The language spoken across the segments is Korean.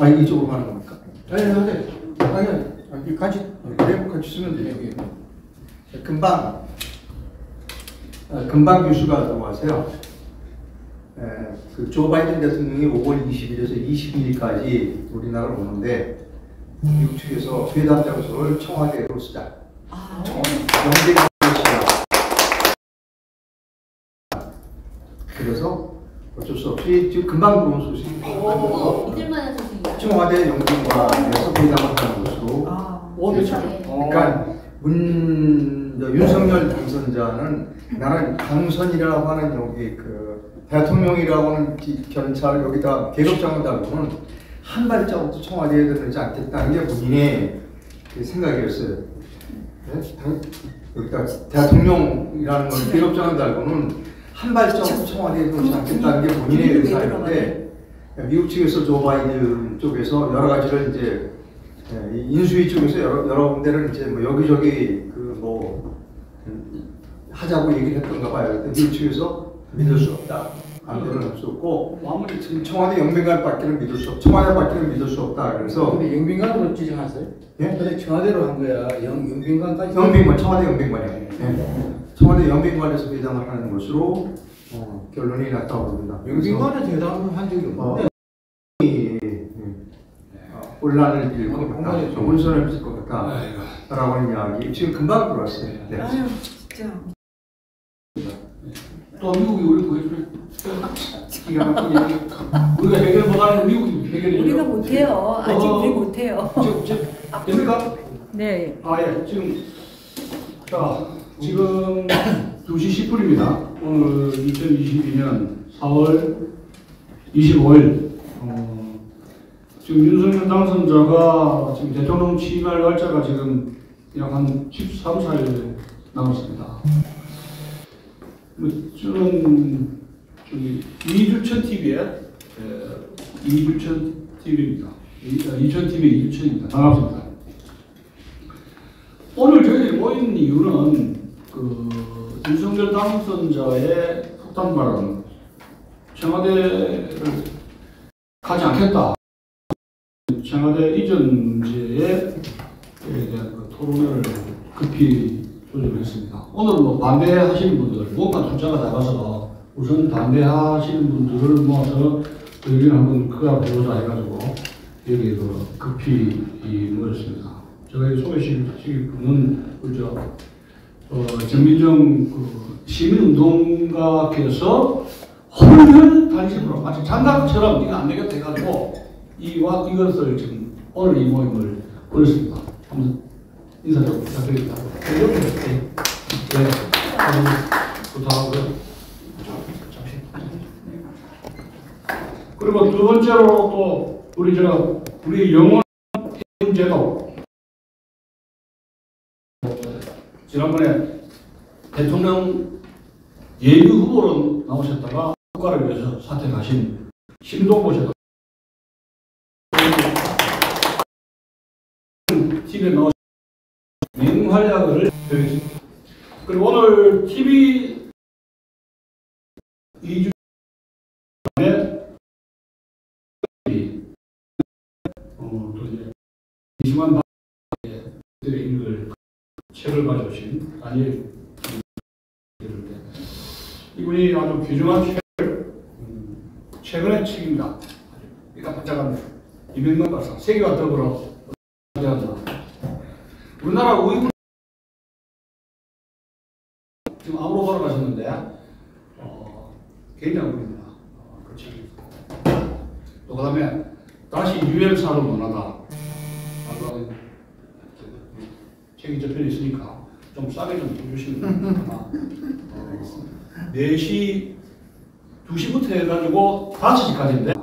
아, 이쪽으로 가는 겁니까? 아니, 같이, 그래프 같이 쓰면 돼요, 여기. 자, 금방 뉴스가 들어와서요. 그 조 바이든 대통령이 5월 20일에서 22일까지 우리나라를 오는데, 미국 측에서 회담 장소를 청와대로 쓰자. 아, 그래서 어쩔 수 없이 지금 금방 들어온 소식이 이틀만에 소식이야. 청와대 영빈관에서 회담을 하는 것으로. 아, 네. 그러니까 윤석열 당선자는 나는 당선이라고 하는 여기 그 대통령이라고 하는 견찰 여기다 계급장을 달고는 한 발자국도 청와대에 들어가지 않겠다는 게 본인의 그 생각이었어요. 네? 여기다 대통령이라는 걸 계급장을 달고는 한 발자국 청와대에 들어오지 않겠다는 게 본인의 의사인데, 미국 측에서 조 바이든 쪽에서 여러 가지를 이제, 인수위 쪽에서 여러 군데를 이제 뭐 여기저기 그 뭐, 하자고 얘기를 했던가 봐요. 미국 측에서 믿을 수 없다. 안대는 없수 없고, 아무리 지금 청와대 영빈관 밖에는 믿을 수 없다. 청와대 밖에는 믿을 수 없다. 그래서. 근데 영빈관으로 지정하세요? 예? 근데 청와대로 한 거야. 영빈관까지? 영빈관, 청와대 영빈관이에요. 예. 청와대 영빈관에서 회담을 하는 것으로 결론이 났다고 봅니다. 영빈관에서 회담을 한 적이 없는데 혼란을 빌릴 것 같다. 혼선을 빚을 것 같다. 라고 하는 이야기. 지금 금방 들어왔어요. 네. 아유, 진짜. 또 미국이 우리 보여주래. 기가 막히게. 우리가 해결보다는 미국이 해결해요. 우리가 못해요. 아직 우리 못해요. 됩니까? 네. 아, 예. 지금. 자. 지금 2시 10분입니다. 오늘 2022년 4월 25일. 지금 윤석열 당선자가 지금 대통령 취임할 날짜가 지금 약 한 13살 남았습니다. 저는 저기 이주천 TV에 이주천 TV입니다. 이주천 TV 이주천입니다. 반갑습니다. 오늘 저희 모인 이유는 그 윤석열 당선자의 폭탄 발언, 청와대를 가지 않겠다, 청와대 이전 문제에 대한 그 토론을 급히 조정했습니다. 오늘 뭐 반대하시는 분들, 뭔가 투자가 작아서 우선 반대하시는 분들을 모아서 의견 한번 그가 보자 해가지고 여기 그 급히 모였습니다. 제가 소개시킬 분은 전민정 시민운동가께서 혼을 단심으로 마치 장갑처럼 이거 안 되겠다 해가지고 이것을 지금 오늘 이 모임을 벌였습니다. 한번 인사 좀 부탁드립니다. 네. 부탁하고요. 그리고 두 번째로 또 우리 영원 제도 지난번에 대통령 예비 후보로 나오셨다가 국가를 위해서 사퇴하신 심동보 제가 TV에 나오신 맹활약을 배우겠습니다. 그리고 오늘 TV 2주 전에 또 이제 이승만 박사들의 인을 책을 가져오신 아니에요. 이분이 아주 귀중한 책을 최근의 책입니다. 이따 받자갑니다. 이명박 박사 세계와 더불어 받자갑니다. 우리나라 우익은 지금 암으로 걸어가셨는데 굉장히 우입니다. 그 책이 또 그 다음에 다시 유행사로 논하다 책이 저편에 있으니까 좀 싸게 좀 해주시면 아마 4시 2시부터 해가지고 5시까지인데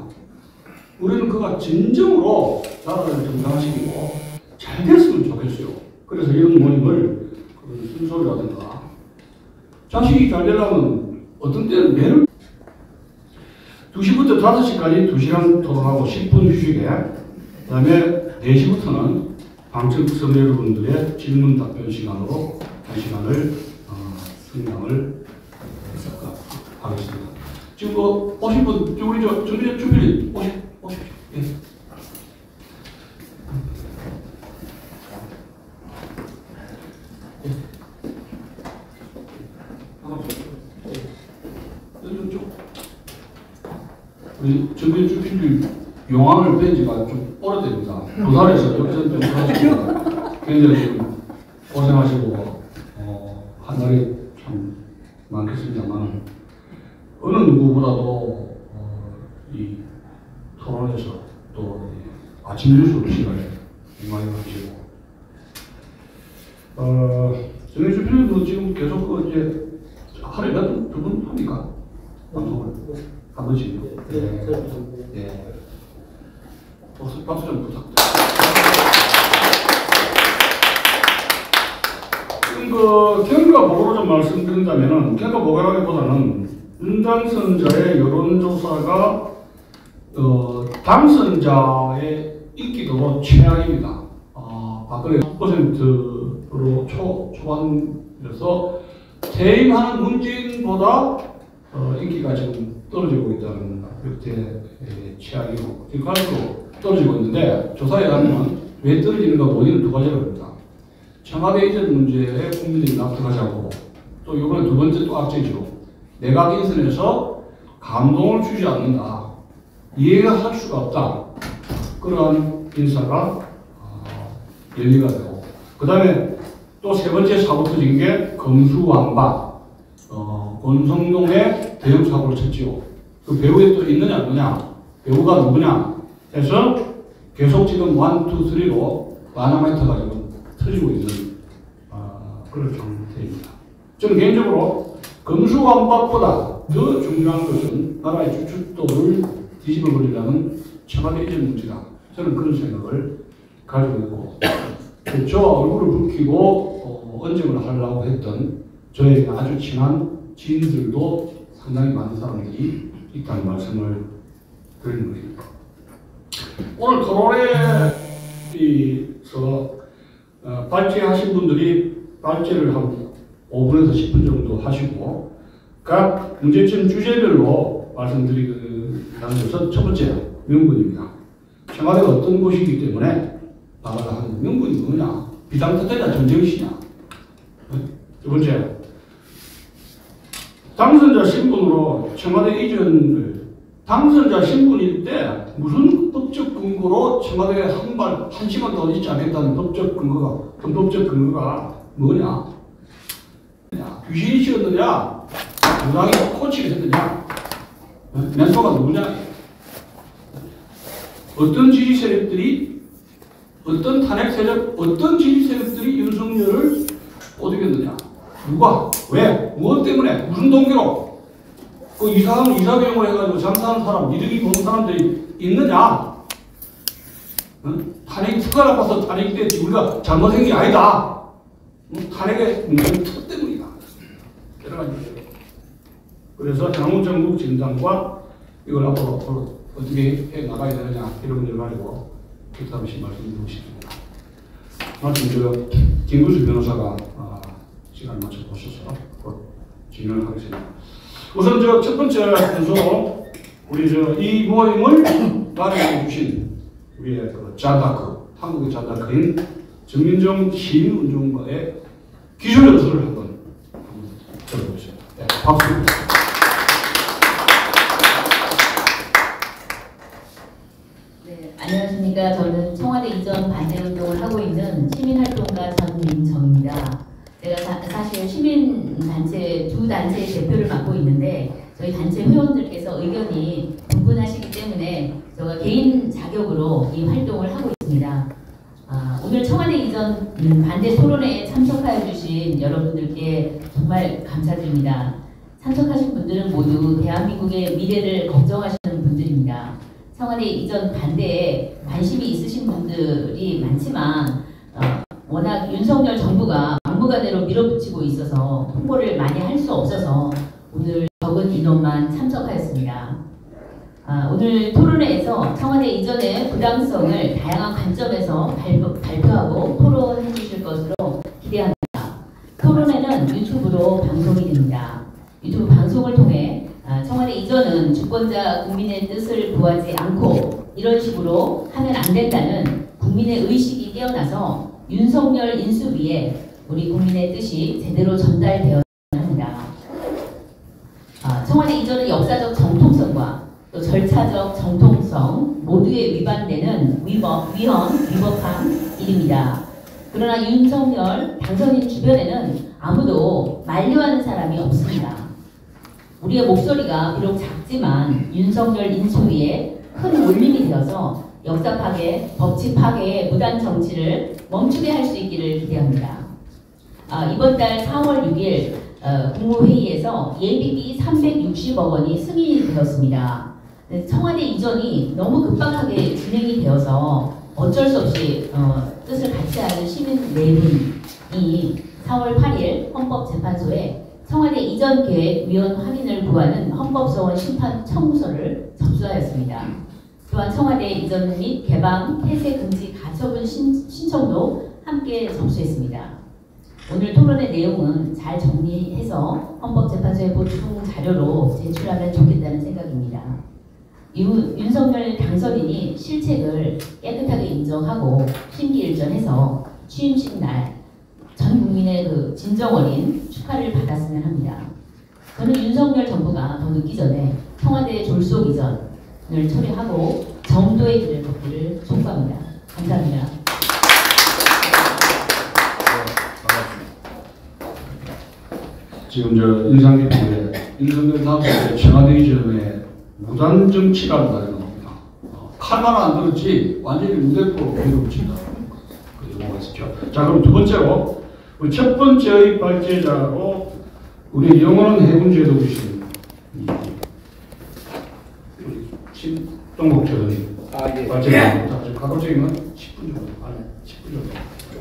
우리는 그가 진정으로 나라를 정상화시키고 잘 됐으면 좋겠어요. 그래서 이런 모임을 순서라든가 자식이 잘 되려면 어떤 때는 매를 2시부터 5시까지 2시간 토론하고 10분 휴식에 그 다음에 4시부터는 방청 선배 여러분들의 질문 답변 시간으로 한 시간을 선양을 하겠습니다. 지금 오신 분, 우리 준비 오십시오. 전면 추진주 용암을 뺀 지가 좀 오래됩니다. 부산에서 역전 좀 하시고 굉장히 좀 고생하시고 한 달에 참 많겠습니다만 어느 누구보다도 이 토론에서 또 아침 뉴스 시간에 많이 가시고 전민주 필님도 지금 계속 그 이제 하루에 몇분 합니까? 방송을 한 번씩요? 네. 박수 좀 부탁드립니다. 그 결과 보고로 좀 말씀드린다면은 결과 보고라기보다는 응당선자의 여론조사가 당선자의 인기도로 최악입니다. 박근혜 10%로 초반에서 재임하는 문재인보다 인기가 지금 떨어지고 있다는 역대 최악이고 지금까지도 떨어지고 있는데, 조사에 가면 왜 떨어지는가 원인은 두 가지로 봅니다. 청와대 이전 문제에 국민들이 납득하지 않고, 또 이번에 두 번째 또 악재죠. 내각 인선에서 감동을 주지 않는다. 이해가 할 수가 없다. 그러한 인사가 열리가 되고, 그 다음에 또 세 번째 사고 터진 게 검수완박, 권성동의 대형 사고를 쳤지요. 그 배후에 또 있느냐, 없느냐, 배후가 누구냐, 그래서 계속 지금 1, 2, 3로 바나마이터가 지금 터지고 있는 그런 상태입니다. 저는 개인적으로 검수완박보다 더 중요한 것은 나라의 주춧돌을 뒤집어 버리라는 청와대 이전 문제다. 저는 그런 생각을 가지고 있고 저와 얼굴을 붉히고 언쟁을 하려고 했던 저에게 아주 친한 지인들도 상당히 많은 사람들이 있다는 말씀을 드리는 겁니다. 오늘 토론회에서 발제하신 분들이 발제를 한 5분에서 10분 정도 하시고 각 문제점 주제별로 말씀드리는 것은 첫 번째 명분입니다. 청와대가 어떤 곳이기 때문에 나라가 하는 명분이 뭐냐, 비상태냐 전쟁시냐. 두 번째, 당선자 신분으로 청와대 이전을 당선자 신분일 때 무슨 법적 근거로 청와대에 한 시간 더 있지 않겠다는 헌법적 근거가 뭐냐? 귀신이 치었느냐? 무당이 코치를 했느냐? 멘토가 누구냐? 어떤 지지 세력들이, 어떤 탄핵 세력, 어떤 지지 세력들이 윤석열을 꼬드겼느냐? 누가? 왜? 무엇 때문에? 무슨 동기로? 그 이상한 이사병을 해가지고 장사하는 사람, 이득이 보는 사람들이 있느냐? 응? 탄핵이 특가 나빠서 탄핵이 됐지 우리가 잘못한 게 아니다. 응? 탄핵의 문제는 특 때문이다. 그래서 장훈정국 진단과 이걸 앞으로 어떻게 해 나가야 되느냐 이런 문제를 가지고 기타 없이 말씀드리고 싶습니다. 마침 저 김기수 변호사가 시간을 맞춰 오셔서 진행을 하겠습니다. 우선 저 첫 번째 순서 우리 저 이 모임을 마련해 주신 우리의 그 자다크, 한국의 자다크인 전민정 시민운동가의 기술 연설을 한번 들어보겠습니다. 네, 박수. 네, 안녕하십니까. 저는 청와대 이전 반대운동을 하고 있는 시민활동가 전민정입니다. 제가 사실 시민단체 두 단체의 대표를 맡고 있는데 저희 단체 회원들께서 의견이 분분하시기 때문에 제가 개인 자격으로 이 활동을 하고 있습니다. 오늘 청와대 이전 반대 토론회에 참석하여 주신 여러분들께 정말 감사드립니다. 참석하신 분들은 모두 대한민국의 미래를 걱정하시는 분들입니다. 청와대 이전 반대에 관심이 있으신 분들이 많지만 워낙 윤석열 정부가 막무가내로 밀어붙이고 있어서 홍보를 많이 할 수 없어서 오늘 적은 인원만 참석하였습니다. 오늘 토론회에서 청와대 이전의 부당성을 다양한 관점에서 발표하고 토론해 주실 것으로 기대합니다. 토론회는 유튜브로 방송이 됩니다. 유튜브 방송을 통해 청와대 이전은 주권자 국민의 뜻을 구하지 않고 이런 식으로 하면 안 된다는 국민의 의식이 깨어나서 윤석열 인수위에 우리 국민의 뜻이 제대로 전달되어야 합니다. 청와대 이전은 역사적 정통성과 또 절차적 정통성 모두에 위반되는 위헌 위법한 일입니다. 그러나 윤석열 당선인 주변에는 아무도 만류하는 사람이 없습니다. 우리의 목소리가 비록 작지만 윤석열 인수위에 큰 울림이 되어서 역사 파괴, 법치 파괴의 무단 정치를 멈추게 할 수 있기를 기대합니다. 이번 달 4월 6일 국무회의에서 예비비 360억 원이 승인이 되었습니다. 청와대 이전이 너무 급박하게 진행이 되어서 어쩔 수 없이 뜻을 같이 하는 시민 4분이 4월 8일 헌법재판소에 청와대 이전 계획 위헌 확인을 구하는 헌법소원 심판 청구서를 접수하였습니다. 또한 청와대 이전 및 개방, 폐쇄 금지 가처분 신청도 함께 접수했습니다. 오늘 토론의 내용은 잘 정리해서 헌법재판소의 보충 자료로 제출하면 좋겠다는 생각입니다. 윤석열 당선인이 실책을 깨끗하게 인정하고 심기일전해서 취임식 날 전 국민의 진정 어린 축하를 받았으면 합니다. 저는 윤석열 정부가 더 늦기 전에 청와대의 졸속 이전을 처리하고 정도의 길을 걷기를 촉구합니다. 감사합니다. 지금 저 인상기법에 윤석열 당선인의 청와대 이전에 무단 정치라는 말이 나옵니다. 칼만 안 들었지 완전히 무대포로 밀어붙인다. 그 용어가 있었죠. 자, 그럼 두 번째로 우리 첫 번째의 발제자로 우리 영원한 해군제도 주신 심동보 교수님 발제자입니다. 지금 가급적이면 10분 정도, 아니 10분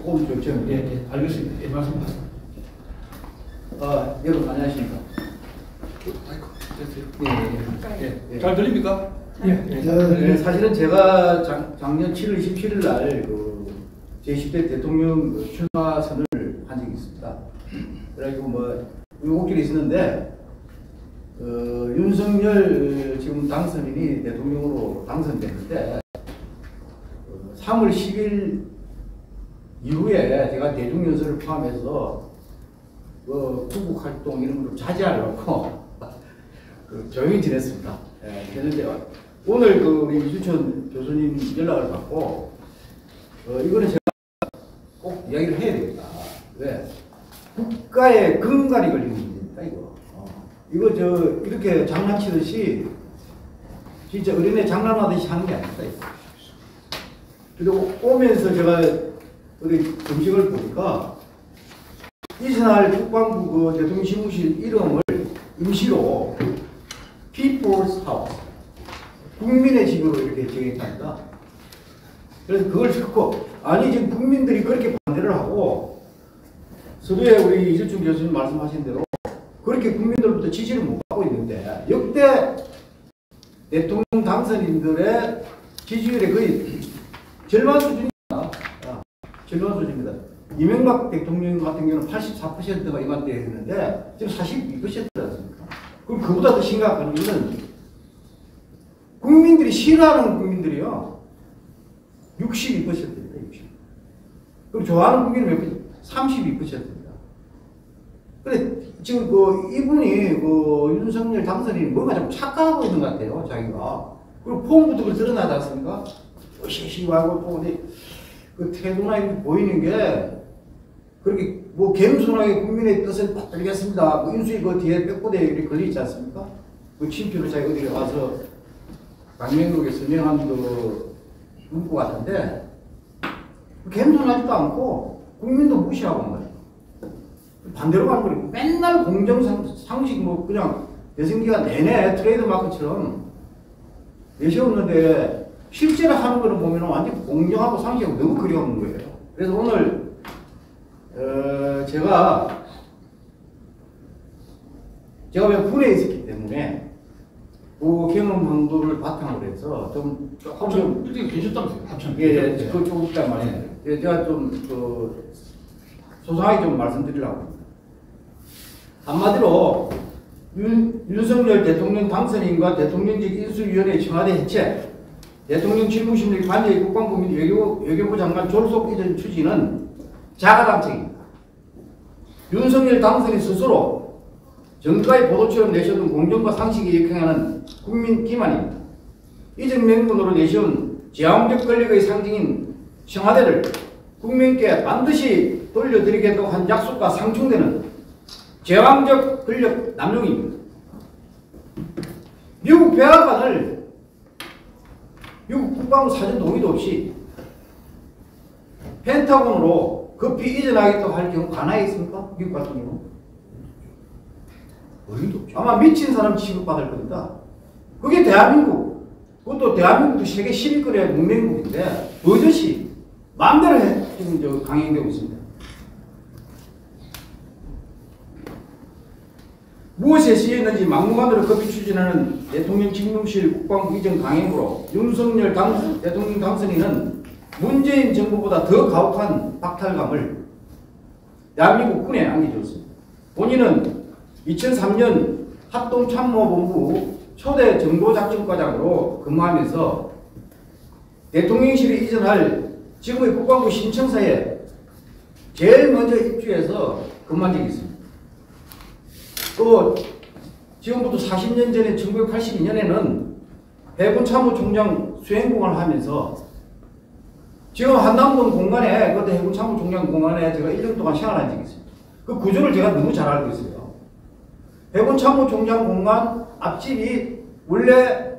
정도. 조금 좀 네, 알겠습니다. 예, 말씀하세요. 여러분 안녕하십니까? 네. 잘 들립니까? 네. 사실은 제가 작년 7월 17일 날 제10대 대통령 출마 선언을 한 적이 있습니다. 그래가지고 우여곡절이 있었는데 윤석열 지금 당선인이 대통령으로 당선됐는데 3월 10일 이후에 제가 대중연설을 포함해서 구국 활동 이런 걸 좀 자제하려고 조용히 지냈습니다. 그런데 오늘 우리 이주천 교수님 연락을 받고 이거는 제가 꼭 이야기를 해야 되겠다. 왜? 국가의 근간이 걸리는 문제입니다. 이거 이렇게 장난치듯이 진짜 어린애 장난하듯이 하는 게 아닙니다. 그리고 오면서 제가 우리 음식을 보니까 이스라엘 국방부 대통령 실무실 이름을 임시로 People's House, 국민의 집으로 이렇게 정했답니다. 그래서 그걸 듣고 아니 지금 국민들이 그렇게 반대를 하고 서두에 우리 이주천 교수님 말씀하신 대로 그렇게 국민들로부터 지지를 못 받고 있는데 역대 대통령 당선인들의 지지율의 거의 절반 수준입니다. 절반 수준입니다. 이명박 대통령 같은 경우는 84%가 이맘때에 했는데 지금 42%지 않습니까? 그럼 그보다 더 심각한 이유는 국민들이 싫어하는 국민들이요 62%입니다. 60. 그리고 좋아하는 국민은 몇 분? 32%입니다. 근데 지금 이분이 윤석열 당선인이 뭔가 좀 착각하고 있는 것 같아요. 자기가. 그리고 폼부터 드러나지 않습니까? 시시 말고 폼이 태도나 이렇게 보이는 게 그렇게 겸손하게 국민의 뜻을 받들겠습니다. 인수위 뒤에 백보대에 걸려있지 않습니까? 친필로 자기 어디 와서 강명록에 서명한 문구 같은데 겸손하지도 않고 국민도 무시하고 말이에요. 반대로 가는 거예요. 맨날 공정상식 그냥 여성기가 내내 트레이드마크처럼 예시 없는데 실제로 하는 거를 보면 완전 공정하고 상식하고 너무 그리운 거예요. 그래서 오늘 제가 왜 군에 있었기 때문에 그 경험한 거를 바탕으로 해서 조금 계셨다면서요? 합천. 예, 그 조금 있단 말이에요. 예, 제가 좀 소상하게 좀 말씀드리려고 합니다. 한마디로 윤석열 대통령 당선인과 대통령직 인수위원회 청와대 해체, 대통령 실무실 관여의 국방부 및 외교부 장관 졸속 이전 추진은 자가당착입니다. 윤석열 당선인 스스로 정가의 보도처럼 내세우던 공정과 상식에 역행하는 국민 기만입니다. 이정명분으로 내세운 제왕적 권력의 상징인 청와대를 국민께 반드시 돌려드리겠다고 한 약속과 상충되는 제왕적 권력 남용입니다. 미국 백악관을 미국 국방부 사전 동의도 없이 펜타곤으로 급히 이전하겠다고 할 경우 가능해 있습니까? 미국 같은 경우 아마 미친 사람 취급받을 겁니다. 그게 대한민국, 그것도 대한민국도 세계 10위권의 문맹국인데 버젓이 마음대로 지금 강행되고 있습니다. 무엇에 쓰여있는지 막무가내로 급히 추진하는 대통령 직무실 국방부 이전 강행으로 윤석열 대통령 당선인은 문재인 정부보다 더 가혹한 박탈감을 대한민국 군에 안겨줬습니다. 본인은 2003년 합동참모본부 초대 정보작전과장으로 근무하면서 대통령실에 이전할 지금의 국방부 신청사에 제일 먼저 입주해서 근무한 적이 있습니다. 또 지금부터 40년 전인 1982년에는 해군참모총장 수행공을 하면서 지금 한남동 공간에 그때 해군참모총장 공간에 제가 1년 동안 생활한 적이 있습니다. 그 구조를 제가 너무 잘 알고 있어요. 해군참모총장 공간 앞집이 원래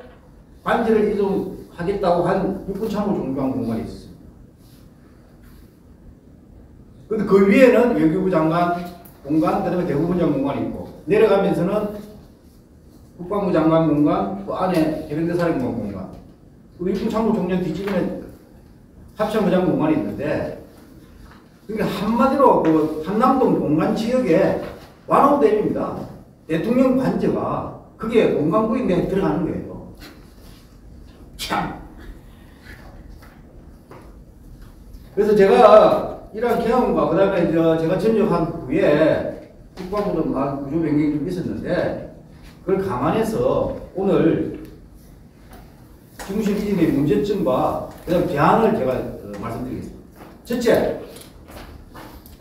관제를 이동하겠다고 한 육군참모총장 공간이 있었습니다. 그런데 그 위에는 외교부 장관 공간, 그 다음에 대구분장 공간이 있고 내려가면서는 국방부 장관 공간, 그 안에 해병대사령관 공간, 그 육군참모총장 뒷집에는 합참의장 공간이 있는데, 그러니까 한마디로 그 한남동 공간 지역에 완호댐입니다. 대통령 관저가 그게 공간구인데 들어가는 거예요. 참. 그래서 제가 이런 경험과 그 다음에 제가 전역한 후에 국방부도 구조 변경이 좀 있었는데 그걸 감안해서 오늘 중심 이전의 문제점과 그 다음 대안을 제가 말씀드리겠습니다. 첫째,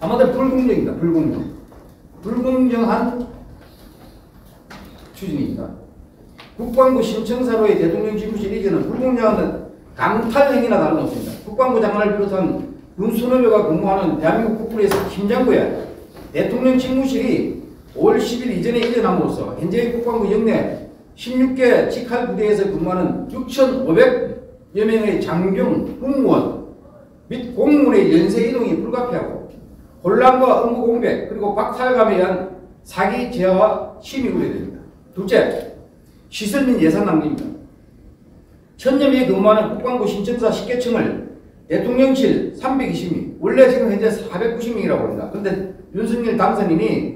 아마도 불공정입니다. 불공정한 추진입니다. 국방부 신청사로의 대통령 집무실 이전은 불공정한 강탈행위나 다름없습니다. 국방부 장관을 비롯한 윤석열가 근무하는 대한민국 국군의 심장부에 대통령 직무실이 5월 10일 이전에 이전함으로써 현재 국방부 영내 16개 직할 부대에서 근무하는 6,500여 명의 장병, 공무원 및 공무원의 연쇄 이동이 불가피하고 혼란과 업무 공백 그리고 박탈감에 의한 사기 제어와 침이 우려됩니다. 둘째, 시설 및 예산 낭비입니다. 1,000여 명이 근무하는 국방부 신청사 10개층을 대통령실 320명, 원래 지금 현재 490명이라고 합니다. 그런데 윤석열 당선인이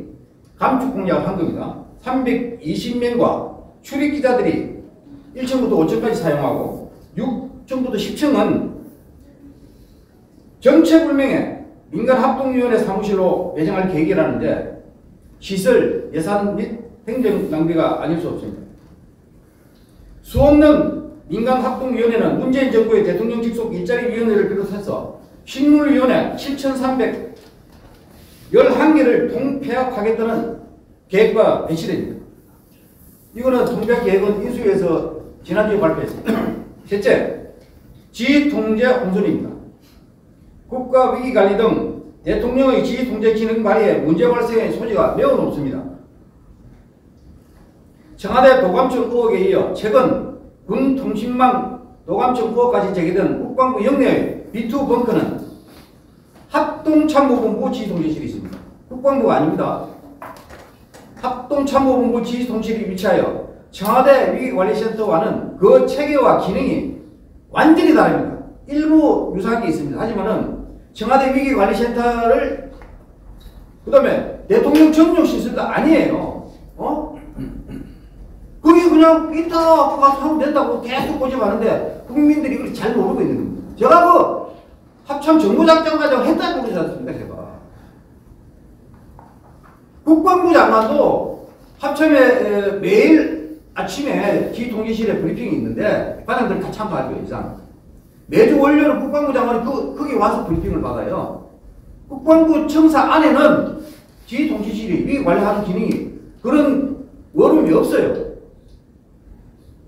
감축 공략을 한 겁니다. 320명과 출입기자들이 1층부터 5층까지 사용하고 6층부터 10층은 정체불명의 민간합동위원회 사무실로 배정할 계획이라는데 시설, 예산 및 행정 낭비가 아닐 수 없습니다. 수없는 민간합동위원회는 문재인 정부의 대통령 직속 일자리위원회를 비롯해서 식물위원회 7,311개를 통폐합하겠다는 계획과 배치됩니다. 이거는 통폐합 계획은 인수위에서 지난주에 발표했습니다. 셋째, 지휘통제 혼선입니다. 국가위기관리 등 대통령의 지휘통제 기능 발휘에 문제 발생의 소지가 매우 높습니다. 청와대 도감청 의혹에 이어 최근 군통신망 도감청 부호까지 제기된 국방부 영내의 B2 벙커는 합동참모본부 지휘통제실이 있습니다. 국방부가 아닙니다. 합동참모본부 지휘통제실이 위치하여 청와대 위기관리센터와는 그 체계와 기능이 완전히 다릅니다. 일부 유사한 게 있습니다. 하지만은 청와대 위기관리센터를 그 다음에 대통령 전용시설도 아니에요. 그게 그냥 이따가 하면 된다고 계속 고집하는데 국민들이 이걸 잘 모르고 있는 겁니다. 제가 그 합참 정보작전과장 했다고 그러지 않습니까? 제가 국방부 장관도 합참에 매일 아침에 지휘통제실에 브리핑이 있는데 과장들 다 참가하죠. 이상 매주 월요일은 국방부 장관이 거기 와서 브리핑을 받아요. 국방부 청사 안에는 지휘통제실이 위관리하는 기능이 그런 월음이 없어요.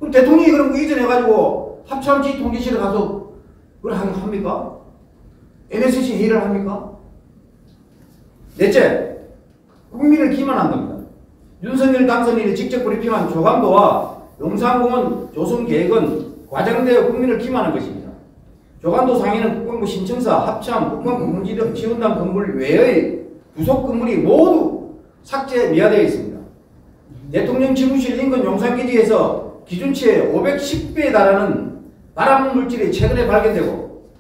그럼 대통령이 그런 거 이전해가지고 합참지 통제실에 가서 그걸 합니까? NSC 회의를 합니까? 넷째, 국민을 기만한 겁니다. 윤석열 당선인이 직접 브리핑한 조감도와 용산공원 조성계획은 과장되어 국민을 기만한 것입니다. 조감도 상의는 국방부 신청사, 합참, 국방부 지원단 건물 외의 부속 건물이 모두 삭제 미화되어 있습니다. 대통령 집무실 인근 용산기지에서 기준치의 510배에 달하는 발암 물질이 최근에 발견되고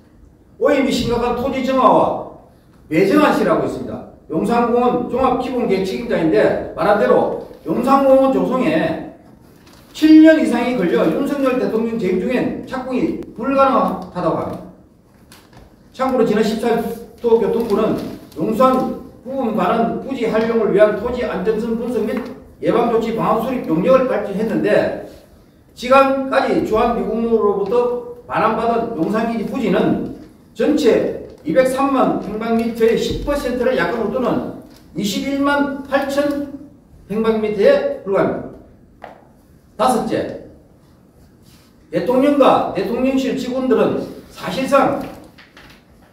오염이 심각한 토지 정화와 매정한 시라고 있습니다. 용산공원 종합기본계획 책임자인데 말한대로 용산공원 조성에 7년 이상이 걸려 윤석열 대통령 재임 중엔 착공이 불가능하다고 합니다. 참고로 지난 14일 교통부는 용산 부분 반환 부지 활용을 위한 토지 안정성 분석 및 예방조치 방안 수립 용역을 발표했는데 지금까지 주한미군으로부터 반환받은 용산기지 부지는 전체 203만 평방미터의 10%를 약간으로 또는 21만 8천 평방미터에 불과합니다. 다섯째, 대통령과 대통령실 직원들은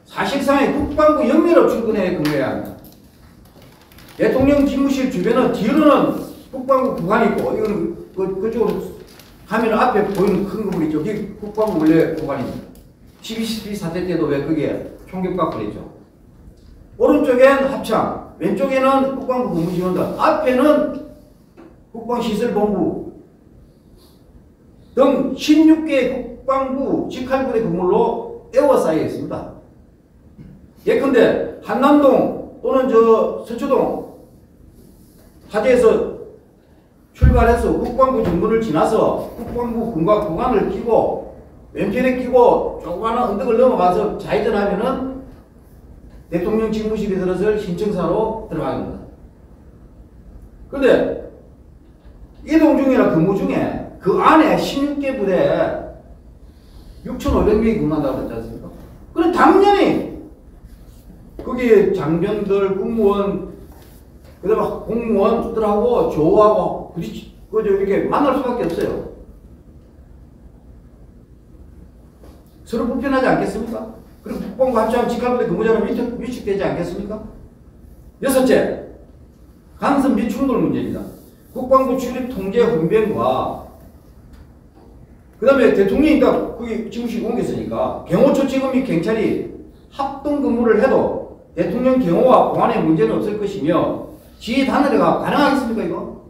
사실상의 국방부 영리로 출근해 근무해야 합니다. 대통령 집무실 주변은 뒤로는 국방부 구간이 있고 이거는 그쪽으로 하면 앞에 보이는 큰 건물이 있죠. 이게 국방부 원래 구간입니다. 12.12 사태 때도 왜 그게 총격박 걸리죠. 오른쪽엔 합참, 왼쪽에는 국방부 근무지원단, 앞에는 국방시설본부 등 16개의 국방부 직할부대 건물로 에워싸여 있습니다. 예컨대 한남동 또는 서초동 화재에서 출발해서 국방부 정문을 지나서 국방부 군과 구간을 끼고 왼편에 끼고 조그마한 언덕을 넘어가서 좌회전하면은 대통령 집무실이 들어설 신청사로 들어갑니다. 그런데 이동 중이나 근무 중에 그 안에 16개 부대에 6,500명이 근무한다고 했지 않습니까? 그럼 당연히 거기에 장병들, 국무원, 그 다음에 공무원들하고 조하고 이렇게 만날 수밖에 없어요. 서로 불편하지 않겠습니까? 그리고 국방부 합참 직할부대 근무자는 위축되지 않겠습니까? 여섯째, 간섭 및 충돌 문제입니다. 국방부 출입 통제 혼병과 그 다음에 대통령이니까 거기 지무실 옮겼으니까 경호처치금이 경찰이 합동 근무를 해도 대통령 경호와 보안에 문제는 없을 것이며 지휘 단일화가 가능하겠습니까 이거?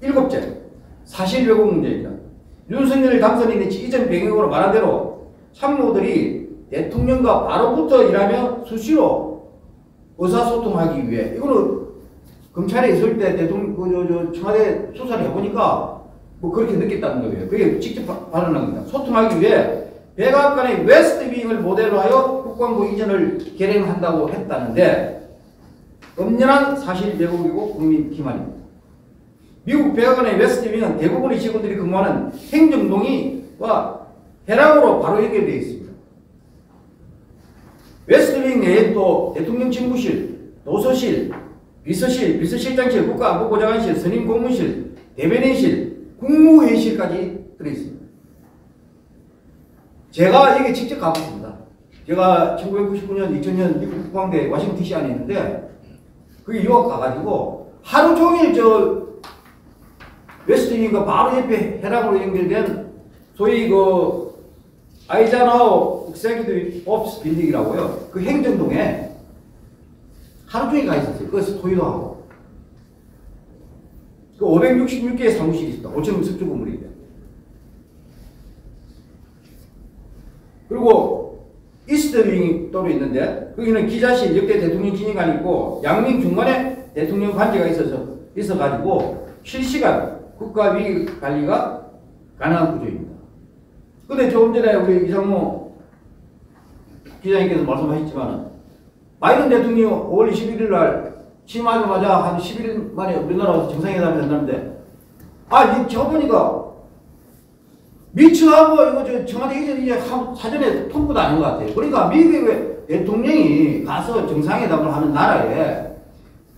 일곱째, 사실 왜곡 문제입니다. 윤석열 당선인의 이전 배경으로 말한 대로 참모들이 대통령과 바로부터 일하며 수시로 의사소통하기 위해 이거는 검찰에 있을 때 대통령 청와대 수사를 해보니까 뭐 그렇게 느꼈다는 거예요. 그게 직접 발언한 겁니다. 소통하기 위해 백악관의 웨스트윙을 모델로 하여 국방부 이전을 계획한다고 했다는데 엄연한 사실 왜곡이고 국민 기만입니다. 미국 백악관의 웨스트윙은 대부분의 직원들이 근무하는 행정동의와 해랑으로 바로 연결되어 있습니다. 웨스트윙 내에 또 대통령 집무실, 도서실, 비서실, 비서실장실, 국가안보보좌관실, 선임고문실, 대변인실, 국무회의실까지 들어있습니다. 제가 여기 직접 가봤습니다. 제가 1999년, 2000년 미국 국방대 워싱턴 DC 안에 있는데 거기 유학 가가지고 하루 종일 웨스트윙과 바로 옆에 해랑으로 연결된 소위 아이젠하워 엑스큐티브 옵스 빌딩이라고요. 그 행정동에 하루 종일 가 있었어요. 그것을 토의도 하고. 그 566개의 사무실이 있다. 5,000명 석조 건물인데. 그리고 이스트윙이 따로 있는데 거기는 기자실, 역대 대통령 기념관이 있고 양민 중간에 대통령 관제가 있어가지고 실시간 국가 위기 관리가 가능한 구조입니다. 근데 조금 전에 우리 이상모 기자님께서 말씀하셨지만, 바이든 대통령이 5월 21일 날 취임하자마자 한 11일 만에 우리나라 와서 정상회담이 된다는데, 저 보니까 미처하고 이거 청와대 이전이 사전에 통보도 아닌 것 같아요. 그러니까 미국의 왜 대통령이 가서 정상회담을 하는 나라에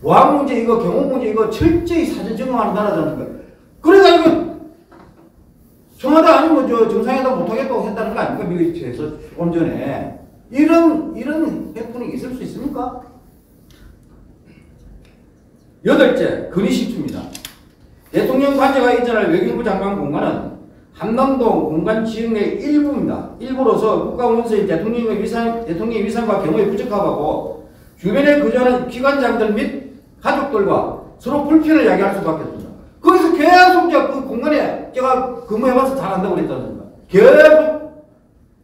보안 문제, 경호 문제, 철저히 사전 적용하는 나라잖아요. 그래가지고 청와대 아니면 저 정상회담 못하겠다고 했다는 거 아닙니까? 미국 측에서 조금 전에. 이런 해프닝이 있을 수 있습니까? 여덟째, 근위실추입니다. 대통령 관제가 이전할 외교부 장관 공간은 한남동 공간 지역 내 일부입니다. 일부로서 국가원수인 대통령의 위상과 경우에 부적합하고 주변에 거주하는 기관장들 및 가족들과 서로 불편을 야기할 수밖에 없습니다. 거기서 계속 그 공간에 제가 근무해봐서 잘한다고 그랬다니까. 계속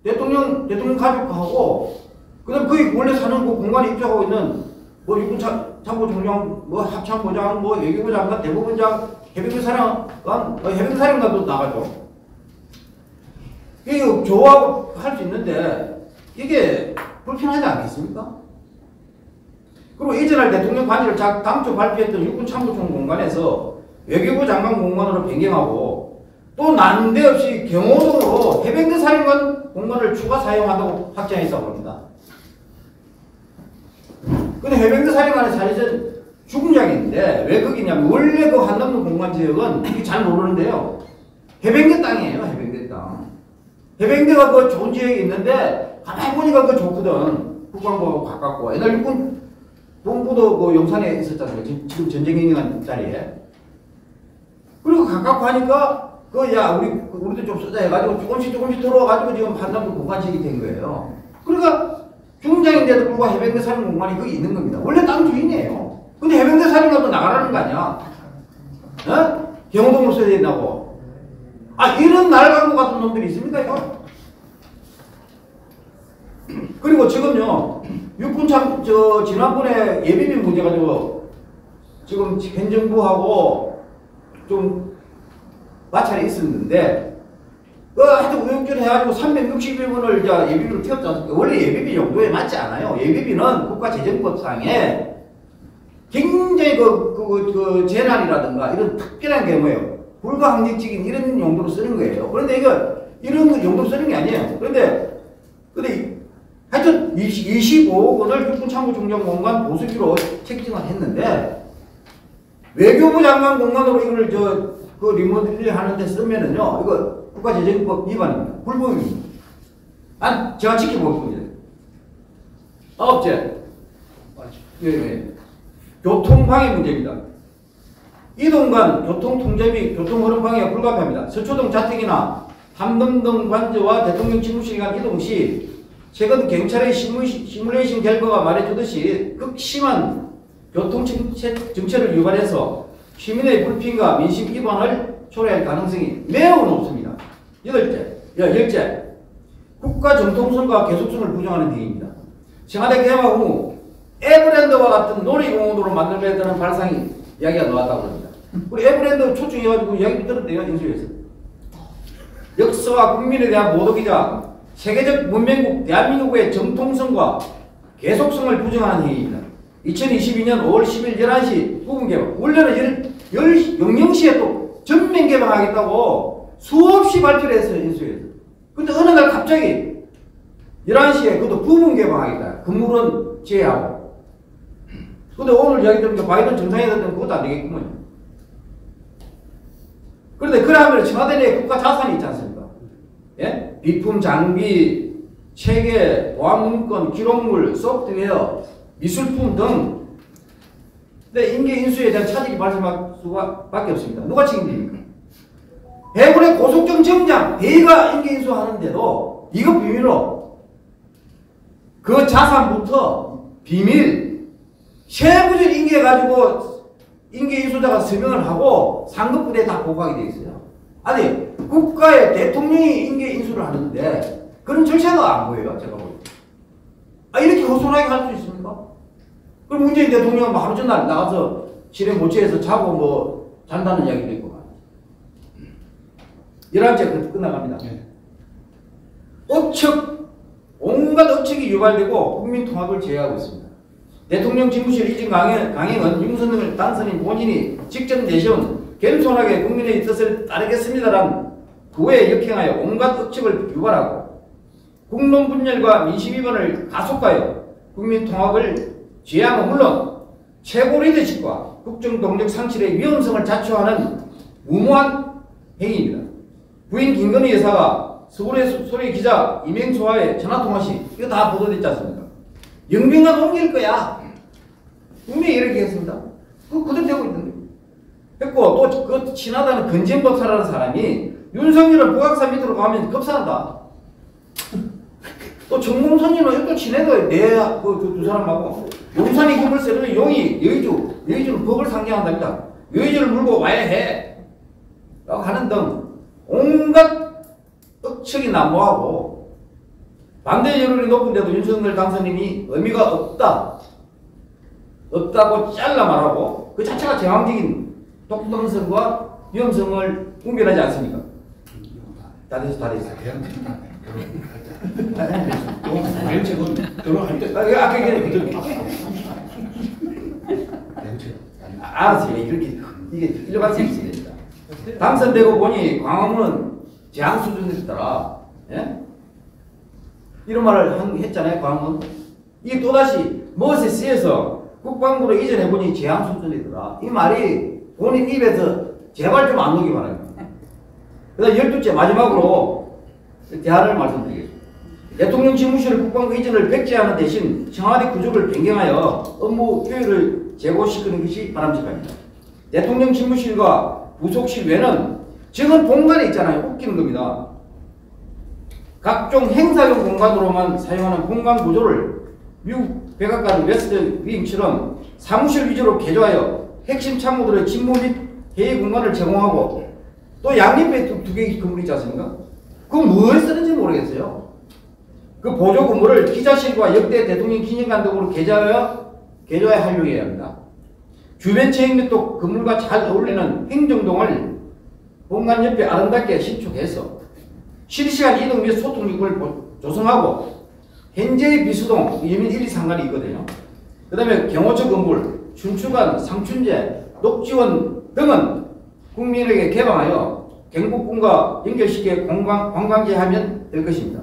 대통령 가족하고 그다음 거기 원래 사는 그 공간에 입주하고 있는 뭐 육군참모총장, 뭐 합참보장, 뭐 외교부 장관, 대법원장, 해병사령관도 나가죠. 이거 조합할 수 있는데 이게 불편하지 않겠습니까? 그리고 이전할 대통령 관리를 당초 발표했던 육군참모총 공간에서 외교부 장관 공간으로 변경하고 또 난데없이 경호동으로 해병대 사령관 공간을 추가 사용한다고 확정했다고 합니다. 근데 해병대 사령관의 자리는 주군장인데 왜 거기냐면 원래 그 한남동 공간 지역은 이게 잘 모르는데요. 해병대 땅이에요. 해병대 땅. 해병대가 그 좋은 지역에 있는데 가만히 보니까 그 좋거든. 국방부하고 가깝고 옛날 육군 본부도 그 용산에 있었잖아요. 지금 전쟁행위관 자리에. 그리고 가깝고 하니까 그 야 우리도 좀 쓰자 해가지고 조금씩 들어와가지고 지금 한남동 공간지역이 된 거예요. 그러니까 중장인데도 불구하고 해병대 사령 공간이 거기 있는 겁니다. 원래 땅 주인이에요. 근데 해병대 사령관도 나가라는 거 아니야? 어? 경호동으로 써야 된다고. 아 이런 날간 것 같은 놈들이 있습니까 이거? 그리고 지금요. 육군참 지난번에 예비민 문제 가지고 지금 현 정부하고 좀 마찰이 있었는데 하여튼 우여곡절 해가지고 361분을 이제 예비비로 태웠지 않습니까? 원래 예비비 정도에 맞지 않아요. 예비비는 국가재정법상에 굉장히 재난이라든가 이런 특별한 경우에요. 불가항력적인 이런 용도로 쓰는 거예요. 그런데 이거 이런 용도로 쓰는 게 아니에요. 그런데 하여튼 25억 원을 육군참모총장 공간 보수비로 책정을 했는데 외교부 장관 공간으로 이걸 그 리모델링 하는데 쓰면은요 이거 국가재정법 위반입니다. 불법입니다. 안 제가 지켜보겠습니다. 아홉째, 네. 교통방해 문제입니다. 이동간 교통통제 및 교통흐름 방해가 불가피합니다. 서초동 자택이나 함덕동 관저와 대통령 집무실 간 이동 시 최근 경찰의 시뮬레이션 결과가 말해주듯이 극심한 교통정체를 유발해서 시민의 불편과 민심 이반을 초래할 가능성이 매우 높습니다. 열째, 국가 정통성과 계속성을 부정하는 행위입니다. 청와대 개막 후 에버랜드와 같은 놀이공원으로 만들겠다는 발상이 이야기가 나왔다고 합니다. 우리 에버랜드 초청해가지고 이야기 들었대요, 인수위에서. 역사와 국민에 대한 모독이자 세계적 문명국 대한민국의 정통성과 계속성을 부정하는 행위입니다. 2022년 5월 10일 11시 부분 개방. 원래는 00시에 또 전면 개방하겠다고 수없이 발표를 했어요, 인수위에서. 근데 어느 날 갑자기 11시에 그것도 부분 개방하겠다. 건물은 제외하고. 근데 오늘 이야기 들으니까 바이든 정상회담 때문에 그것도 안 되겠구먼요. 그런데 그러면 청와대 내 국가 자산이 있지 않습니까? 예? 비품, 장비, 체계, 보안문건, 기록물, 소프트웨어, 미술품 등 근데 인계인수에 대한 차질이 발생할 수밖에 없습니다. 누가 책임집니까? 해군의 고속정 정장 대위가 인계인수하는데도 이거 비밀로 그 자산부터 비밀 세부적 인계해가지고 인계인수자가 서명을 하고 상급부대에 다 보고하게 되어 있어요. 아니 국가의 대통령이 인계 인수를 하는데 그런 절차가 안 보여요. 제가 보기엔. 아 이렇게 허술하게 할 수 있습니까? 그럼 문재인 대통령은 하루 전날 나가서 실행 모체에서 자고 뭐 잔다는 이야기도 있고 11시에 끝나갑니다. 네. 억측 온갖 억측이 유발되고 국민 통합을 제외하고 있습니다. 대통령 집무실 이전 강행은 윤석열 당선인 본인이 직접 내세운 겸손하게 국민의 뜻을 따르겠습니다라는 그에 역행하여 온갖 억측을 유발하고 국론 분열과 민심 위반을 가속하여 국민 통합을 제한은 물론 최고 리더십과 국정 동력 상실의 위험성을 자초하는 무모한 행위입니다. 부인 김건희 여사가 서울의 소리 기자 이명수와의 전화통화 시 이거 다 보도됐지 않습니까? 영빈관 옮길 거야. 분명히 이렇게 했습니다. 그거 그대로 되고 있는데. 했고 또 그 친하다는 근진법사라는 사람이 윤석열을 보각사 밑으로 가면 급사한다. 또 정봉선이는 또 친해도 내그두 사람하고 용산이 힘을 쓰려면 용이 여의주는 법을 상징한답니다. 여의주를 물고 와야 해. 라고 하는 등 온갖 억측이 난무하고 반대 여론이 높은데도 윤석열 당선인이 의미가 없다. 없다고 잘라 말하고 그 자체가 제왕적인 독단성과 위험성을 분별하지 않습니까? 다 돼서 다 돼서. 대책은 결혼할 때. 아까 알았어요. 이렇게 이게 일반적이지 됩니다. 당선되고 보니 광화문은 재앙 수준이더라. 예? 이런 말을 했잖아요. 광화문. 이게 또다시 무엇에 쓰여서 국방부로 이전해 보니 재앙 수준이더라. 이 말이 본인 입에서 제발 좀 안 오기 바랍니다. 그다음 12번째 마지막으로 대안을 말씀드리겠습니다. 대통령 집무실을 국방부 이전을 백지하는 대신 청와대 구조를 변경하여 업무 효율을 제고시키는 것이 바람직합니다. 대통령 집무실과 부속실 외는 적은 공간이 있잖아요. 웃기는 겁니다. 각종 행사용 공간으로만 사용하는 공간 구조를 미국 백악관 웨스트 윙처럼 사무실 위주로 개조하여 핵심 참모들의 직무 및 회의 공간을 제공하고 또 양옆에 두 개의 건물이 있지 않습니까? 그건 뭘 쓰는지 모르겠어요. 그 보조 건물을 기자실과 역대 대통령 기념관등으로 개조하여 활용해야 합니다. 주변 체인 및 또 건물과 잘 어울리는 행정동을 공간 옆에 아름답게 신축해서 실시간 이동 및 소통력을 조성하고 현재의 비수동, 이민 1, 2, 3관이 있거든요. 그 다음에 경호처 건물, 춘추관, 상춘제, 녹지원 등은 국민에게 개방하여 경복궁과 연결시켜 관광지하면 될 것입니다.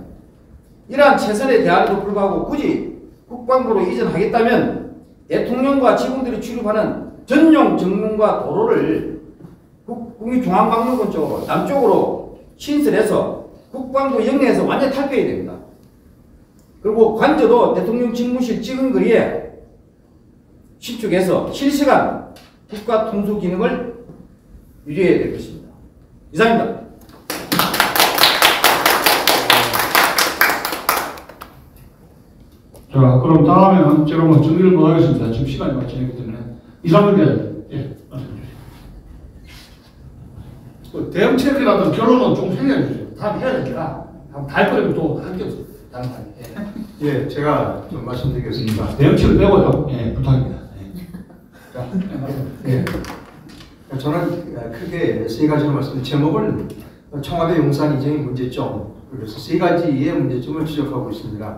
이러한 최선의 대안에도 불구하고 굳이 국방부로 이전하겠다면 대통령과 직원들이 출입하는 전용 정문과 도로를 국립중앙박물관 쪽으로 남쪽으로 신설해서 국방부 영내에서 완전히 탈피해야 됩니다. 그리고 관저도 대통령 집무실 찍은 거리에 신축해서 실시간 국가 통수 기능을 유지해야 될 것입니다. 이상입니다. 자, 그럼 다음에는 제가 뭐 정리를 못 하겠습니다. 지금 시간이 마치기 때문에. 이상훈 대장님. 예, 말씀해주세요. 대응책이라든 결론은 좀 생략해주세요. 다음 해야 되니까. 다 할 거면 또 할 게 없어요. 다음 판에. 예, 제가 좀 말씀드리겠습니다. 대응책을 빼고요. 예, 부탁입니다. 예. 예. 저는 크게 세 가지로 말씀드린 제목을 청와대 용산 이전의 문제점, 그래서 세 가지의 문제점을 지적하고 있습니다.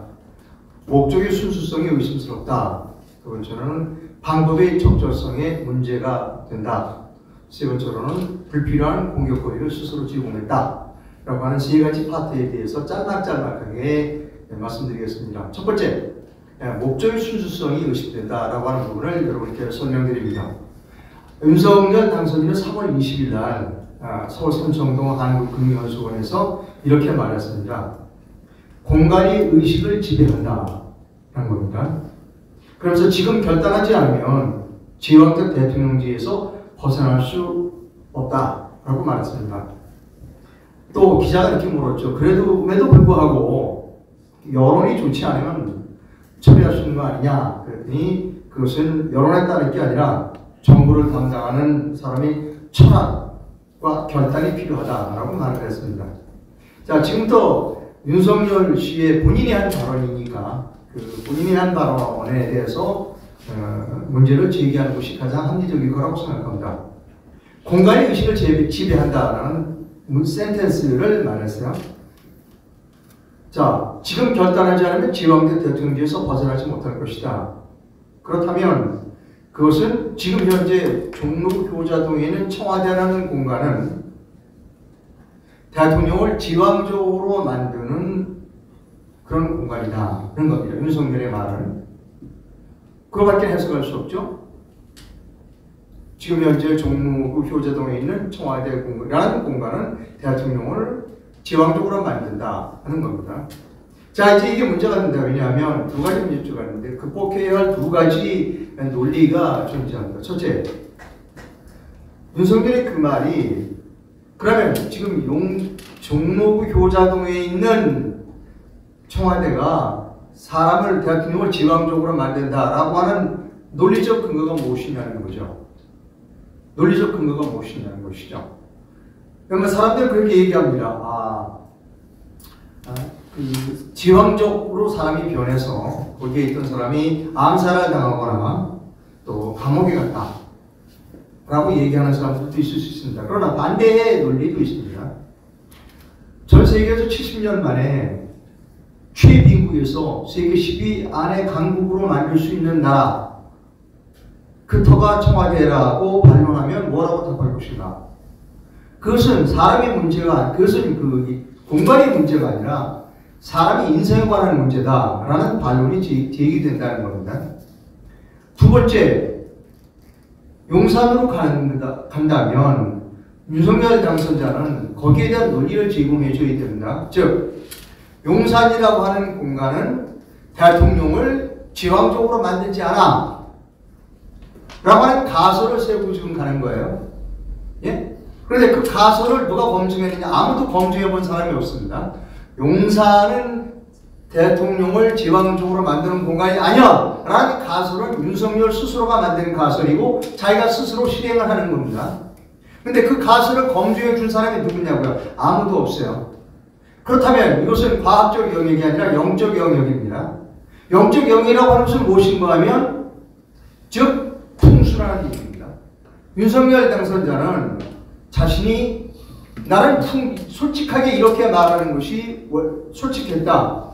목적의 순수성이 의심스럽다. 두 번째로는 방법의 적절성에 문제가 된다. 세 번째로는 불필요한 공격거리를 스스로 제공했다. 라고 하는 세 가지 파트에 대해서 짤막짤막하게 말씀드리겠습니다. 첫 번째, 목적의 순수성이 의심된다. 라고 하는 부분을 여러분께 설명드립니다. 윤석열 당선인은 3월 20일 날 서울 삼청동 한국금융연수원에서 이렇게 말했습니다. 공간이 의식을 지배한다라는 겁니다. 그래서 지금 결단하지 않으면 지역적 대통령제에서 벗어날 수 없다라고 말했습니다. 또 기자가 이렇게 물었죠. 그럼에도 불구하고 여론이 좋지 않으면 처리할 수 있는 거 아니냐. 그랬더니 그것은 여론에 따를 게 아니라 정부를 담당하는 사람이 철학과 결단이 필요하다라고 말을 했습니다. 자, 지금부터 윤석열 씨의 본인이 한 발언이니까 그 본인이 한 발언에 대해서 문제를 제기하는 것이 가장 합리적인 거라고 생각합니다. 공간의 의식을 지배한다라는 센텐스를 말했어요. 자, 지금 결단하지 않으면 제왕적 대통령제에서 벗어나지 못할 것이다. 그렇다면 그것은 지금 현재 종로교자동에 있는 청와대라는 공간은 대통령을 지왕적으로 만드는 그런 공간이다. 그런 겁니다. 윤석열의 말은. 그거밖에 해석할 수 없죠. 지금 현재 종로구 효재동에 있는 청와대 공간이라는 공간은 대통령을 지왕적으로 만든다 하는 겁니다. 자, 이제 이게 문제가 된다. 왜냐하면 두 가지 문제가 있는데 극복해야 할 두 가지 논리가 존재합니다. 첫째, 윤석열의 그 말이 그러면 지금 종로구 효자동에 있는 청와대가 사람을 대통령을 지방적으로 만든다라고 하는 논리적 근거가 무엇이냐는 거죠. 논리적 근거가 무엇이냐는 것이죠. 그러니까 사람들은 그렇게 얘기합니다. 그 지방적으로 사람이 변해서 거기에 있던 사람이 암살을 당하거나 또 감옥에 갔다 라고 얘기하는 사람들도 있을 수 있습니다. 그러나 반대의 논리도 있습니다. 전 세계에서 70년 만에 최빈국에서 세계 10위 안에 강국으로 만들 수 있는 나라, 그 터가 청와대라고 반론하면 뭐라고 답할 것인가? 그것은 사람의 문제가, 그것은 그 공간의 문제가 아니라 사람의 인생에 관한 문제다 라는 반론이 제기된다는 겁니다. 두 번째, 용산으로 간다면 윤석열 당선자는 거기에 대한 논리를 제공해 줘야 됩니다. 즉, 용산이라고 하는 공간은 대통령을 지방적으로 만들지 않아 라고 하는 가설을 세우고 지금 가는 거예요. 예? 그런데 그 가설을 누가 검증했느냐? 아무도 검증해 본 사람이 없습니다. 용산은 대통령을 지방적으로 만드는 공간이 아니야 라는 가설은 윤석열 스스로가 만든 가설이고 자기가 스스로 실행을 하는 겁니다. 근데 그 가설을 검증해 준 사람이 누구냐고요? 아무도 없어요. 그렇다면 이것은 과학적 영역이 아니라 영적 영역입니다. 영적 영역이라고 하는 것은 무엇인가 하면 즉 풍수라는 얘기입니다. 윤석열 당선자는 자신이 나는 솔직하게 이렇게 말하는 것이 솔직했다.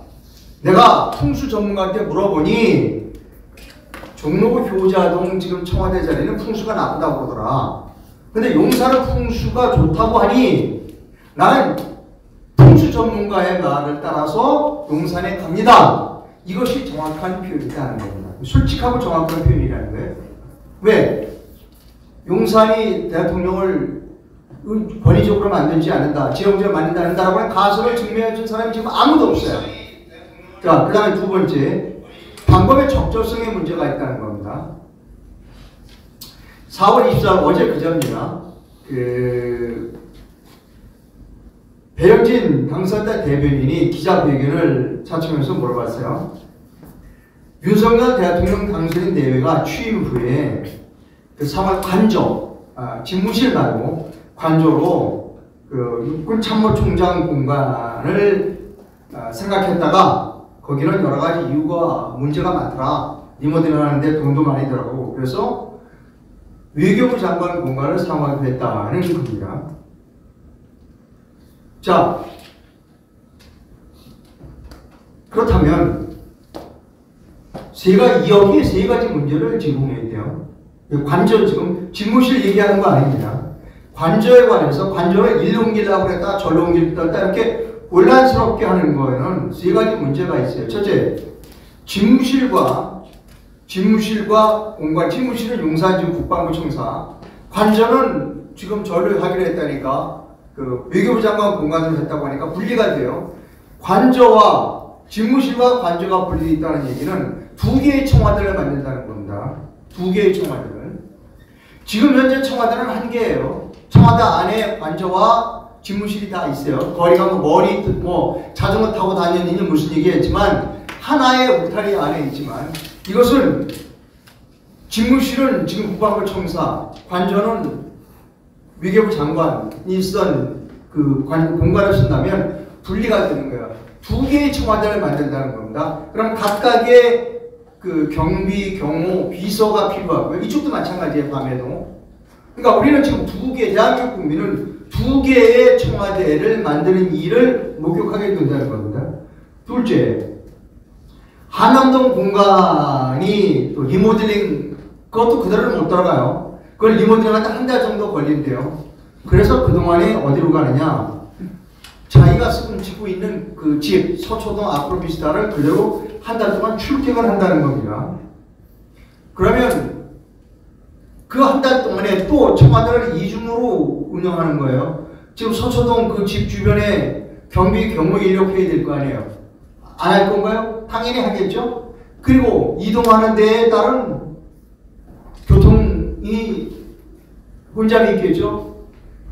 내가 풍수 전문가한테 물어보니 종로구 효자동 지금 청와대 자리는 풍수가 나쁘다고 그러더라. 근데 용산은 풍수가 좋다고 하니 나는 풍수 전문가의 말을 따라서 용산에 갑니다. 이것이 정확한 표현이라는 겁니다. 솔직하고 정확한 표현이라는 거예요. 왜? 용산이 대통령을 권위적으로 만들지 않는다, 지형적으로 만든다라고 하는 가설을 증명해준 사람이 지금 아무도 없어요. 자, 그 다음에 두 번째, 방법의 적절성에 문제가 있다는 겁니다. 4월 24일, 어제 그제입니다. 배현진 당선자 대변인이 기자회견을 자청해서 물어봤어요. 윤석열 대통령 당선인 내외가 취임 후에 그 3월 관저, 집무실 말고 관저로 그 육군참모총장 공간을 생각했다가 거기는 여러 가지 이유가 문제가 많더라. 리모델링 하는데 돈도 많이 들어가고 그래서 외교부 장관 공간을 사용하기로 했다는 겁니다. 자, 그렇다면 여기에 세 가지 문제를 제공해야 돼요. 관절 지금 집무실 얘기하는 거 아닙니다. 관절에 관해서 관절을 일로 옮기려고 했다, 절로 옮기려고 했다 이렇게 혼란스럽게 하는 거에는 세 가지 문제가 있어요. 첫째, 집무실과 공간, 집무실은 용산 지금 국방부 청사, 관저는 지금 절을 하기로 했다니까, 그 외교부 장관 공간을 했다고 하니까 분리가 돼요. 관저와 집무실과 관저가 분리되있다는 얘기는 두 개의 청와대를 만든다는 겁니다. 두 개의 청와대를. 지금 현재 청와대는 한 개예요. 청와대 안에 관저와 집무실이 다 있어요. 거리 가면 자전거 타고 다니는 무슨 얘기했지만 하나의 울타리 안에 있지만 이것은 집무실은 지금 국방부 청사, 관저는 외교부 장관이 쓰던 그 공간을 쓴다면 분리가 되는 거예요. 두 개의 청와대를 만든다는 겁니다. 그럼 각각의 그 경비, 경호, 비서가 필요하고요. 이쪽도 마찬가지예요. 밤에도. 그러니까 우리는 지금 두 개, 대한민국 국민은 두 개의 청와대를 만드는 일을 목격하게 된다는 겁니다. 둘째, 한남동 공간이 또 리모델링, 그것도 그대로는 못 들어가요. 그걸 리모델링하는데 한 달 정도 걸린대요. 그래서 그동안에 어디로 가느냐, 자기가 지고 있는 그 집, 서초동 아프로비스타를 그대로 한 달 동안 출퇴근한다는 겁니다. 그러면 그 한 달 동안에 또 청와대를 이중으로 운영하는 거예요. 지금 서초동 그 집 주변에 경비 경호 인력 회의 될 거 아니에요. 안 할 건가요? 당연히 하겠죠. 그리고 이동하는 데에 따른 교통이 혼잡이 있겠죠.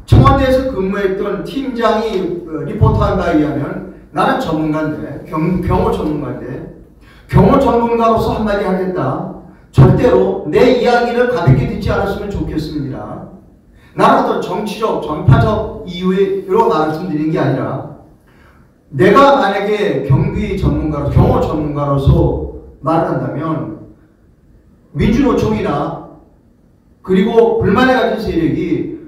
청와대에서 근무했던 팀장이 리포트한 바에 의하면 나는 전문가인데, 경호 전문가인데, 경호 전문가로서 한마디 하겠다. 절대로 내 이야기를 가볍게 듣지 않았으면 좋겠습니다. 나는 어떤 정치적, 전파적 이유로 말씀드린 게 아니라 내가 만약에 경비 전문가로, 경호 전문가로서 말을 한다면 민주노총이나 그리고 불만에 가진 세력이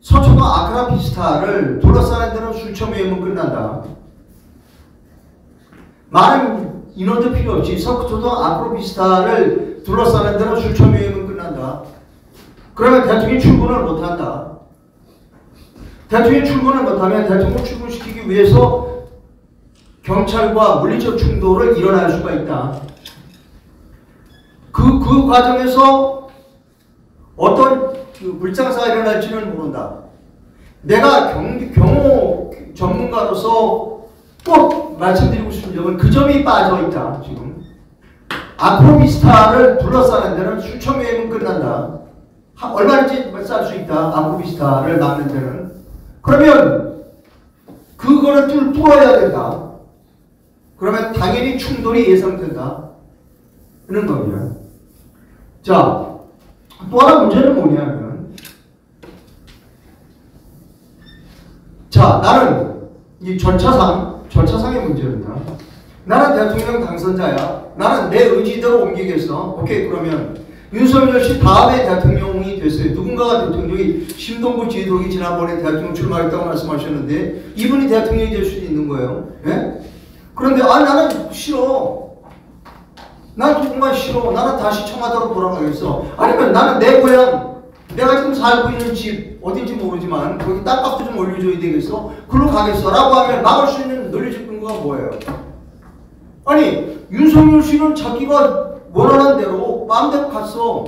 서초동 아크라 비스타를 둘러싸는 데는 수천 명이면 끝난다. 많은 인원도 필요 없이 서초동 아크라 비스타를 둘러싸는 데는 수천 명이면 끝난다. 그러면 대통령이 출근을 못한다. 대통령이 출근을 못하면 대통령 출근시키기 위해서 경찰과 물리적 충돌을 일어날 수가 있다. 그 과정에서 어떤 불상사가 일어날지는 모른다. 내가 경호 전문가로서 꼭 말씀드리고 싶은 점은 그 점이 빠져있다. 지금 아크로비스타를 둘러싸는 데는 수천 명이면 끝난다. 얼마든지 쌀 수 있다. 아크로비스타를 막는 데는. 그러면 그거를 뚫어야 된다. 그러면 당연히 충돌이 예상된다. 이런 겁니다. 자, 또 하나 문제는 뭐냐면, 자, 나는 이 절차상의 문제입니다. 나는 대통령 당선자야. 나는 내 의지대로 옮기겠어. 오케이, 그러면 윤석열 씨 다음에 대통령이 됐어요. 누군가가 대통령이, 심동보 지도록이 지난번에 대통령 출마했다고 말씀하셨는데 이분이 대통령이 될 수도 있는 거예요. 예? 그런데 아, 나는 싫어. 난 정말 싫어. 나는 다시 청와대로 돌아가겠어. 아니면 나는 내 고향, 내가 지금 살고 있는 집 어딘지 모르지만 거기 땅값도 좀 올려줘야 되겠어. 그로 가겠어 라고 하면 막을 수 있는 논리적 근거가 뭐예요? 아니, 윤석열 씨는 자기가 원하는 대로 마음대로 갔어.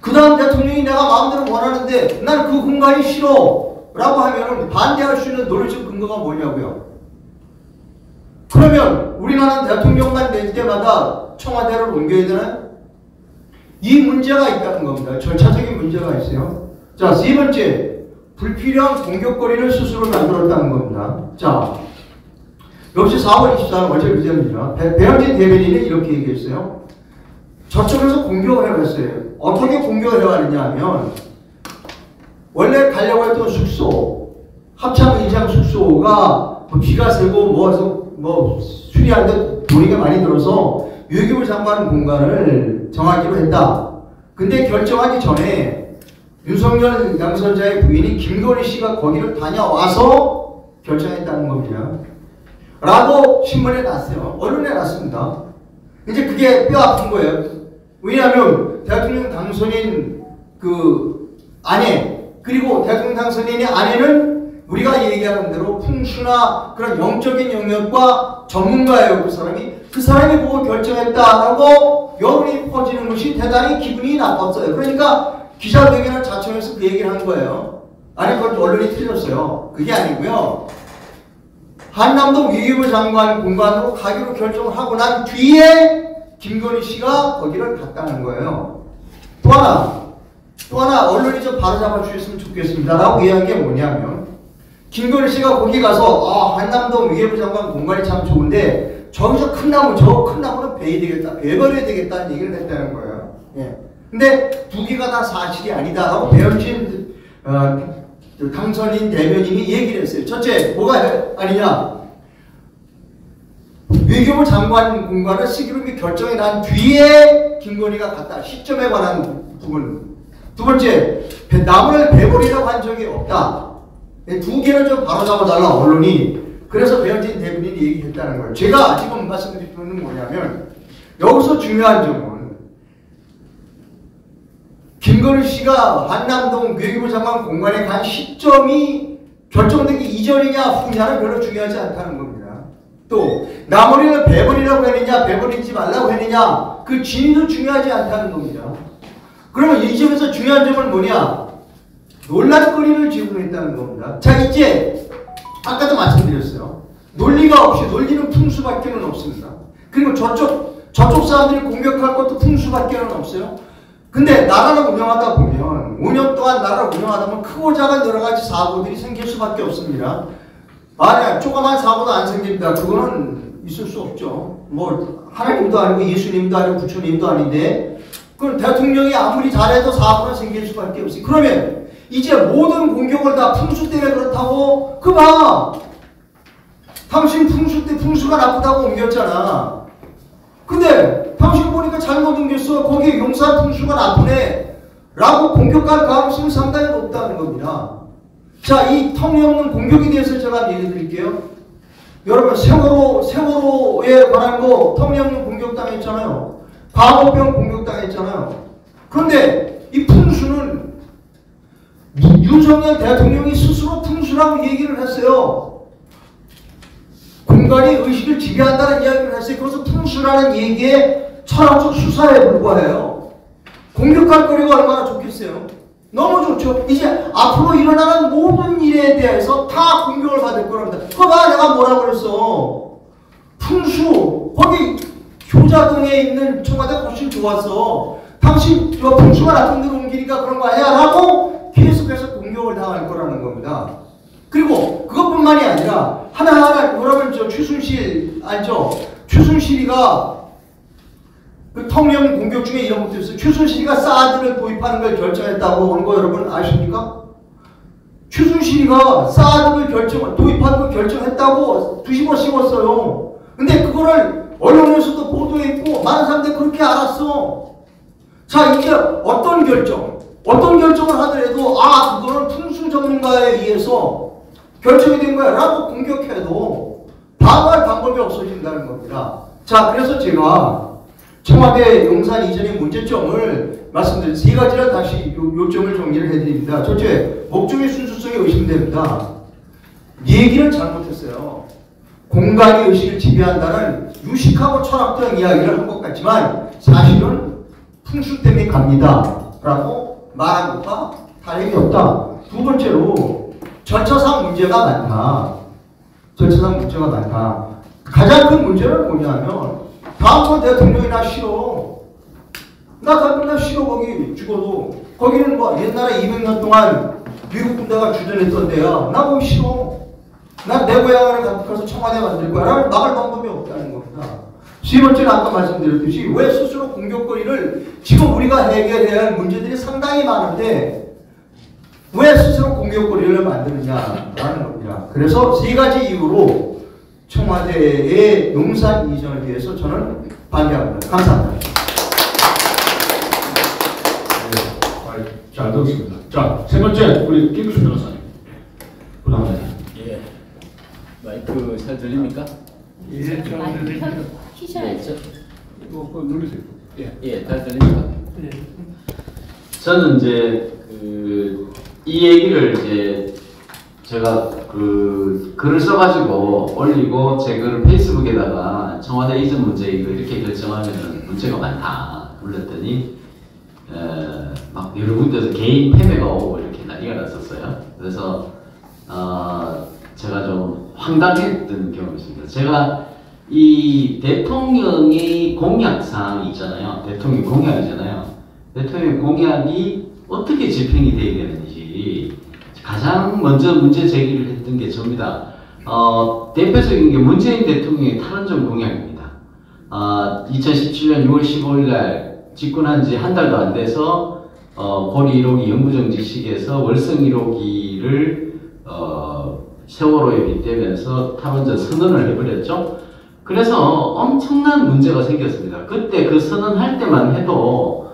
그 다음 대통령이 내가 마음대로 원하는데 난 그 공간이 싫어 라고 하면 반대할 수 있는 논리적 근거가 뭐냐고요. 그러면 우리나라는 대통령만 될 때마다 청와대를 옮겨야 되나요? 이 문제가 있다는 겁니다. 절차적인 문제가 있어요. 자, 세 번째, 불필요한 공격거리를 스스로 만들었다는 겁니다. 자, 역시 4월 24일 어제 그제입니다. 배현진 대변인은 이렇게 얘기했어요. 저쪽에서 공격을 해봤어요. 어떻게 공격을 해왔느냐 하면, 원래 가려고 했던 숙소, 합참 의장 숙소가 비가 새고 뭐 수리하는데 돈이가 많이 들어서 외교부 장관 공간을 정하기로 했다. 근데 결정하기 전에 윤석열 당선자의 부인이 김건희 씨가 거기를 다녀와서 결정했다는 겁니다. 라고 신문에 났어요. 언론에 났습니다. 이제 그게 뼈 아픈 거예요. 왜냐하면 대통령 당선인 그 아내, 그리고 대통령 당선인의 아내는 우리가 얘기하는 대로 풍수나 그런 영적인 영역과 전문가예요. 그 사람이 보고 결정했다라고 여론이 퍼지는 것이 대단히 기분이 나빴어요. 그러니까 기자회견을 자청해서 그 얘기를 한 거예요. 아니, 그건 언론이 틀렸어요. 그게 아니고요. 한남동 외교부 장관 공간으로 가기로 결정을 하고 난 뒤에 김건희 씨가 거기를 갔다는 거예요. 또 하나 언론이 좀 바로잡아 주셨으면 좋겠습니다라고 얘기한 게 뭐냐면, 김건희 씨가 거기 가서 한남동 외교부 장관 공간이 참 좋은데 저기서 큰 나무, 저 큰 나무는 베야 되겠다, 베버려야 되겠다는 얘기를 했다는 거예요. 예. 근데 두 개가 다 사실이 아니다 하고 배현진 당선인 대변인이 얘기를 했어요. 첫째, 뭐가 아니냐, 외교부 장관 공간을 쓰기로 결정이 난 뒤에 김건희가 갔다, 시점에 관한 부분. 두 번째, 나무를 베버리라고 한 적이 없다. 두 개를 좀 바로잡아달라, 언론이. 그래서 배현진 대변인이 얘기했다는 거예요. 제가 지금 말씀드리는 건 뭐냐면, 여기서 중요한 점은 김건희 씨가 한남동 외교부 장관 공간에 간 시점이 결정되기 이전이냐 후냐는 별로 중요하지 않다는 겁니다. 또 나머지는 배버리라고 했느냐, 배버리지 말라고 했느냐, 그 진위도 중요하지 않다는 겁니다. 그러면 이 점에서 중요한 점은 뭐냐? 논란거리를 제공했다는 겁니다. 자, 이제 아까도 말씀드렸어요. 논리가 없이 논리는 풍수밖에 없습니다. 그리고 저쪽 사람들이 공격할 것도 풍수밖에 없어요. 근데 나라를 운영하다 보면 5년 동안 나라를 운영하다 보면 크고 작은 여러 가지 사고들이 생길 수밖에 없습니다. 만약 조그만 사고도 안 생긴다. 그거는 있을 수 없죠. 뭐 하나님도 아니고 예수님도 아니고 부처님도 아닌데 그럼 대통령이 아무리 잘해도 사고는 생길 수밖에 없어요. 그러면 이제 모든 공격을 다 풍수 때문에 그렇다고 그 봐. 당신 풍수 때 풍수가 나쁘다고 옮겼잖아. 근데 당신 보니까 잘못 옮겼어. 거기에 용산 풍수가 나쁘네 라고 공격할 가능성이 상당히 높다는 겁니다. 자, 이 텅이없는 공격에 대해서 제가 얘기 드릴게요. 여러분 세월호에 관한 거 텅이없는 공격당했잖아요. 광우병 공격당했잖아요. 그런데 이 풍수는 윤석열 대통령이 스스로 풍수라고 얘기를 했어요. 공간이 의식을 지배한다는 이야기를 했어요. 그래서 풍수라는 얘기에 철학적 수사에 불과해요. 공격할 거리가 얼마나 좋겠어요. 너무 좋죠. 이제 앞으로 일어나는 모든 일에 대해서 다 공격을 받을 거랍니다. 그거 봐, 내가 뭐라 그랬어. 풍수, 거기 효자동에 있는 청와대 고실 좋았어. 당신 이거 풍수가 나쁜 데로 옮기니까 그런 거 아니야? 라고 계속해서 공격을 당할 거라는 겁니다. 그리고 그것뿐만이 아니라 하나하나 여러분 저 최순실 알죠? 최순실이가 그 텅령 공격 중에 이런 것도 있어요. 최순실이가 사드를 도입하는 걸 결정했다고 하는 거 여러분 아십니까? 최순실이가 사드를 도입하는 걸 결정했다고 뒤집어 씌웠어요. 근데 그거를 언론에서도 보도했고 많은 사람들이 그렇게 알았어. 자, 이제 어떤 결정을 하더라도 아 그거는 풍수 전문가에 의해서 결정이 된 거야 라고 공격해도 방어할 방법이 없어진다는 겁니다. 자, 그래서 제가 청와대 용산 이전의 문제점을 말씀드린 세 가지를 다시 요점을 정리를 해드립니다. 첫째, 목적의 순수성이 의심됩니다. 얘기는 잘못했어요. 공간의 의식을 지배한다는 유식하고 철학적 이야기를 한 것 같지만 사실은 풍수 때문에 갑니다 라고 말한 것과 다름이 없다. 두 번째로 절차상 문제가 많다. 절차상 문제가 많다. 가장 큰 문제는 뭐냐면 다음번 대통령이 나 싫어. 나 싫어. 거기 죽어도 거기는 뭐 옛날에 200년 동안 미국 군대가 주둔했던 데야. 나 거기 싫어. 난 내 고향을 가서 청와대 만들 거야. 나를 막을 방법이 없다는 겁니다. 세 번째는 아까 말씀드렸듯이 왜 스스로 공격거리를 지금 우리가 해결해야 할 문제들이 상당히 많은데 왜 스스로 공격거리를 만드느냐라는 겁니다. 그래서 세 가지 이유로 청와대의 용산 이전에 대해서 저는 반대합니다. 감사합니다. 네, 잘 들었습니다. 자, 세 번째 우리 김기수 변호사님. 부담합니다. 예. 마이크 잘 들립니까? 예, 잘 들립니다. 키셔야죠. 이거 누르세요. 예, 잘 들립니까? 예. 저는 이제 이 얘기를 이제 제가 그 글을 써가지고 올리고 제 글을 페이스북에다가 청와대 이전 문제 이거 이렇게 결정하면 문제가 많다 올렸더니 막 여러 군데서 개인 패배가 오고 이렇게 난리가 났었어요. 그래서 제가 좀 황당했던 경험이 있습니다. 제가 이 대통령의 공약상 있잖아요. 대통령 공약이잖아요. 대통령 공약이 어떻게 집행이 돼야 되는지 가장 먼저 문제 제기를 했던 게 저입니다. 대표적인 게 문재인 대통령의 탈원전 공약입니다. 2017년 6월 15일 날 집권한 지 한 달도 안 돼서 고리 1호기 영구정지식에서 월성 1호기를 세월호에 빗대면서 탈원전 선언을 해버렸죠. 그래서 엄청난 문제가 생겼습니다. 그때 그 선언할 때만 해도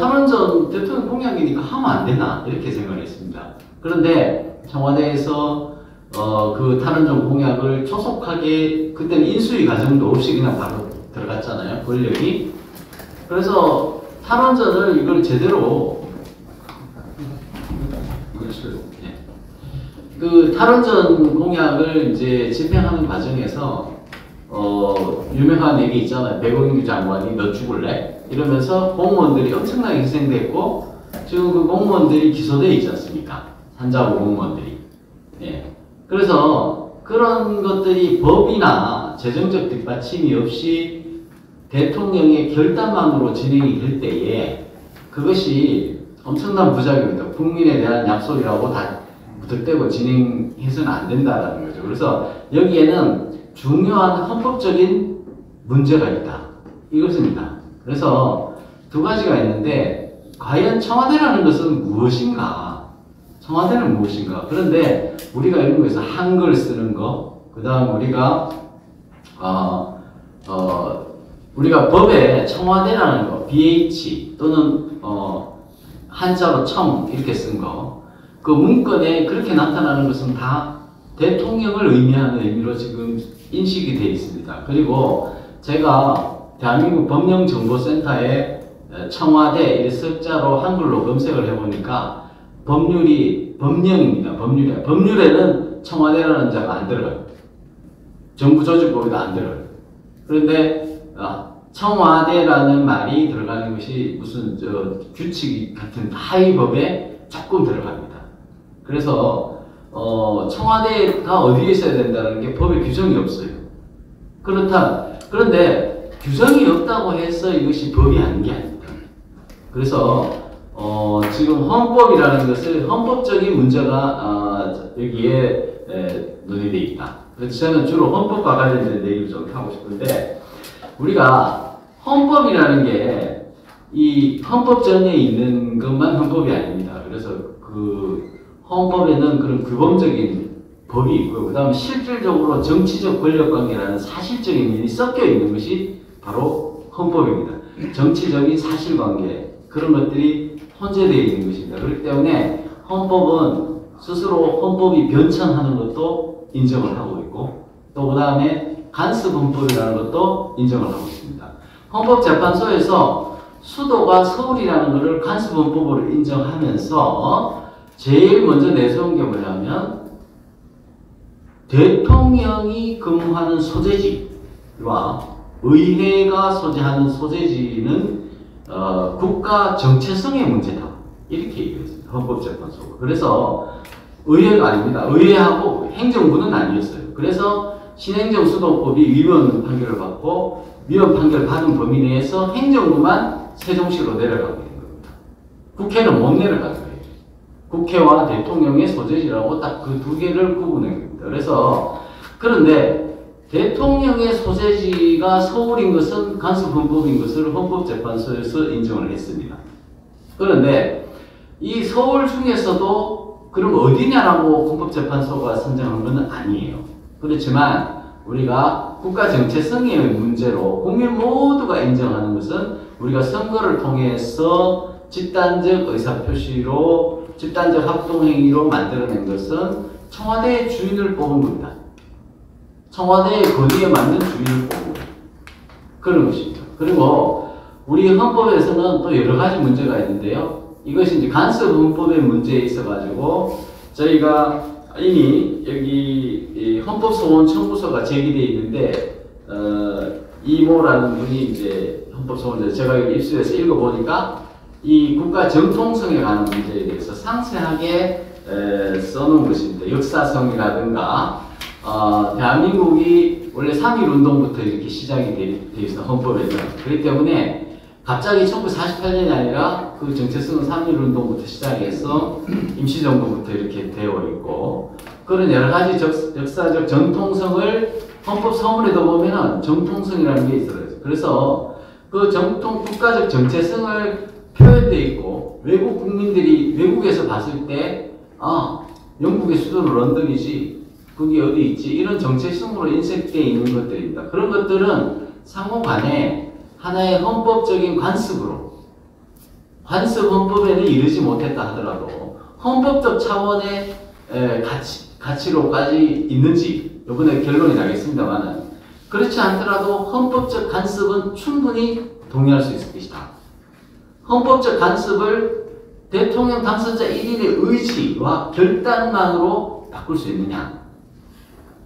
탈원전 대통령 공약이니까 하면 안 되나 이렇게 생각을 했습니다. 그런데 청와대에서 그 탈원전 공약을 조속하게 그때는 인수위 과정도 없이 그냥 바로 들어갔잖아요, 권력이. 그래서 탈원전을 이걸 제대로 그 탈원전 공약을 이제 집행하는 과정에서 유명한 얘기 있잖아요. 백원규 장관이 너 죽을래? 이러면서 공무원들이 엄청나게 희생됐고, 지금 그 공무원들이 기소되어 있지 않습니까? 산자부 공무원들이. 예. 그래서 그런 것들이 법이나 재정적 뒷받침이 없이 대통령의 결단만으로 진행이 될 때에 그것이 엄청난 부작용이다. 국민에 대한 약속이라고 다 부득대고 진행해서는 안 된다라는 거죠. 그래서 여기에는 중요한 헌법적인 문제가 있다. 이것입니다. 그래서 두 가지가 있는데, 과연 청와대라는 것은 무엇인가? 청와대는 무엇인가? 그런데 우리가 일본에서 한글 쓰는 거, 그 다음 우리가 법에 청와대라는 거, BH 또는 한자로 청 이렇게 쓴 거, 그 문건에 그렇게 나타나는 것은 다 대통령을 의미하는 의미로 지금 인식이 되어 있습니다. 그리고 제가 대한민국 법령정보센터에 청와대 이 석자로 한글로 검색을 해보니까 법령입니다. 법률에는 청와대라는 자가 안 들어요. 정부 조직법에도 안 들어요. 그런데 청와대라는 말이 들어가는 것이 무슨 규칙 같은 하위법에 조금 들어갑니다. 그래서 청와대가 어디에 있어야 된다는 게 법에 규정이 없어요. 그런데 규정이 없다고 해서 이것이 법이 아닌 게 아닙니다. 그래서, 지금 헌법이라는 것을 헌법적인 문제가, 여기에 논의되어 있다. 그래서 저는 주로 헌법과 관련된 얘기를 좀 하고 싶은데, 우리가 헌법이라는 게 이 헌법전에 있는 것만 헌법이 아닙니다. 그래서 헌법에는 그런 규범적인 법이 있고요. 그 다음에 실질적으로 정치적 권력관계라는 사실적인 일이 섞여 있는 것이 바로 헌법입니다. 정치적인 사실관계, 그런 것들이 혼재되어 있는 것입니다. 그렇기 때문에 헌법은 스스로 헌법이 변천하는 것도 인정을 하고 있고, 또 그 다음에 간섭헌법이라는 것도 인정을 하고 있습니다. 헌법재판소에서 수도가 서울이라는 것을 간섭헌법으로 인정하면서 제일 먼저 내세운 게 뭐냐면, 대통령이 근무하는 소재지와 의회가 소재하는 소재지는 국가 정체성의 문제다. 이렇게 얘기했습니다. 헌법재판소가. 그래서 의회가 아닙니다. 의회하고 행정부는 아니었어요. 그래서 신행정수도법이 위헌 판결을 받고, 위헌 판결 받은 범위 내에서 행정부만 세종시로 내려가게 된 겁니다. 국회는 못 내려가요. 국회와 대통령의 소재지라고 딱 그 두 개를 구분한 겁니다. 그래서, 그런데 대통령의 소재지가 서울인 것은 간섭헌법인 것을 헌법재판소에서 인정을 했습니다. 그런데 이 서울 중에서도 그럼 어디냐라고 헌법재판소가 선정한 건 아니에요. 그렇지만 우리가 국가 정체성의 문제로 국민 모두가 인정하는 것은 우리가 선거를 통해서 집단적 의사표시로 집단적 합동행위로 만들어낸 것은 청와대의 주인을 뽑은 겁니다. 청와대의 권위에 맞는 주인을 뽑은 겁니다. 그런 것입니다. 그리고 우리 헌법에서는 또 여러 가지 문제가 있는데요. 이것이 이제 간섭헌법의 문제에 있어가지고 저희가 이미 여기 헌법소원청구서가 제기되어 있는데, 이모라는 분이 이제 헌법소원을 제가 여기 입수해서 읽어보니까 이 국가 정통성에 관한 문제에 대해서 상세하게 써놓은 것입니다. 역사성이라든가, 대한민국이 원래 3.1운동부터 이렇게 시작이 되어 있어, 헌법에는. 그렇기 때문에 갑자기 1948년이 아니라 그 정체성은 3.1운동부터 시작해서 임시정부부터 이렇게 되어 있고, 그런 여러 가지 역사적 정통성을 헌법 서문에도 보면은 정통성이라는 게 있어요. 그래서 그 정통 국가적 정체성을 표현되어 있고, 외국 국민들이 외국에서 봤을 때, 아, 영국의 수도는 런던이지, 그게 어디 있지, 이런 정체성으로 인식되어 있는 것들입니다. 그런 것들은 상호 간에 하나의 헌법적인 관습으로, 관습 헌법에는 이르지 못했다 하더라도 헌법적 차원의 가치로까지 있는지 이번에 결론이 나겠습니다만, 그렇지 않더라도 헌법적 간섭은 충분히 동의할 수 있을 것이다. 헌법적 간섭을 대통령 당선자 1인의 의지와 결단만으로 바꿀 수 있느냐,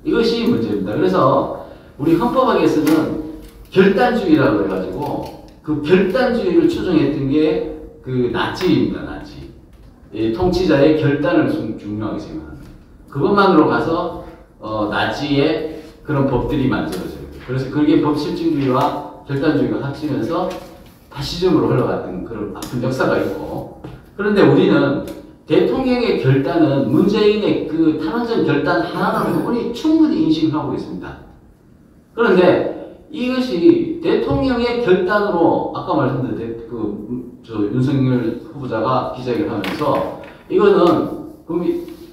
이것이 문제입니다. 그래서 우리 헌법학에서는 결단주의라고 해가지고 그 결단주의를 추정했던 게 그 나치입니다. 나치. 예, 통치자의 결단을 중요하게 생각합니다. 그것만으로 가서 나치의 그런 법들이 만들어져요. 그래서 그게 법실증주의와 결단주의가 합치면서 파시즘으로 흘러갔던 그런 아픈 역사가 있고, 그런데 우리는 대통령의 결단은 문재인의 그 탈원전 결단 하나만큼은 충분히 인식하고 있습니다. 그런데 이것이 대통령의 결단으로 아까 말씀드렸는데 그 윤석열 후보자가 기자회견하면서 이거는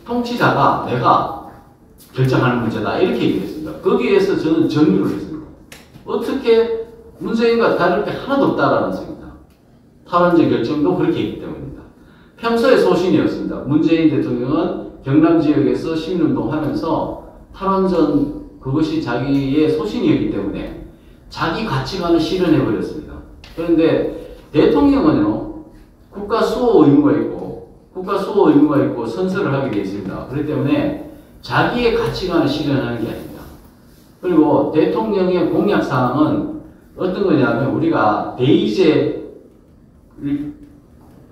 통치자가 내가 결정하는 문제다 이렇게 얘기했습니다. 거기에서 저는 정리를 했습니다. 어떻게 문재인과 다를 게 하나도 없다라는 생각입니다. 탈원전 결정도 그렇게 했기 때문입니다. 평소에 소신이었습니다. 문재인 대통령은 경남 지역에서 시민운동 하면서 탈원전 그것이 자기의 소신이었기 때문에 자기 가치관을 실현해버렸습니다. 그런데 대통령은요, 국가 수호 의무가 있고, 선서를 하게 되어 있습니다. 그렇기 때문에 자기의 가치관을 실현하는 게 아닙니다. 그리고 대통령의 공약사항은 어떤 거냐면 우리가 대의제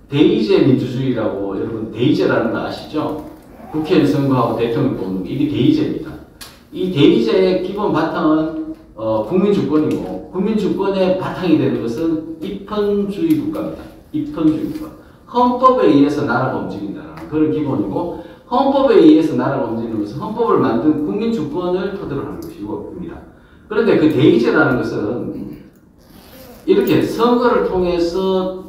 민주주의라고, 여러분 대의제라는 거 아시죠? 국회의원 선거하고 대통령 뽑는 게 이게 대의제입니다. 이 대의제의 기본 바탕은 국민주권이고, 국민주권의 바탕이 되는 것은 입헌주의 국가입니다. 입헌주의 국가. 헌법에 의해서 나라가 움직인다는 그런 기본이고, 헌법에 의해서 나라가 움직이는 것은 헌법을 만든 국민주권을 토대로 하는 것입니다. 그런데 그 대의제라는 것은 이렇게 선거를 통해서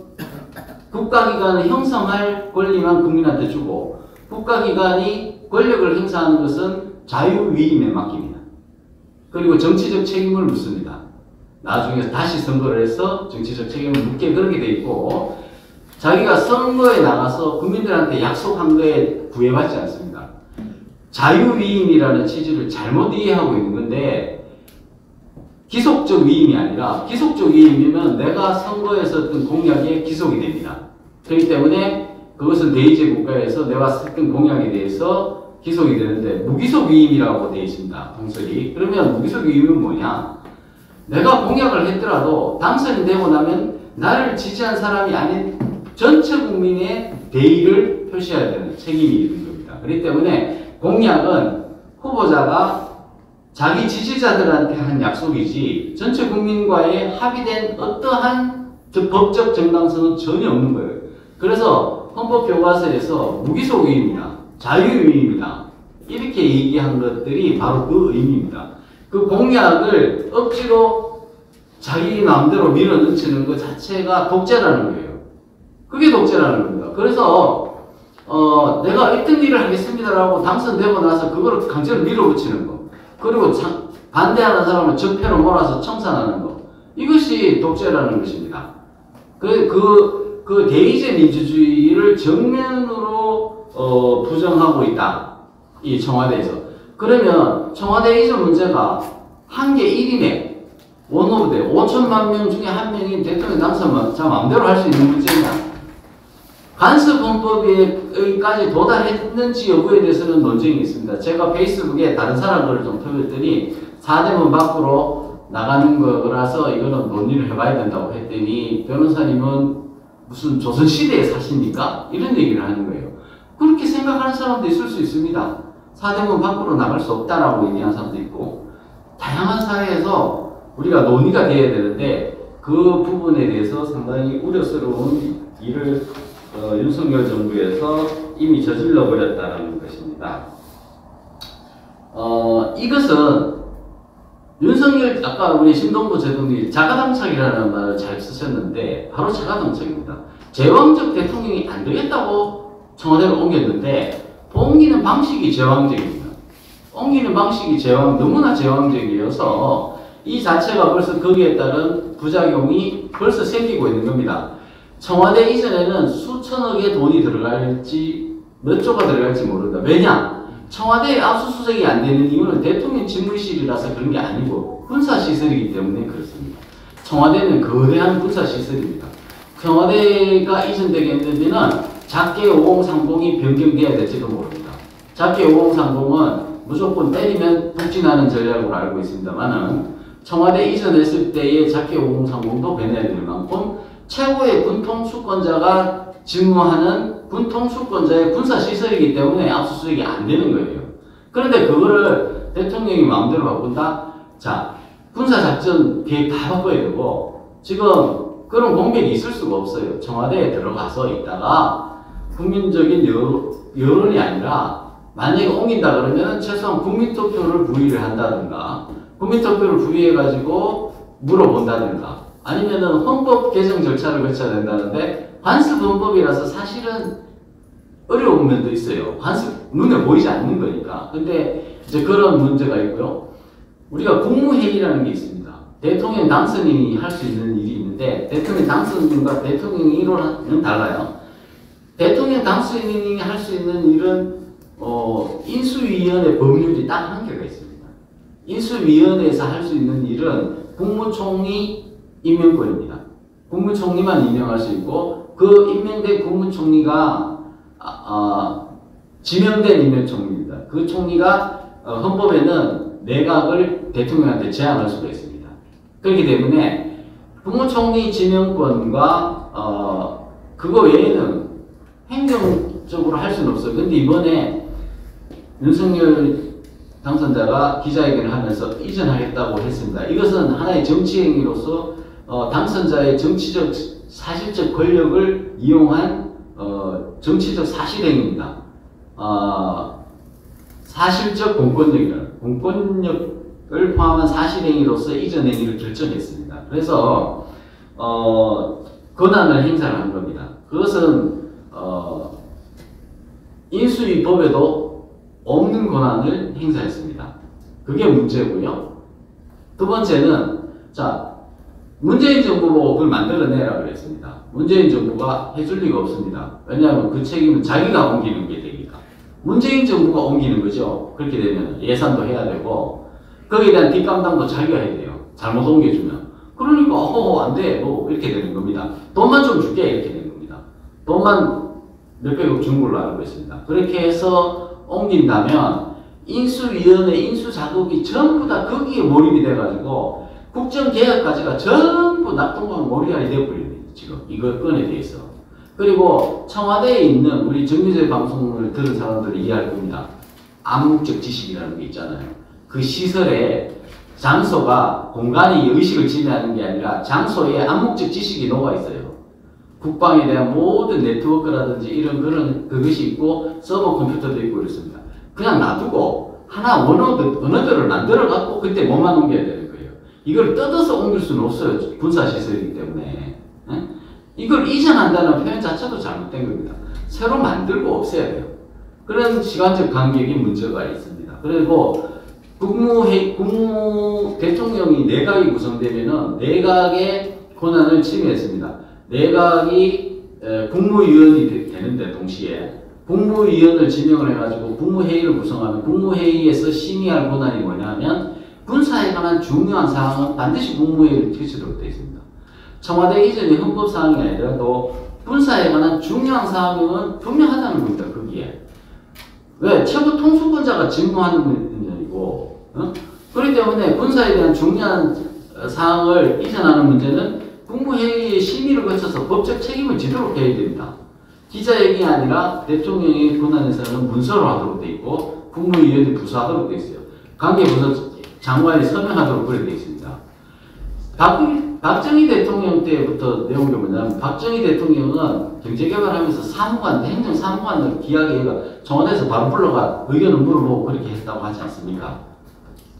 국가기관을 형성할 권리만 국민한테 주고, 국가기관이 권력을 행사하는 것은 자유위임에 맡깁니다. 그리고 정치적 책임을 묻습니다. 나중에 다시 선거를 해서 정치적 책임을 묻게 그렇게 돼 있고, 자기가 선거에 나가서 국민들한테 약속한 거에 구애받지 않습니다. 자유위임이라는 취지를 잘못 이해하고 있는 건데, 기속적 위임이 아니라, 기속적 위임이면 내가 선거에서 했던 공약에 기속이 됩니다. 그렇기 때문에 그것은 대의제 국가에서 내가 했던 공약에 대해서 기속이 되는데, 무기속 위임이라고 되어 있습니다. 동설이. 그러면 무기속 위임은 뭐냐? 내가 공약을 했더라도 당선이 되고 나면 나를 지지한 사람이 아닌 전체 국민의 대의를 표시해야 되는 책임이 있는 겁니다. 그렇기 때문에 공약은 후보자가 자기 지지자들한테 한 약속이지 전체 국민과의 합의된 어떠한 법적 정당성은 전혀 없는 거예요. 그래서 헌법교과서에서 무기속 위임이나 자유위임이나 이렇게 얘기한 것들이 바로 그 의미입니다. 그 공약을 억지로 자기 마음대로 밀어넣치는 것 자체가 독재라는 거예요. 그게 독재라는 겁니다. 그래서 내가 1등 일을 하겠습니다라고 당선되고 나서 그걸 강제로 밀어붙이는 거, 그리고 반대하는 사람을 적폐로 몰아서 청산하는 것, 이것이 독재라는 것입니다. 그 대의제 민주주의를 정면으로 부정하고 있다, 이 청와대에서. 그러면 청와대 이전 문제가 한계 1인의 원오브대 5천만 명 중에 한 명이 대통령 당선만 자 마음대로 할 수 있는 문제냐, 간섭 헌법에까지 도달했는지 여부에 대해서는 논쟁이 있습니다. 제가 페이스북에 다른 사람들을 좀 터봤더니 4대문 밖으로 나가는 거라서 이거는 논의를 해봐야 된다고 했더니, 변호사님은 무슨 조선시대에 사십니까? 이런 얘기를 하는 거예요. 그렇게 생각하는 사람도 있을 수 있습니다. 4대문 밖으로 나갈 수 없다라고 얘기하는 사람도 있고, 다양한 사회에서 우리가 논의가 돼야 되는데 그 부분에 대해서 상당히 우려스러운 일을 윤석열 정부에서 이미 저질러버렸다는 것입니다. 이것은 윤석열, 아까 우리 심동보 제동님이 자가당착이라는 말을 잘 쓰셨는데, 바로 자가당착입니다. 제왕적 대통령이 안 되겠다고 청와대를 옮겼는데, 옮기는 방식이 제왕적입니다. 옮기는 방식이 너무나 제왕적이어서 이 자체가 벌써 거기에 따른 부작용이 벌써 생기고 있는 겁니다. 청와대 이전에는 수천억의 돈이 들어갈지 몇 조가 들어갈지 모른다. 왜냐? 청와대의 압수수색이 안 되는 이유는 대통령 집무실이라서 그런 게 아니고 군사시설이기 때문에 그렇습니다. 청와대는 거대한 군사시설입니다. 청와대가 이전되게 되는 데는 작게 5030이 변경되어야 될지도 모릅니다. 작게 5030은 무조건 때리면 북진하는 전략으로 알고 있습니다만은 청와대 이전했을 때의 자케5030도 배내야 될 만큼 최고의 군통수권자가 직무하는 군통수권자의 군사시설이기 때문에 압수수색이 안 되는 거예요. 그런데 그거를 대통령이 마음대로 바꾼다? 자, 군사작전 계획 다 바꿔야 되고 지금 그런 공백이 있을 수가 없어요. 청와대에 들어가서 있다가 국민적인 여론이 아니라 만약에 옮긴다 그러면 최소한 국민투표를 부의를 한다든가 국민투표를 부의해가지고 물어본다든가 아니면은 헌법 개정 절차를 거쳐야 된다는데 관습 헌법이라서 사실은 어려운 면도 있어요. 관습 눈에 보이지 않는 거니까. 근데 이제 그런 문제가 있고요. 우리가 국무회의라는 게 있습니다. 대통령 당선인이 할 수 있는 일이 있는데 대통령 당선인과 대통령 일원은 달라요. 대통령 당선인이 할 수 있는 일은 인수위원회 법률이 딱 한계가 있습니다. 인수위원회에서 할 수 있는 일은 국무총리 임명권입니다. 국무총리만 임명할 수 있고 그 임명된 국무총리가 지명된 임명총리입니다. 그 총리가 헌법에는 내각을 대통령한테 제안할 수가 있습니다. 그렇기 때문에 국무총리 지명권과 그거 외에는 행정적으로 할 수는 없어요. 근데 이번에 윤석열 당선자가 기자회견을 하면서 이전하겠다고 했습니다. 이것은 하나의 정치행위로서 당선자의 정치적 사실적 권력을 이용한 정치적 사실행위입니다. 사실적 공권력을 포함한 사실행위로서 이전행위를 결정했습니다. 그래서 권한을 행사를 한 겁니다. 그것은 인수위법에도 없는 권한을 행사했습니다. 그게 문제고요. 두 번째는 자 문재인 정부로 그걸 만들어내라 그랬습니다. 문재인 정부가 해줄 리가 없습니다. 왜냐하면 그 책임은 자기가 옮기는 게 되니까. 문재인 정부가 옮기는 거죠. 그렇게 되면 예산도 해야 되고 거기에 대한 뒷감당도 자기가 해야 돼요. 잘못 옮겨주면. 그러니까 안 돼. 뭐 이렇게 되는 겁니다. 돈만 좀 줄게 이렇게 되는 겁니다. 돈만 몇백억 준 걸로 알고 있습니다. 그렇게 해서 옮긴다면 인수위원회 인수작업이 전부 다 거기에 몰입이 돼가지고 국정개혁까지가 전부 낙동강 몰이알이 되어버립니다. 지금 이걸 꺼내대해서. 그리고 청와대에 있는 우리 정규제 방송을 들은 사람들이 이해할 겁니다. 암묵적 지식이라는 게 있잖아요. 그 시설에 장소가 공간이 의식을 지배하는 게 아니라 장소에 암묵적 지식이 녹아있어요. 국방에 대한 모든 네트워크라든지 이런 그런 그것이 있고 서버 컴퓨터도 있고 그렇습니다. 그냥 놔두고 하나 언어들을 만들어갖고 그때 뭐만 옮겨야 되는 거예요. 이걸 뜯어서 옮길 수는 없어요. 군사시설이기 때문에. 네? 이걸 이전한다는 표현 자체도 잘못된 겁니다. 새로 만들고 없애야 돼요. 그런 시간적 간격이 문제가 있습니다. 그리고 대통령이 내각이 구성되면은 내각의 권한을 침해했습니다. 내각이 국무위원이 되는데 동시에 국무위원을 지명을 해가지고 국무회의를 구성하면 국무회의에서 심의할 권한이 뭐냐면 군사에 관한 중요한 사항은 반드시 국무회의를 거치도록 되어 있습니다. 청와대 이전의 헌법 사항이 아니라도 군사에 관한 중요한 사항은 분명하다는 겁니다. 거기에 왜 최고 통수권자가 직무하는 문제이고 그렇기 때문에 군사에 대한 중요한 사항을 이전하는 문제는 국무회의의 심의를 거쳐서 법적 책임을 지도록 해야 됩니다. 기자회견이 아니라 대통령의 권한에서는 문서로 하도록 돼 있고 국무위원이 부서하도록 돼 있어요. 관계부서 장관이 서명하도록 그렇게 돼 있습니다. 박정희 대통령 때부터 내용이 뭐냐면 박정희 대통령은 경제개발하면서 사무관, 행정사무관을 기하게 청와대에서 바로 불러가 의견을 물어보고 그렇게 했다고 하지 않습니까?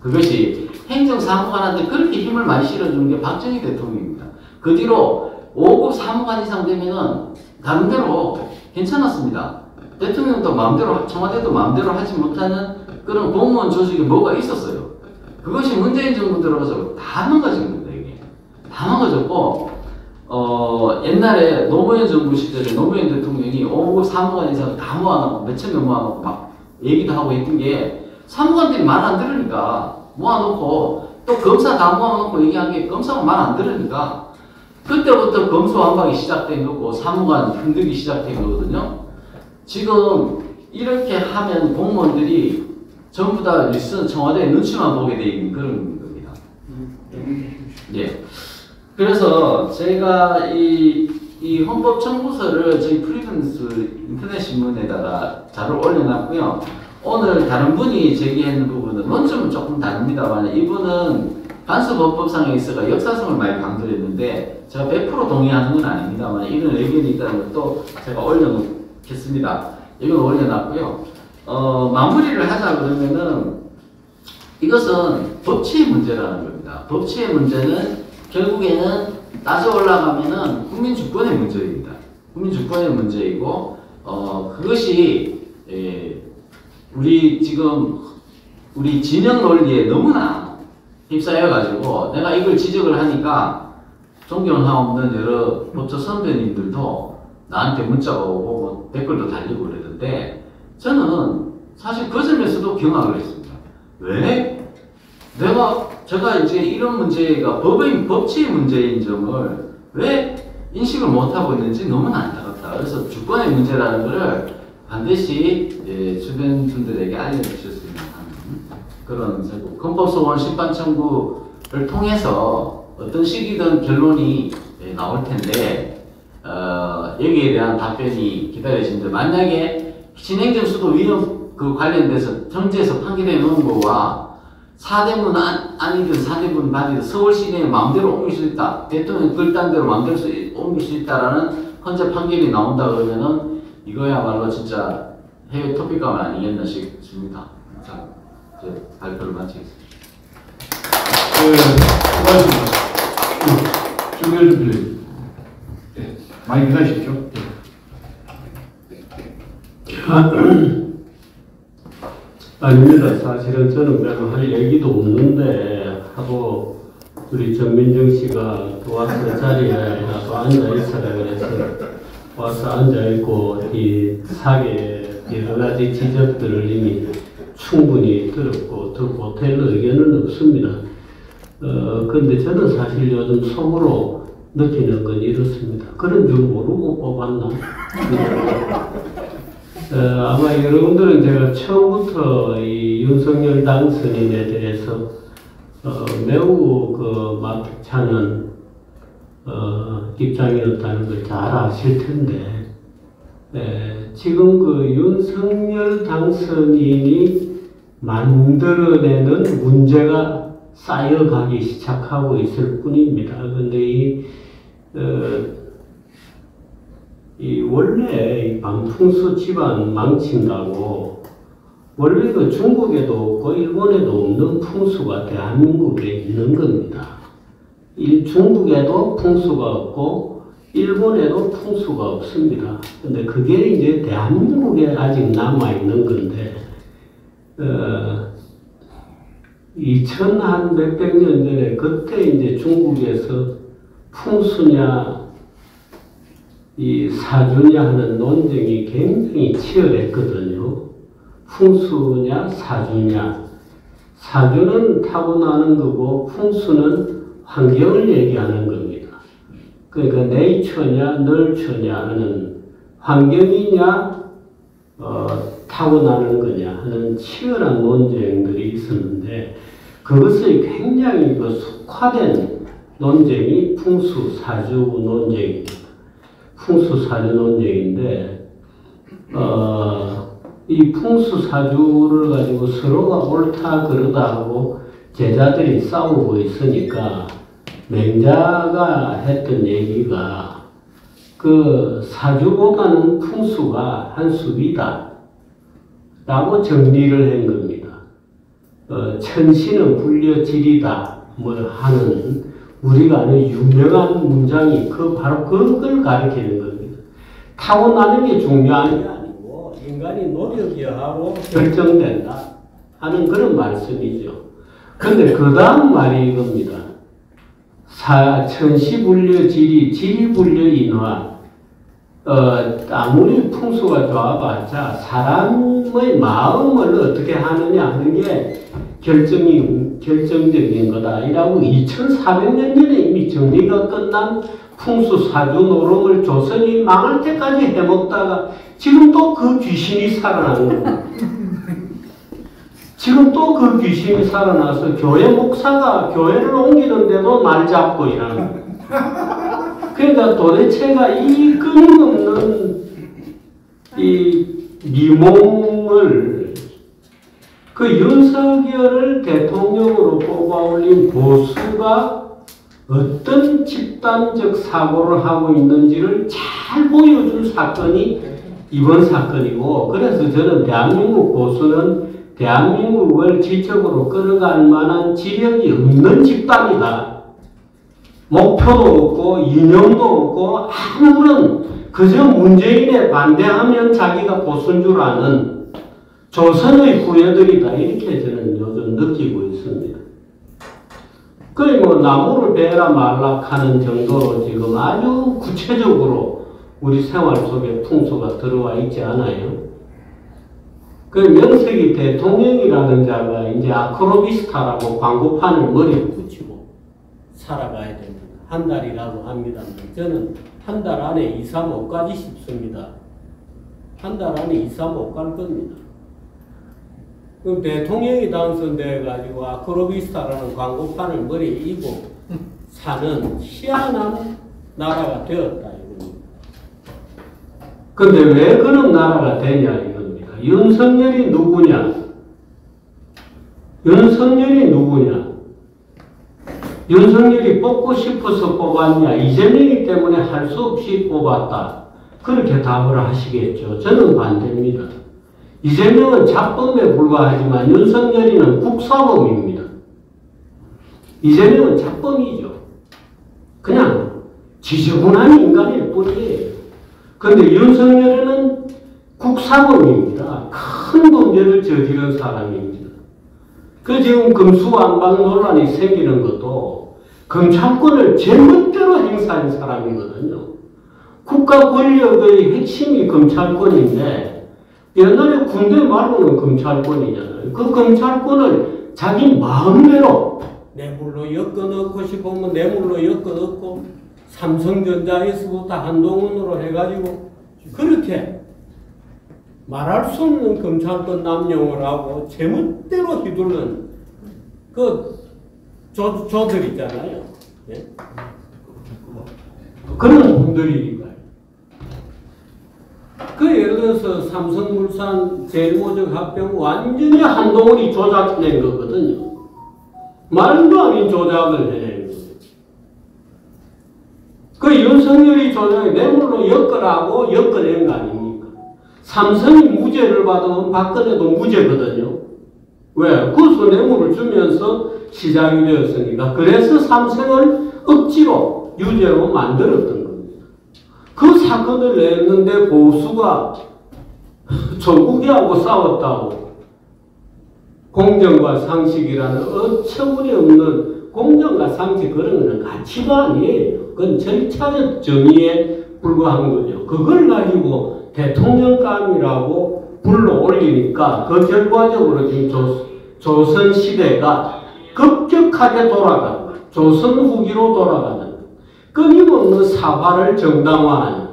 그것이 행정사무관한테 그렇게 힘을 많이 실어주는 게 박정희 대통령입니다. 그 뒤로 5급 사무관 이상 되면은 나름대로 괜찮았습니다. 대통령도 마음대로, 청와대도 마음대로 하지 못하는 그런 공무원 조직이 뭐가 있었어요. 그것이 문재인 정부 들어가서 다 망가진 겁니다, 이게. 다 망가졌고, 옛날에 노무현 정부 시절에 노무현 대통령이 5급 사무관 이상 다 모아놓고, 몇천 명 모아놓고 막 얘기도 하고 했던 게 사무관들이 말 안 들으니까 모아놓고 또 검사 다 모아놓고 얘기한 게 검사가 말 안 들으니까 그때부터 검수완박이 시작된 거고 사무관 흔들기 시작된 거거든요. 지금 이렇게 하면 공무원들이 전부 다 청와대의 눈치만 보게 돼 있는 그런 겁니다. 네. 그래서 제가 이 헌법 청구서를 저희 프리던스 인터넷 신문에다가 자료를 올려놨고요. 오늘 다른 분이 제기하는 부분은 논점은 조금 다릅니다만 이분은 간수법법상에 있어서 역사성을 많이 강조했는데 제가 100% 동의하는 건 아닙니다만 이런 의견이 있다는 것도 제가 올려놓겠습니다. 이건 올려놨고요. 마무리를 하자 그러면은 이것은 법치의 문제라는 겁니다. 법치의 문제는 결국에는 따져 올라가면은 국민 주권의 문제입니다. 국민 주권의 문제이고, 그것이, 우리 진영 논리에 너무나 휩싸여가지고, 내가 이걸 지적을 하니까, 존경하 없는 여러 법조 선배님들도 나한테 문자가 오고, 뭐 댓글도 달리고 그러던데, 저는 사실 그 점에서도 경악을 했습니다. 왜? 제가 이제 이런 문제가 법치의 문제인 점을 왜 인식을 못하고 있는지 너무나 안타깝다. 그래서 주권의 문제라는 것을 반드시 주변 분들에게 알려주셨으면 하는 그런 생각. 헌법소원 심판 청구를 통해서 어떤 시기든 결론이 나올 텐데, 여기에 대한 답변이 기다려지는데, 만약에 신행정수도 위원 그 관련돼서 정지에서 판결해 놓은 거와 4대문 아니든 4대문 반이든 서울 시내에 마음대로 옮길 수 있다. 대통령 글단대로 마음대로 옮길 수 있다라는 헌재 판결이 나온다 그러면은 이거야말로 진짜 해외 토픽감 아니겠나 싶습니다. 자, 이제 발표를 마치겠습니다. 네, 수고하셨습니다. 준비를 좀 드려요. 네, 많이 기다리십시오. 네. 아닙니다. 사실은 저는 별로 할 얘기도 없는데 하고 우리 전민정 씨가 또 와서 자리에 나도 앉아있으라 그래서 와서 앉아있고 이 사계의 여러 가지 지적들을 이미 충분히 들었고 더 보태는 의견은 없습니다. 근데 저는 사실 요즘 속으로 느끼는 건 이렇습니다. 그런 줄 모르고 뽑았나? 아마 여러분들은 제가 처음부터 이 윤석열 당선인에 대해서 매우 그 막차는 입장이었다는 걸 잘 아실 텐데 지금 그 윤석열 당선인이 만들어내는 문제가 쌓여가기 시작하고 있을 뿐입니다. 그런데 이 원래 이 방풍수 집안 망친다고 원래 그 중국에도 없고 일본에도 없는 풍수가 대한민국에 있는 겁니다. 중국에도 풍수가 없고 일본에도 풍수가 없습니다. 근데 그게 이제 대한민국에 아직 남아있는 건데 2100년 전에 그때 이제 중국에서 풍수냐 이 사주냐 하는 논쟁이 굉장히 치열했거든요. 풍수냐 사주냐. 사주는 타고나는 거고 풍수는 환경을 얘기하는 겁니다. 그러니까 네이처냐 널처냐 하는 환경이냐 타고나는 거냐 하는 치열한 논쟁들이 있었는데 그것이 굉장히 그 속화된 논쟁이 풍수 사주 논쟁입니다. 풍수사주 논쟁인데, 이 풍수사주를 가지고 서로가 옳다 그러다 하고 제자들이 싸우고 있으니까 맹자가 했던 얘기가 그 사주보다는 풍수가 한 수이다 라고 정리를 한 겁니다. 천신은 불려질이다 뭐 하는 우리가 아는 유명한 문장이 바로 그걸 가리키는 겁니다. 타고나는 게 중요한 게 아니고 인간이 노력이야 하고 결정된다 하는 그런 말씀이죠. 근데 그 다음 말이 이겁니다. 천시불려 지리, 지리불려 인화. 아무리 풍수가 좋아봤자 사람의 마음을 어떻게 하느냐 하는 게 결정적인 거다. 이라고 2400년 전에 이미 정리가 끝난 풍수 사주 노름을 조선이 망할 때까지 해먹다가 지금 또 그 귀신이 살아나는 겁니다. 지금 또 그 귀신이 살아나서 교회 목사가 교회를 옮기는데도 말 잡고 이러는. 그러니까 도대체가 이 끊임없는 이 미몽을 그 윤석열을 대통령으로 뽑아올린 보수가 어떤 집단적 사고를 하고 있는지를 잘 보여준 사건이 이번 사건이고, 그래서 저는 대한민국 보수는 대한민국을 지적으로 끌어갈 만한 지력이 없는 집단이다. 목표도 없고 이념도 없고 아무런, 그저 문재인에 반대하면 자기가 보수인 줄 아는 조선의 후예들이다, 이렇게 저는 요즘 느끼고 있습니다. 거의 뭐 나무를 베라 말라 하는 정도로 지금 아주 구체적으로 우리 생활 속에 풍수가 들어와 있지 않아요? 그 명색이 대통령이라는 자가 이제 아크로비스타라고 광고판을 머리에 붙이고 살아가야 됩니다. 한 달이라고 합니다. 저는 한 달 안에 2, 3, 5까지 쉽습니다. 한 달 안에 2, 3, 5 갈 겁니다. 그럼 대통령이 당선돼가지고 아크로비스타라는 광고판을 머리에 이고 사는 희한한 나라가 되었다, 이겁니다. 근데 왜 그런 나라가 되냐, 이겁니다. 윤석열이 누구냐? 윤석열이 누구냐? 윤석열이 뽑고 싶어서 뽑았냐? 이재명이 때문에 할 수 없이 뽑았다. 그렇게 답을 하시겠죠. 저는 반대입니다. 이재명은 잡범에 불과하지만 윤석열이는 국사범입니다. 이재명은 잡범이죠. 그냥 지저분한 인간일 뿐이에요. 그런데 윤석열은 국사범입니다. 큰 범죄를 저지른 사람입니다. 그 지금 금수완박 논란이 생기는 것도 검찰권을 제멋대로 행사한 사람이거든요. 국가 권력의 핵심이 검찰권인데 옛날에 군대 말고는 검찰권이잖아요. 그 검찰권을 자기 마음대로 뇌물로 엮어넣고 싶으면 뇌물로 엮어넣고 삼성전자에서부터 한동훈으로 해가지고 그렇게 말할 수 없는 검찰권 남용을 하고 제멋대로 휘둘른 그 조들 있잖아요. 네? 그런 분들이 그 예를 들어서 삼성물산 제일모적 합병 완전히 한동훈이 조작된 거거든요. 말도 아닌 조작을 해낸 거예요. 그 윤석열이 조작을 뇌물로 엮으라고 엮어낸 거 아닙니까? 삼성이 무죄를 받으면 박근혜도 무죄거든요. 왜? 그 손해물을 주면서 시작이 되었으니까. 그래서 삼성을 억지로 유죄로 만들었던 겁니다. 그 사건을 냈는데 보수가 조국이하고 싸웠다고 공정과 상식이라는 어처구니없는 공정과 상식 그런 거는 가치가 아니에요. 그건 절차적 정의에 불과한 거죠. 그걸 가지고 대통령감이라고 불러올리니까 그 결과적으로 지금 조선시대가 급격하게 돌아가는 거예요. 조선 후기로 돌아가는 거예요. 끊임없는 사활을 정당화하는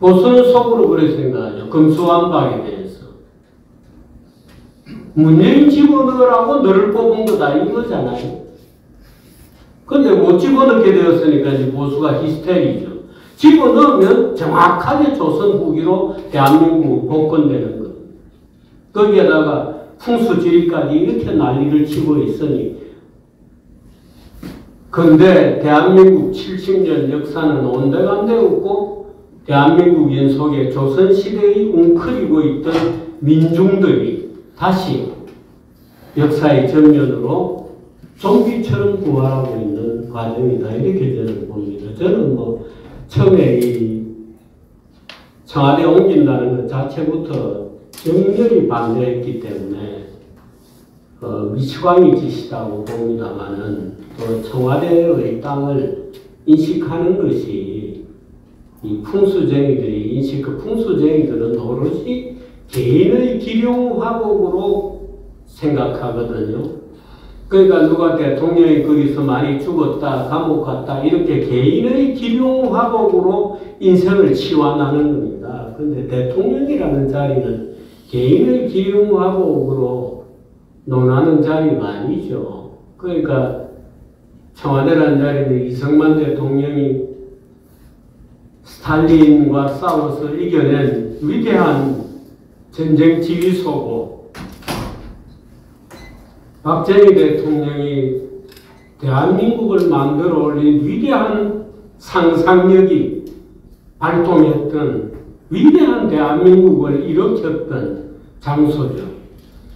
보수는 속으로 그렇게 생각하죠. 금수완박에 대해서. 문재인 집어넣으라고 너를 뽑은 거다, 이거잖아요. 근데 못 집어넣게 되었으니까 이제 보수가 히스테리죠. 집어넣으면 정확하게 조선 후기로 대한민국 복권되는 것. 거기에다가 풍수지리까지 이렇게 난리를 치고 있으니. 근데 대한민국 70년 역사는 온데간데 없고 대한민국 연속에 조선시대의 웅크리고 있던 민중들이 다시 역사의 전면으로 좀비처럼 부활하고 있는 과정이다, 이렇게 저는 봅니다. 저는 뭐 처음에 이 청와대 옮긴다는 것 자체부터 격렬히 반대했기 때문에 미치광이 짓이라고 봅니다만은, 또 청와대의 땅을 인식하는 것이 이 풍수쟁이들이 인식, 그 풍수쟁이들은 오로지 개인의 기룡화복으로 생각하거든요. 그러니까 누가 대통령이 거기서 많이 죽었다, 감옥 갔다, 이렇게 개인의 기룡화복으로 인생을 치환하는 겁니다. 그런데 대통령이라는 자리는 개인의 기룡화복으로 논하는 자리가 아니죠. 그러니까 청와대라는 자리인데 이승만 대통령이 스탈린과 싸워서 이겨낸 위대한 전쟁 지휘소고, 박정희 대통령이 대한민국을 만들어 올린 위대한 상상력이 발동했던 위대한 대한민국을 일으켰던 장소죠.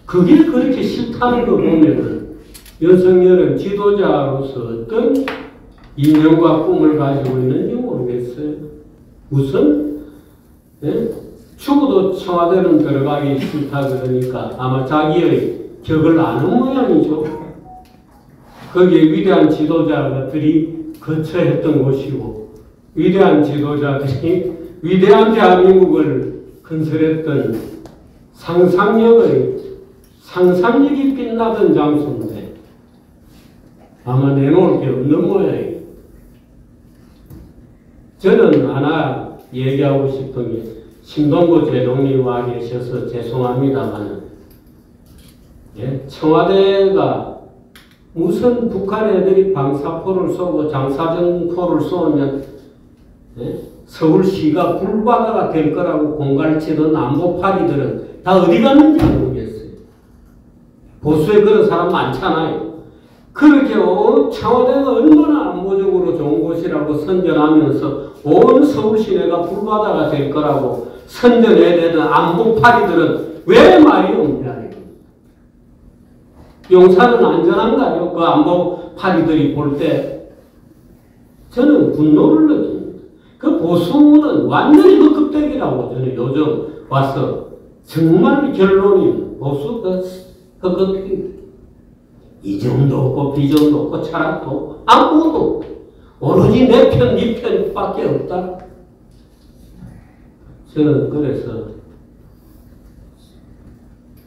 그게 그렇게 싫다는 거 보면은 윤석열은 지도자로서 어떤 인연과 꿈을 가지고 있는지 모르겠어요. 무슨 죽어도 청와대는 들어가기 싫다 그러니까 아마 자기의 격을 아는 모양이죠. 거기에 위대한 지도자들이 거처했던 곳이고 위대한 지도자들이 위대한 대한민국을 건설했던 상상력이 빛나던 장소인데 아마 내놓을 게 없는 모양이에요. 저는 하나 얘기하고 싶은 게 심동보 제동님 와 계셔서 죄송합니다만, 청와대가 무슨 북한 애들이 방사포를 쏘고 장사정포를 쏘면 서울시가 불바다가 될 거라고 공갈치던 안보파리들은 다 어디 갔는지 모르겠어요. 보수에 그런 사람 많잖아요. 그렇게 청와대가 얼마나 안보적으로 좋은 곳이라고 선전하면서 온 서울시내가 불바다가 될 거라고 선전해내는 안보파리들은 왜 말이 없냐. 용산은 안전한가요? 그 안보파리들이 볼 때 저는 분노를 느낍니다. 그 보수는 완전히 헛급대기라고 저는 요즘 와서 정말 결론이 보수 헛급대기. 이 정도 없고 비 정도 없고 철학도 없고 아무것도 없고 오로지 내 편, 네 편밖에 없다. 저는 그래서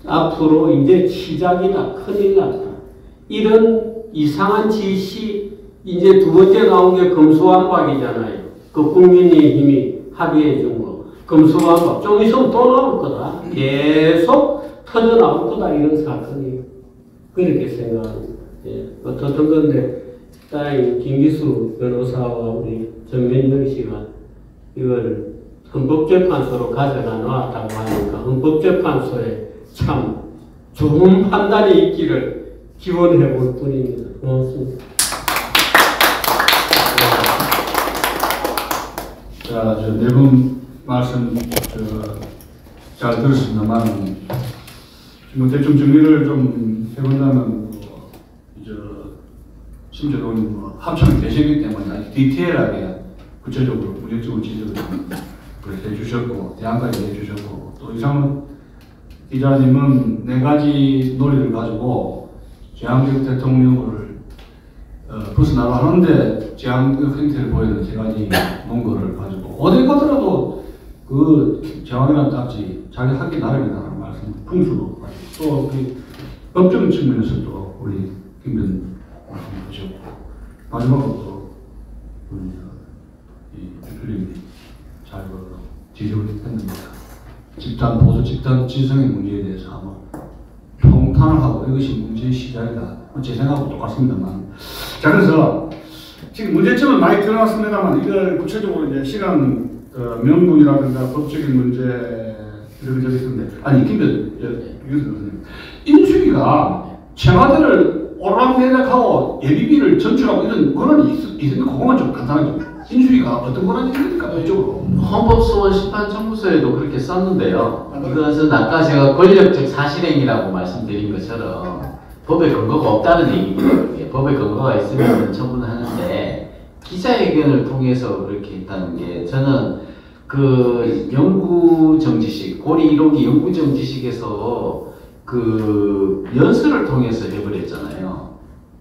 앞으로 이제 시작이다. 큰일 났다. 이런 이상한 지시, 이제 두 번째 나온 게 검수완박이잖아요. 그 국민의힘이 합의해 준 거. 검수완박. 좀 있으면 또 나올 거다. 계속 터져 나올 거다. 이런 사건이. 그렇게 생각합니다. 예. 어떻든 건데, 딸인 김기수 변호사와 우리 전민정 씨가 이걸 헌법재판소로 가져가 놓았다고 하니까 헌법재판소에 참 좋은 판단이 있기를 기원해 볼 뿐입니다. 고맙습니다. 자, 저 네 분 말씀 잘 들었습니다만, 지금 대충 정리를 좀 해본다면, 심지어는 합참이 되시기 때문에 아주 디테일하게 구체적으로 문제점을 지적을 해주셨고, 대안까지 해주셨고, 또 이상은 기자님은 네 가지 논리를 가지고 제왕적 대통령을 벗어나려 하는데 제왕적 행태를 보이는 세 가지 논거를 가지고 어딜 가더라도 그 제왕이라는 딱지 자기 학기 나름이다라는 말씀 풍수도 가지고 또 그 법적인 측면에서도 우리 김변 말씀을 하셨고 마지막으로 우리 이 대표님이 잘 지적을 했습니다. 집단 보수, 집단 지성의 문제에 대해서 한번 평탄을 하고 이것이 문제의 시작이다. 제 생각하고 똑같습니다만. 자, 그래서 지금 문제점은 많이 드러났습니다만 이걸 구체적으로 이제 시간 명분이라든가 법적인 문제 이런 적이 있었는데, 아니, 김변호사님, 인수위가 청와대를 오락내락하고 예비비를 전출하고 이런 권한이 있었는데, 그것만 좀 간단하게. 인수위가 어떤 권한이 있습니까? 이쪽으로. 헌법소원 심판청구서에도 그렇게 썼는데요. 이것은 아까 제가 권력적 사실행위라고 말씀드린 것처럼 법에 근거가 없다는 얘기입니다. 법에 근거가 있으면 청구는 하는데 기자회견을 통해서 그렇게 했다는 게 저는 그 영구정지식, 고리 1호기 영구정지식에서 그 연설을 통해서 해버렸잖아요.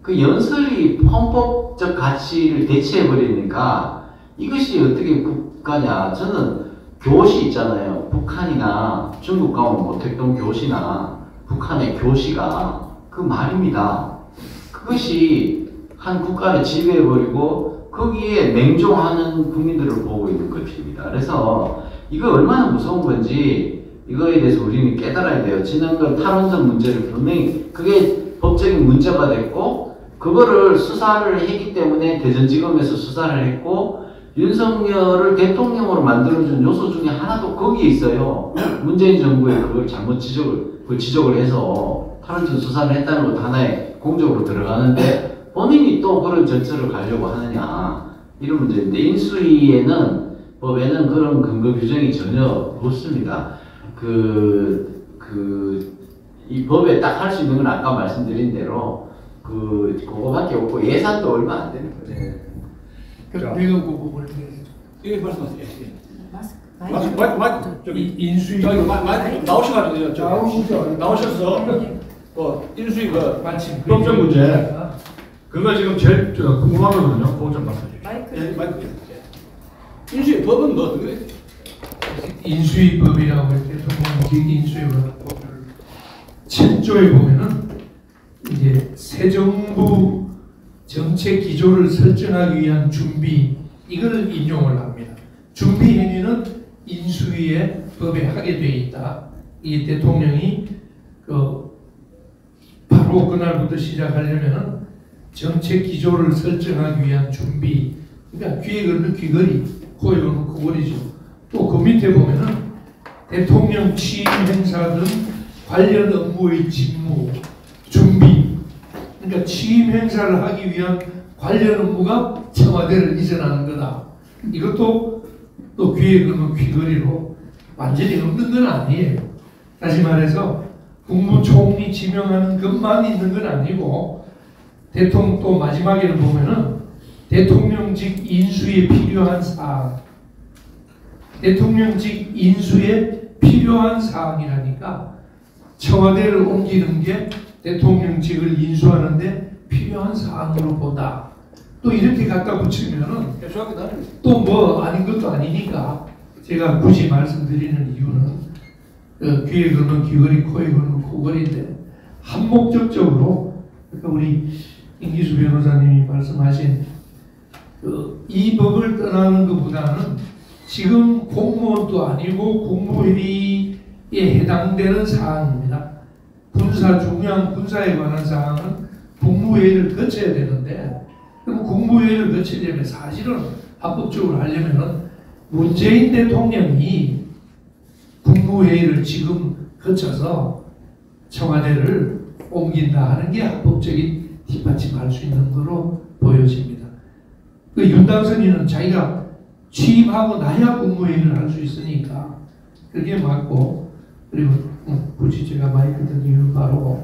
그 연설이 헌법적 가치를 대체해버리니까 이것이 어떻게 국가냐. 저는 교시 있잖아요. 북한이나 중국 가면 모택동 교시나 북한의 교시가 그 말입니다. 그것이 한 국가를 지배해버리고 거기에 맹종하는 국민들을 보고 있는 것입니다. 그래서 이거 얼마나 무서운 건지 이거에 대해서 우리는 깨달아야 돼요. 지난번 탈원전 문제를 분명히 그게 법적인 문제가 됐고, 그거를 수사를 했기 때문에 대전지검에서 수사를 했고, 윤석열을 대통령으로 만들어준 요소 중에 하나도 거기에 있어요. 문재인 정부에 그걸 잘못 지적을 해서 탈원전 수사를 했다는 것도 하나의 공적으로 들어가는데, 본인이 또 그런 절차를 가려고 하느냐, 이런 문제인데, 인수위에는, 법에는 그런 근거 규정이 전혀 없습니다. 이 법에 딱 할 수 있는 건 아까 말씀드린 대로, 그거밖에 없고, 예산도 얼마 안 되는 거죠. 네. 그럼 내가 그 부분을 예, 말씀하세요. 마스크, 저기 인수위 나오셔가지고요. 나오셔서 인수위 그 법적 문제 그거 지금 제일 궁금하거든요. 그거 좀 말씀해 주세요. 마이크. 인수위 법은 뭐 어떻게? 인수위 법이라고 할 때 보면 인수위 법을 7조에 보면은 이제 새 정부 정책 기조를 설정하기 위한 준비, 이걸 인용을 합니다. 준비 행위는 인수위의 법에 하게 돼 있다. 이 대통령이 바로 그날부터 시작하려면은 정책 기조를 설정하기 위한 준비, 그러니까 기획을 넣기 거리, 고역을 넣고 거리죠. 또 그 밑에 보면은 대통령 취임 행사 등 관련 업무의 직무, 준비, 그러니까 취임 행사를 하기 위한 관련 업무가 청와대를 이전하는 거다. 이것도 또 귀에 걸면 귀걸이로 완전히 없는 건 아니에요. 다시 말해서 국무총리 지명하는 것만 있는 건 아니고, 대통령 또 마지막에는 보면은 대통령직 인수에 필요한 사항, 대통령직 인수에 필요한 사항이라니까 청와대를 옮기는 게 대통령직을 인수하는데 필요한 사항으로 보다. 또 이렇게 갖다 붙이면은 또 뭐 아닌 것도 아니니까 제가 굳이 말씀드리는 이유는 귀에 걸면 귀걸이, 코에 걸면 코걸인데, 한목적적으로 그러니까 우리 김기수 변호사님이 말씀하신 이 법을 떠나는 것보다는 지금 공무원도 아니고 국무회의에 해당되는 사항입니다. 중요한 군사에 관한 사항은 국무회의를 거쳐야 되는데, 그럼 국무회의를 거치려면 사실은 합법적으로 하려면 문재인 대통령이 국무회의를 지금 거쳐서 청와대를 옮긴다 하는 게 합법적인 뒷받침할 수 있는 거로 보여집니다. 그 윤당선이는 자기가 취임하고 나야 국무회의를 할 수 있으니까 그게 맞고, 그리고 굳이 제가 마이크 든 이유는 바로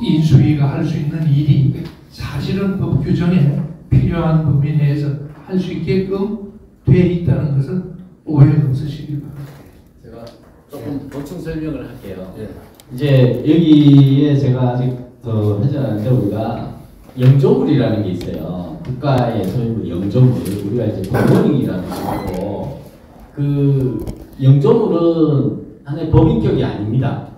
인수위가 할 수 있는 일이 사실은 법 규정에 필요한 범위 내에서 할 수 있게끔 돼 있다는 것은 오해 없으시길 바랍니다. 제가 조금 보충 설명을 할게요. 예. 이제 여기에 제가 아직 더 하지 않았는데, 우리가 영조물이라는 게 있어요. 국가의 소유물 영조물, 우리가 이제 법원이라는 거고, 그 영조물은 하나의 법인격이 아닙니다.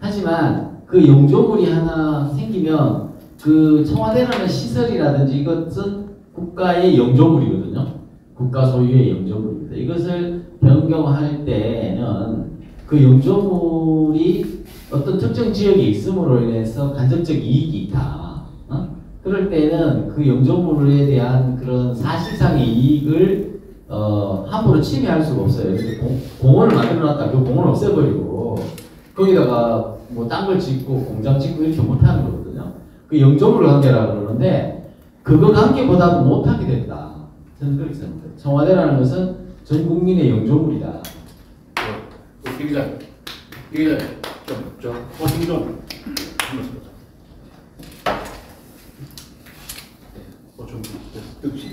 하지만 그 영조물이 하나 생기면 그 청와대라는 시설이라든지 이것은 국가의 영조물이거든요. 국가 소유의 영조물입니다. 이것을 변경할 때는 그 영조물이 어떤 특정 지역에 있음으로 인해서 간접적 이익이 있다. 그럴 때는 그 영조물에 대한 그런 사실상의 이익을 함부로 침해할 수가 없어요. 공원을 만들어놨다, 그 공원을 없애버리고 거기다가 뭐 딴 걸 짓고 공장 짓고 이렇게 못하는 거거든요. 그 영조물 관계라고 그러는데, 그거 관계보다도 못하게 된다. 저는 그렇게 생각합니다. 청와대라는 것은 전 국민의 영조물이다. 김기자, 보충 좀 역시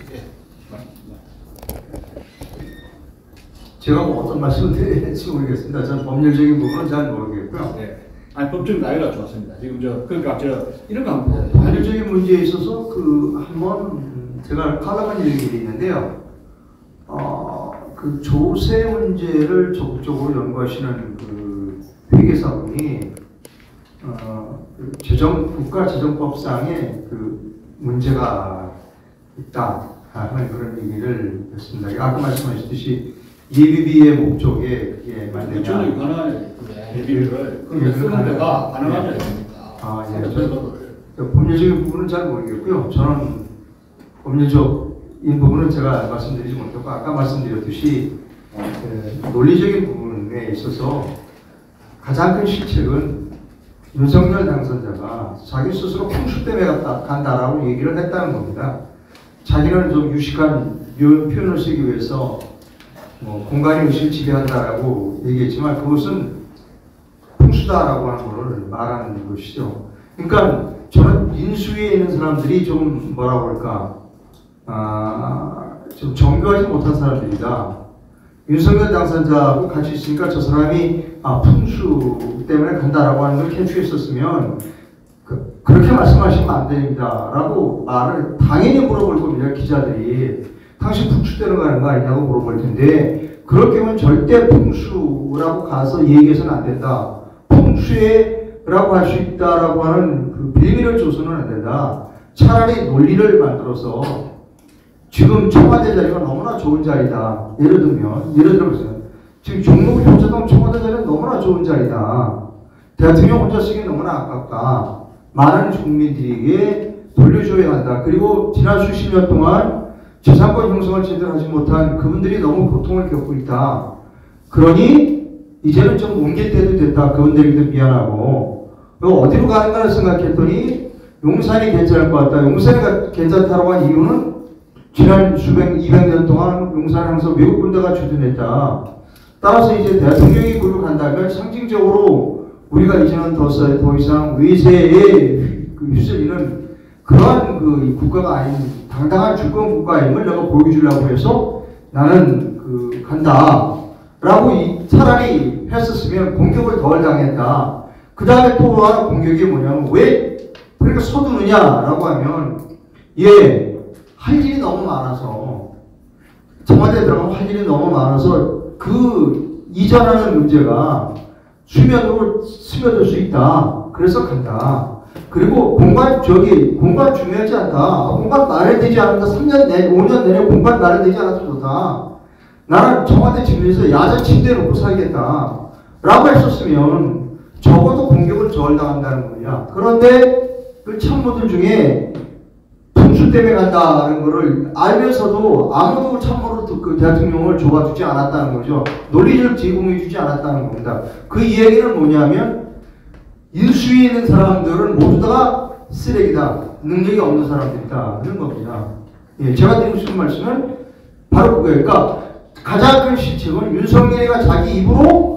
제가 어떤 말씀을 드려야 될지 모르겠습니다. 저는 법률적인 부분은 잘 모르겠고요. 네. 아니, 법적인 나이가 좋았습니다. 지금 그러니까 제가 이런 거 한번 법률적인 문제에 있어서 한번 제가 까다로운 일이 있는데요. 그 조세 문제를 적극적으로 연구하시는 그 회계사분이 국가재정법상의 그 문제가 있다 하는 그런 얘기를 했습니다. 아까 말씀하셨듯이 예비비의 목적에 그게 맞느냐. 저는 이거는 예비비를 그렇게 쓰는 데가 가능하지 않습니까? 아, 예. 법률적인 부분은 잘 모르겠고요. 저는 법률적인 부분은 제가 말씀드리지 못했고, 아까 말씀드렸듯이 논리적인 부분에 있어서 가장 큰 실책은 윤석열 당선자가 자기 스스로 풍수 때문에 간다라고 얘기를 했다는 겁니다. 자기는 좀 유식한 표현을 쓰기 위해서 공간의 의식을 지배한다라고 얘기했지만 그것은 풍수다라고 하는 것을 말하는 것이죠. 그러니까 저는 인수위에 있는 사람들이 좀 뭐라고 할까, 좀 정교하지 못한 사람들이다. 윤석열 당선자하고 같이 있으니까 저 사람이 풍수 때문에 간다라고 하는 걸 캐치했었으면 그렇게 말씀하시면 안 됩니다 라고 말을 당연히 물어볼 겁니다. 기자들이 당신 풍수 때문에 가는 거 아니냐고 물어볼 텐데, 그럴 경우는 절대 풍수라고 가서 얘기해서는 안 된다, 풍수에라고 할 수 있다라고 하는 그 빌미를 줘서는 안 된다. 차라리 논리를 만들어서 지금 청와대 자리가 너무나 좋은 자리다. 예를 들어보세요. 지금 종로 효자동 청와대 자리는 너무나 좋은 자리다. 대통령 혼자 쓰기 너무나 아깝다. 많은 국민들에게 돌려줘야 한다. 그리고 지난 수십 년 동안 재산권 형성을 제대로 하지 못한 그분들이 너무 고통을 겪고 있다. 그러니 이제는 좀 옮길 때도 됐다. 그분들에게도 미안하고. 어디로 가는가를 생각했더니 용산이 괜찮을 것 같다. 용산이 괜찮다고 한 이유는 지난 200년 동안 용산을 항상 외국 군대가 주둔했다. 따라서 이제 대통령이 그로 간다면 상징적으로 우리가 이제는 더 이상 외세에 휩쓸리는 그러한 그 국가가 아닌 당당한 주권 국가임을 내가 보여주려고 해서 나는 그 간다라고 차라리 했었으면 공격을 덜 당했다. 그 다음에 또 하나 공격이 뭐냐면 왜 그렇게 서두르냐라고 하면 할 일이 너무 많아서, 청와대에 들어가면 할 일이 너무 많아서 그 이전하는 문제가 수면으로 스며들 수 있다. 그래서 간다. 그리고 공간 중요하지 않다. 공간 마련되지 않는다. 3년 내내, 5년 내내 공간 마련되지 않아도 좋다. 나는 청와대 집에서 야자 침대 놓고 살겠다. 라고 했었으면 적어도 공격을 저울당한다는 거냐. 그런데 그 참모들 중에 풍수 때문에 간다는 것을 알면서도 아무도 참모로 그 대통령을 좁아주지 않았다는 거죠. 논리를 제공해주지 않았다는 겁니다. 그 이야기는 뭐냐면 인수위에 있는 사람들은 모두 다 쓰레기다, 능력이 없는 사람들이다, 그런 겁니다. 예, 제가 드리고 싶은 말씀은 바로 그거예요. 그러니까 가장 큰 실책은 윤석열이가 자기 입으로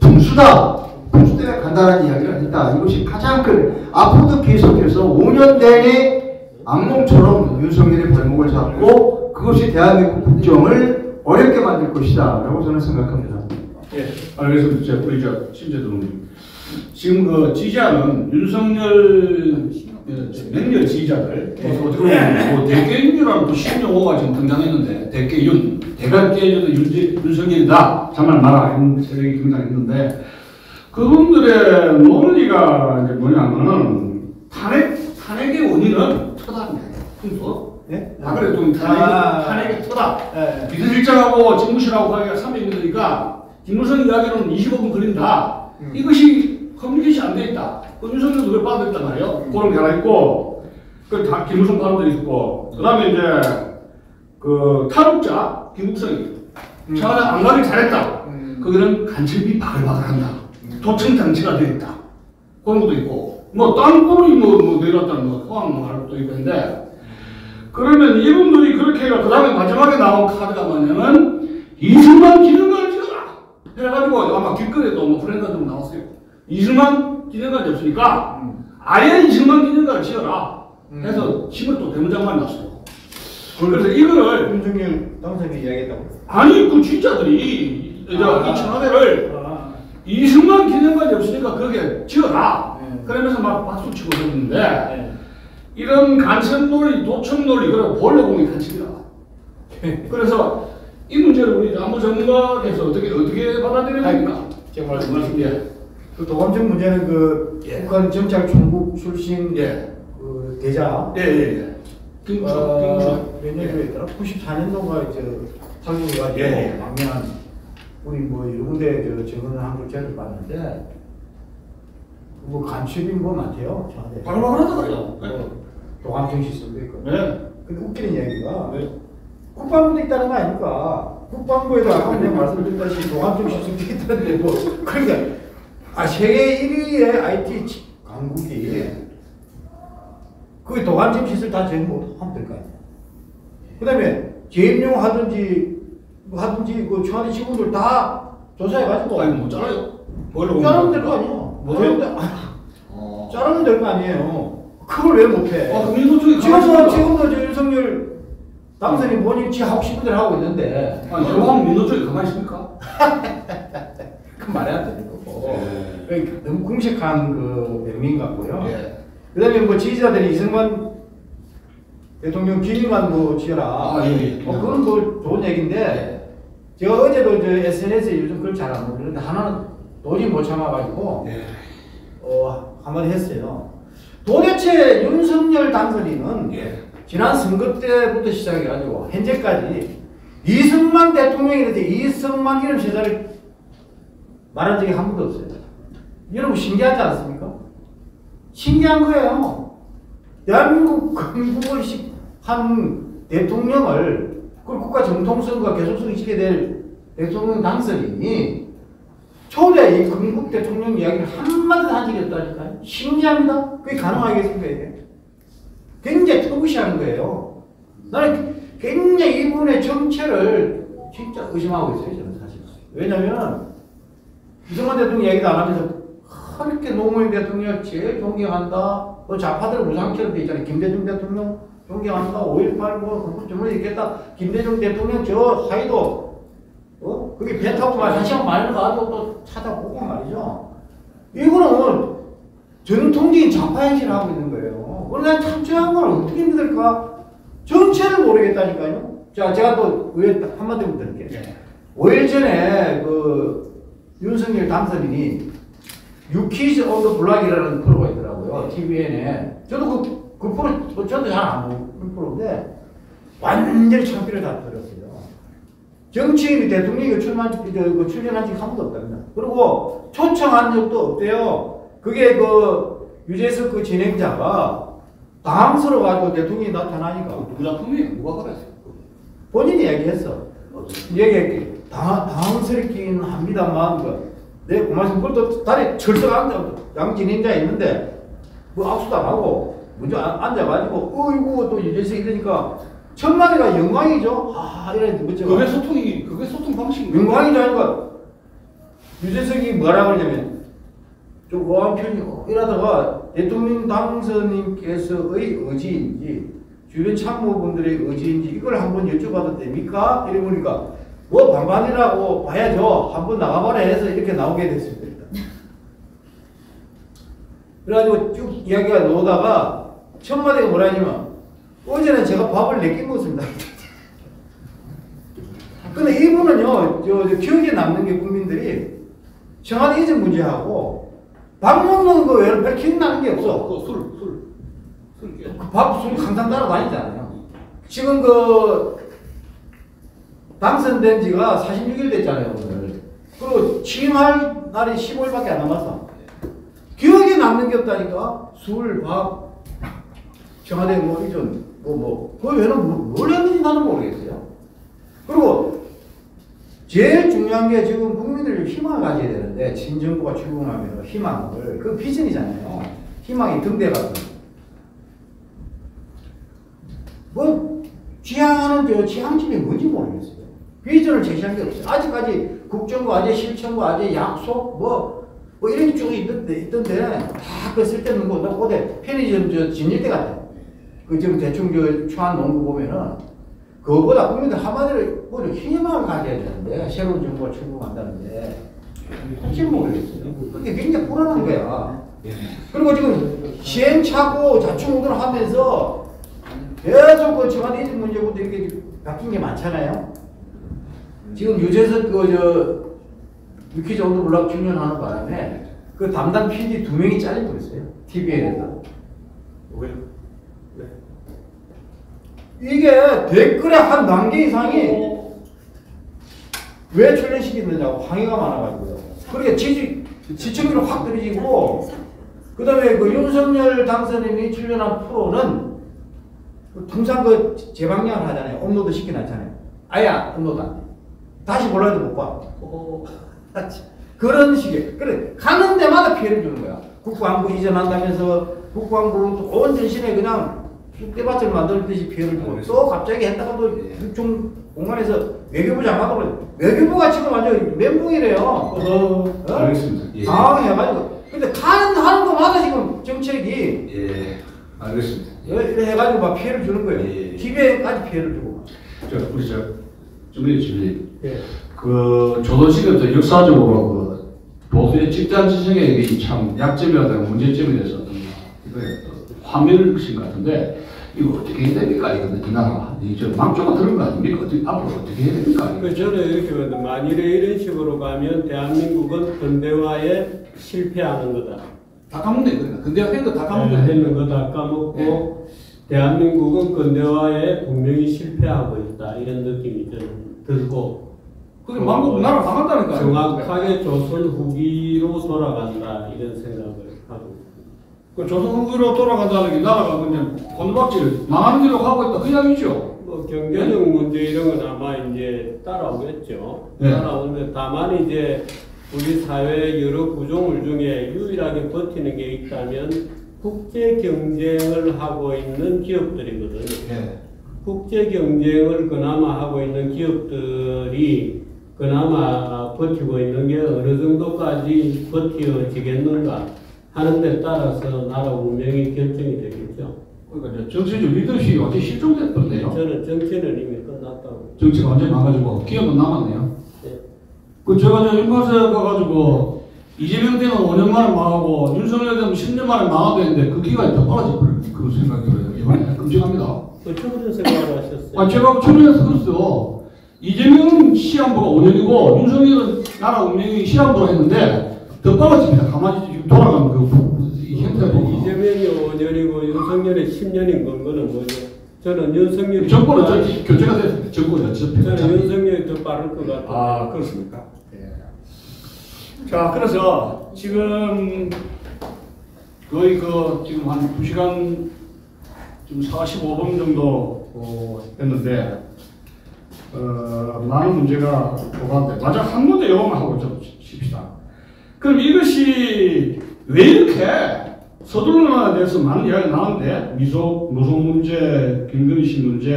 풍수다, 풍수 때문에 간다는 이야기를 했다. 이것이 가장 큰, 앞으로도 계속해서 5년 내내 악몽처럼 윤석열의 발목을 잡고 그것이 대한민국 국정을 어렵게 만들 것이다 라고 저는 생각합니다. 예, 알겠습니다. 우리 심재동님, 지금 그 지지하는 윤석열 맹렬 지지자들, 어떻게 보면 대깨윤이라는 그 신용어가 지금 등장했는데, 대깨윤, 대가 깨져도 윤석열이다 참말 말아 이런 세력이 등장했는데, 그분들의 논리가 이제 뭐냐면은, 탄핵의 원인은 터다입니다. 풍수. 예? 아, 그래, 좀 탄핵이 터다. 예. 비서실장하고 집무실하고 가기가 300m니까, 김무성 이야기로는 25분 걸린다. 이것이 커뮤니케이션이 안 돼 있다. 그 윤석열도 그걸 빠졌단 말이에요. 그런 게 하나 있고, 그 다 김무성 발언도 있었고, 그 다음에 이제, 그 탈북자, 김무성이 차라리 안 가길 잘했다. 거기는 간첩이 바글바글 한다. 도청 장치가 되어 있다. 그런 것도 있고, 뭐, 땅굴이 내려왔다는 거, 포함할 것도 있고 한데, 그러면 이분들이 그렇게 해가, 그 다음에 마지막에 나온 카드가 뭐냐면, 이승만 기념관을 지어라! 해가지고, 아마 길거리에도 뭐, 브랜드도 나왔어요. 이승만 기념관이 없으니까, 아예 이승만 기념관을 지어라! 해서, 집을 또 대문짝만 났어요. 그래서 이거를. 윤석열 당선이 이야기했다고? 아니, 그 진짜들이, 이 청와대를, 이승만 기념관이 없으니까 거기에 지어라. 네. 그러면서 막 박수치고 그러는데, 네. 이런 간첩 논리, 도청 논리, 그리고 권력공이 간첩이다. 네. 그래서 이 문제를 우리 안보 전문가께서 어떻게 받아들여야 됩니까? 제가 말씀드릴게요. 그 도감청 문제는 북한 정찰 총국 출신 대자 몇년 있더라? 94년도가 이제 설국이가 예. 망명한 우리 뭐 이런 군데 증언을 한 글자를 봤는데 뭐 간첩인 거 많대요. 바로 하나더라고요. 동암청 시설도 있고. 네. 근데 웃기는 얘기가 네. 국방부도 있다는 거 아닙니까? 국방부에도 아까 내가 말씀드렸다시피 동암청 시설도 있다는데 뭐 그러니까 아 세계 1위의 IT 강국이 네. 그 도감청 시설 다 제공 하면 될 거 아니에요. 그 다음에 재임용 하든지 그 청와대 직원들 다 조사해가지고 아니 뭐 잘라요. 자르면 될 거 아니에요. 뭐 자르면 될 거 아니에요. 그걸 왜 못해? 아, 지금도 윤석열 당선인 본인 지 하고 싶은 대로 하고 있는데 아니 저하면 민노총이 가만히 있습니까? 그 말해야 되는 거고 네. 그러니까 너무 공식한 그 명민 같고요. 네. 그 다음에 뭐 지지자들이 이승만 대통령 비리만 뭐 지어라. 아, 예, 예. 그건 뭐 좋은 얘기인데, 제가 어제도 이제 SNS에 요즘 그걸 잘 안 모르는데, 하나는 도저히 못 참아가지고, 예. 한번 했어요. 도대체 윤석열 당선인은 예. 지난 선거 때부터 시작해가지고, 현재까지 이승만 대통령에 대해 이승만 이름 세 자를 말한 적이 한 번도 없어요. 여러분 신기하지 않습니까? 신기한 거예요. 대한민국 건국을 한 대통령을 그 국가 정통성과 개속성을 지켜야 될 대통령 당선인이 초대 이 건국 대통령 이야기를 한마디도 한 적이 없다니까요. 신기합니다. 그게 가능하겠습니까 이게? 굉장히 터부시하는 거예요. 나는 굉장히 이분의 정체를 진짜 의심하고 있어요. 저는 사실. 왜냐면 이승만 대통령 이야기도 안 하면서 그렇게 노무현 대통령 제일 존경한다. 또 좌파들 무상처럼 돼 있잖아요. 김대중 대통령 존경한다. 5.18 뭐 전문이 있겠다. 김대중 대통령 저 사이도 그게 배 타고 말 한 시간 말로 가도 또 찾아보고 말이죠. 이거는 전통적인 좌파 행실을 하고 있는 거예요. 그런데 참조한 걸 어떻게 믿을까? 정체를 모르겠다니까요. 자, 제가 또 한마디만 드릴게요. 네. 5일 전에 그 윤석열 당선인이 유키즈 온 더 블락이라는 프로가 있더라고요. TVN에. 저도 그 프로, 저도 잘 안 보는 프로인데, 완전히 창피를 다 버렸어요. 정치인이 대통령이 출연한 적이 한 번도 없답니다. 그리고 초청한 적도 없대요. 그게 그, 유재석 그 진행자가 당황스러워가지고 대통령이 나타나니까. 누구 작품이에요? 누가 그랬어요? 본인이 얘기했어. 얘기했게. 당황스럽긴 합니다만, 네, 고맙습니다. 그걸 또 다리 철썩한데, 양진행자 있는데, 뭐 악수도 안 하고, 먼저 앉아가지고, 어이구, 또 유재석 이러니까, 첫마디가 영광이죠? 아, 이랬는데, 그게 소통 방식이에요. 영광이죠? 하니까, 유재석이 뭐라 그러냐면, 좀 우아한 편이고, 이러다가, 대통령 당선인께서의 의지인지, 주변 참모분들의 의지인지, 이걸 한번 여쭤봐도 됩니까? 이래보니까, 뭐 반반이라고 봐야죠. 한번 나가봐라 해서 이렇게 나오게 됐습니다. 그래가지고 쭉 이야기가 나오다가 첫 마디가 뭐라 하냐면 어제는 제가 밥을 내낀 것입니다. 근데 이분은요 저 기억에 남는 게 국민들이 청와대 이전 문제하고 밥 먹는 거 외로 기억나는 게 없어. 술 항상 따라다니잖아요. 지금 그 당선된 지가 46일 됐잖아요, 오늘. 그리고 취임할 날이 15일밖에 안 남았어. 기억에 남는 게 없다니까? 술, 밥, 청와대 뭐, 이전, 그 외에는 뭘 했는지 나는 모르겠어요. 그리고 제일 중요한 게 지금 국민들 희망을 가져야 되는데, 진정부가 출범하면 희망을, 그 비전이잖아요. 희망이 등대가지고. 뭐, 지향하는 저 지향집이 뭔지 모르겠어요. 비전을 제시한 게 없어요. 아직까지 국정과 아재 실천과 아재 약속 뭐 이런 쪽이 있던데 다 그 쓸데없는 거 나 고대 편의점 저 진일대 같아. 그 지금 대충 저 추한 농구 보면은 그거보다 국민들 한마디로 뭐 희망을 가져야 되는데 새로운 정부가 출범한다는데 사실 모르겠어요. 그게 굉장히 불안한 거야. 그리고 지금 시행착오 자충우돌하면서 계속 그 청와대 이전 문제부터 이렇게 바뀐 게 많잖아요. 지금 유재석 유퀴즈 온더 블락 출연하는 바람에 그 담당 PD 2명이 잘리고 있어요. TVN에서. 왜요? 왜? 이게 댓글에 한 단계 이상이 왜 출연시키게 되냐고 항의가 많아가지고요. 그러니까 지지율이 확 떨어지고, 그 다음에 그 윤석열 당선인이 출연한 프로는 항상 그 재방영을 하잖아요. 업로드 시켜놨잖아요. 아야, 업로드 안 돼. 다시 몰라도 못 봐. 그런 식의. 그래, 가는 데마다 피해를 주는 거야. 국방부 이전한다면서 국방부는 온 전신에 그냥 쑥대밭을 만들듯이 피해를 주고, 또 갑자기 했다가 또 좀 공간에서 외교부 장관으로, 외교부가 지금 완전 멘붕이래요. 알겠습니다. 예. 당황해가지고. 근데 하는 것마다 지금 정책이. 예. 알겠습니다. 이렇게 해가지고 막 피해를 주는 거예요. 예. 기회까지 피해를 주고. 자, 우리 주민의 주민. 예. 그, 저도 지금 저 역사적으로 그, 보수의 집단 지성이 참 약점이라든가 문제점에 대해서 화면을 그신 것 같은데, 이거 어떻게 해야 됩니까? 이 나라. 이제 망조가 들은 거 아닙니까? 어떻게, 앞으로 어떻게 해야 됩니까? 그 저는 이렇게 봐도 만일에 이런 식으로 가면 대한민국은 근대화에 실패하는 거다. 다 까먹는 거다. 근대화 된 거 다 까먹는 거다. 다 까먹고, 네. 대한민국은 근대화에 분명히 실패하고 있다. 이런 느낌이 들고. 그게 망고 나라 망한다니까. 정확하게 조선 후기로 돌아간다. 이런 생각을 하고. 그 조선 후기로 돌아간다는 게 나라가 그냥 곤박질 망하는 길로 가고 있다. 그냥이죠. 뭐 경제적 문제 이런 건 아마 이제 따라오겠죠. 네. 따라오는데 다만 이제 우리 사회 여러 구조물 중에 유일하게 버티는 게 있다면 국제 경쟁을 하고 있는 기업들이거든요. 네. 국제 경쟁을 그나마 하고 있는 기업들이 그나마 버티고 있는 게 어느 정도까지 버텨지겠는가 하는 데 따라서 나라 운명이 결정이 되겠죠. 그러니까 정치적 리더십이 완전 실종됐던데요. 저는 정치는 이미 끝났다고. 정치가 완전히 망가지고 기업은 남았네요. 네. 그 제가 저 인파서에 가가지고 이재명 때는 5년 만에 망하고 윤석열 때는 10년 만에 망하도 했는데 그 기간이 더 빨라질 그런 생각이 들어요. 이번에 끔찍합니다. 그 최근에 생각을 하셨어요? 아 제가 최근에 썼어요. 이재명 시한부가 5년이고 윤석열은 나라 운명이 시한부로 했는데 더 빨라집니다. 가만히 지금 돌아가면 그 현재 보면 이재명이 5년이고 윤석열이 10년인 거는 뭐죠? 저는 윤석열이 정권은 저 교체가 됐습니다. 정권은 저는 윤석열이 더 빠를 것 같아요. 아 그렇습니까? 예. 자 그래서 지금 거의 그 지금 한 2시간 지금 45분 정도 했는데 많은 문제가 보관돼. 맞아 한 문제 영어만 하고 좀 칩시다. 그럼 이것이 왜 이렇게 서둘러나에 대해서 많은 이야기가 나오는데 노동 문제, 김건희씨 문제,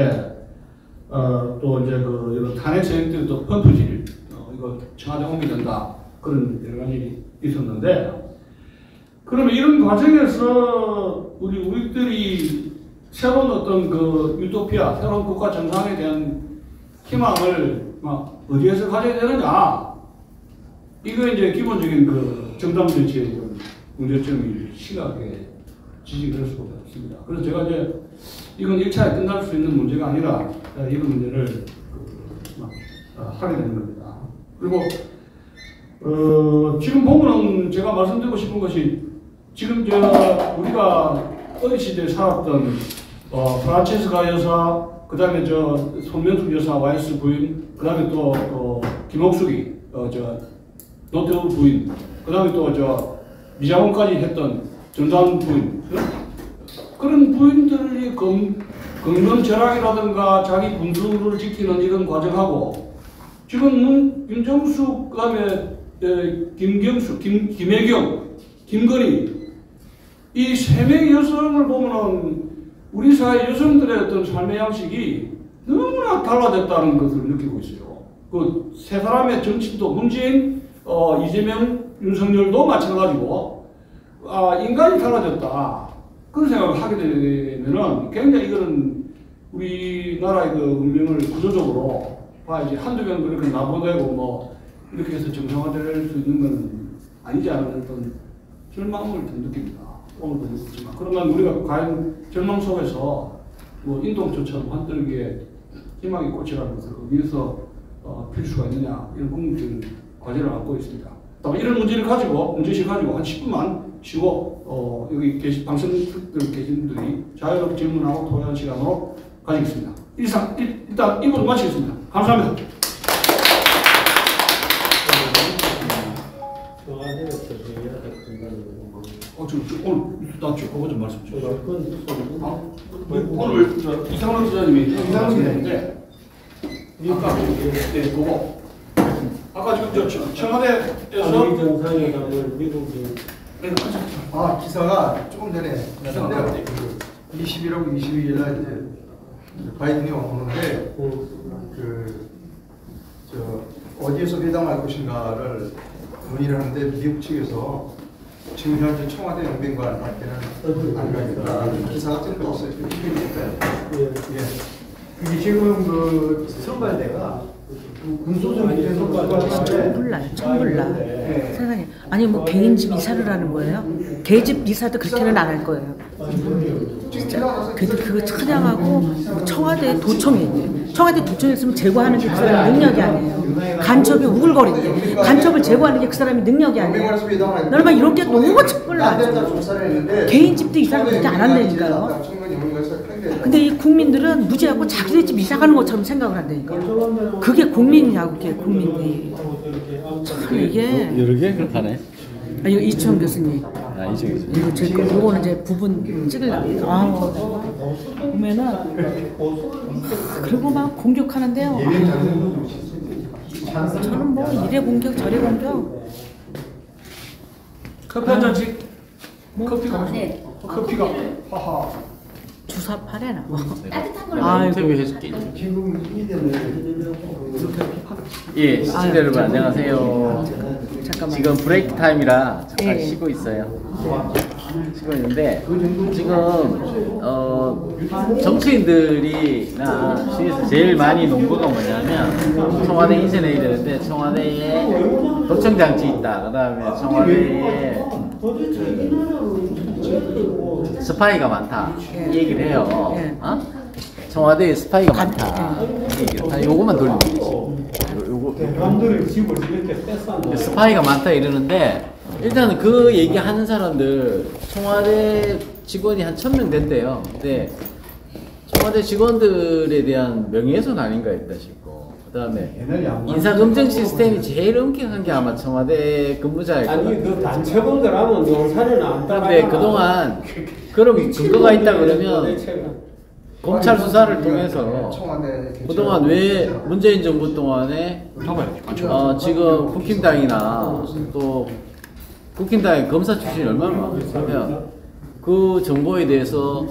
또 이제 그 이런 탄핵 전쟁 때 또 펌프질, 이거 청와대 옮기된다 그런 여러 가지 일이 있었는데, 그러면 이런 과정에서 우리들이 새로운 어떤 그 유토피아, 새로운 국가 정상에 대한 희망을 막 어디에서 가져야 되느냐? 이거 이제 기본적인 그 정당 정치의 문제점이 시각에 지식을 할 수가 없습니다. 그래서 제가 이제 이건 1차에 끝날 수 있는 문제가 아니라 이런 문제를 하게 되는 겁니다. 그리고 지금 보면은 제가 말씀드리고 싶은 것이 지금 우리가 어린 시대에 살았던 프란체스카 여사, 그 다음에 저 손명숙 여사 와이스 부인, 그 다음에 또 김옥숙이 노태우 부인, 그 다음에 또 저 미장원까지 했던 전두환 부인, 그런 부인들이 건전절약이라든가 자기 분수를 지키는 이런 과정하고 지금 윤정숙, 그 다음에 김경숙, 김혜경, 김건희 이 세 명의 여성을 보면은 우리 사회 여성들의 어떤 삶의 양식이 너무나 달라졌다는 것을 느끼고 있어요. 그 세 사람의 정치도 문재인, 이재명, 윤석열도 마찬가지고, 아, 인간이 달라졌다. 그런 생각을 하게 되면은 굉장히 이거는 우리나라의 그 운명을 구조적으로, 이제 한두 명 그렇게 나보내고 뭐, 이렇게 해서 정상화될 수 있는 건 아니지 않은 어떤 절망을 좀 느낍니다. 오늘도 느꼈지만. 그러면 우리가 과연 절망 속에서 뭐, 인동조차도 한떨기에 희망의 꽃이라는 것을 위해서 필수가 있느냐, 이런 궁극적인 과제를 갖고 있습니다. 또 이런 문제식 가지고 한 10분만 쉬고 여기 계신 방송들 계신 분들이 자유롭게 질문하고 토론하는 시간으로 가지겠습니다. 일단 임무를 마치겠습니다. 감사합니다. 저 그거 좀 말씀 좀 주세요. 오늘 이상훈 기자님이 이상훈인데 민감하게 보고 아까 지금 저 청와대에서 아 기사가 조금 전에 21월 22일날 이제 바이든이 오는데 어디에서 회담할 것인가를 논의를 하는데 미국 측에서 지금 현재 청와대 영빈관 밖에는 안 가니까 기사가 뜬거 없어요. 그게 지금 그 선발대가 군소정에 천불난 세상에. 아니 뭐 개인집 이사를 하는 거예요? 개집 이사도 그렇게는 안 할 거예요. 진짜 그거 찬양하고 청와대 도청에 청와대 도청에 있으면 제거하는 게 그 사람의 능력이 아니에요. 간첩이 우글거리는데 간첩을 제거하는 게 그 사람의 능력이 아니에요. 얼마 이런 게 너무 척불나죠. 개인집도 이사를 그렇게 안 한다니까요. 근데 이 국민들은 무지하고 자기네 집 이사가는 것처럼 생각을 한다니까. 그게 국민이냐고. 그게 국민이 참 이게 여러 개 그렇다네. 아 이거 이주천 교수님. 아 이주천 교수님. 이거 제 거. 이거는 이제 부분 찍을라고. 아 보면은 그리고 막 공격하는데요. 아, 저는 뭐 이래 공격 저래 공격. 커피 한 잔씩. 커피가. 네. 커피가. 하하. 주사팔에 나와. 따뜻한 걸로 인터뷰 해줄게. 지금 힘이 되는. 예, 시청자 여러분 안녕하세요. 잠깐만. 지금 브레이크 타임이라 잠깐 쉬고 있어요. 쉬고 있는데 지금 정치인들이나 시에서 제일 많이 논거가 뭐냐면 청와대 인쇄해야 되는데 청와대에 도청장치 있다. 그다음에 청와대에 스파이가 많다. 이 얘기를 해요. 어? 청와대에 스파이가 많다. 이 얘기를. 아니, 요것만 돌리면 되지. 요거. 스파이가 많다 이러는데 일단 그 얘기 하는 사람들 청와대 직원이 한 1000명 된대요. 근데 청와대 직원들에 대한 명예훼손 아닌가 했다 싶고 그다음에 인사검증 시스템이 제일 엄격한 게 아마 청와대 근무자일 것 같아요. 아니 그 단체범들 하면 용산은 안 따라가. 근데 그동안 그럼 근거가 있다 그러면 검찰 수사를 통해서 그동안 왜 문재인 정부 동안에 지금 국힘당이나 또 국힘당의 검사 출신이 얼마나 많으면 그 정보에 대해서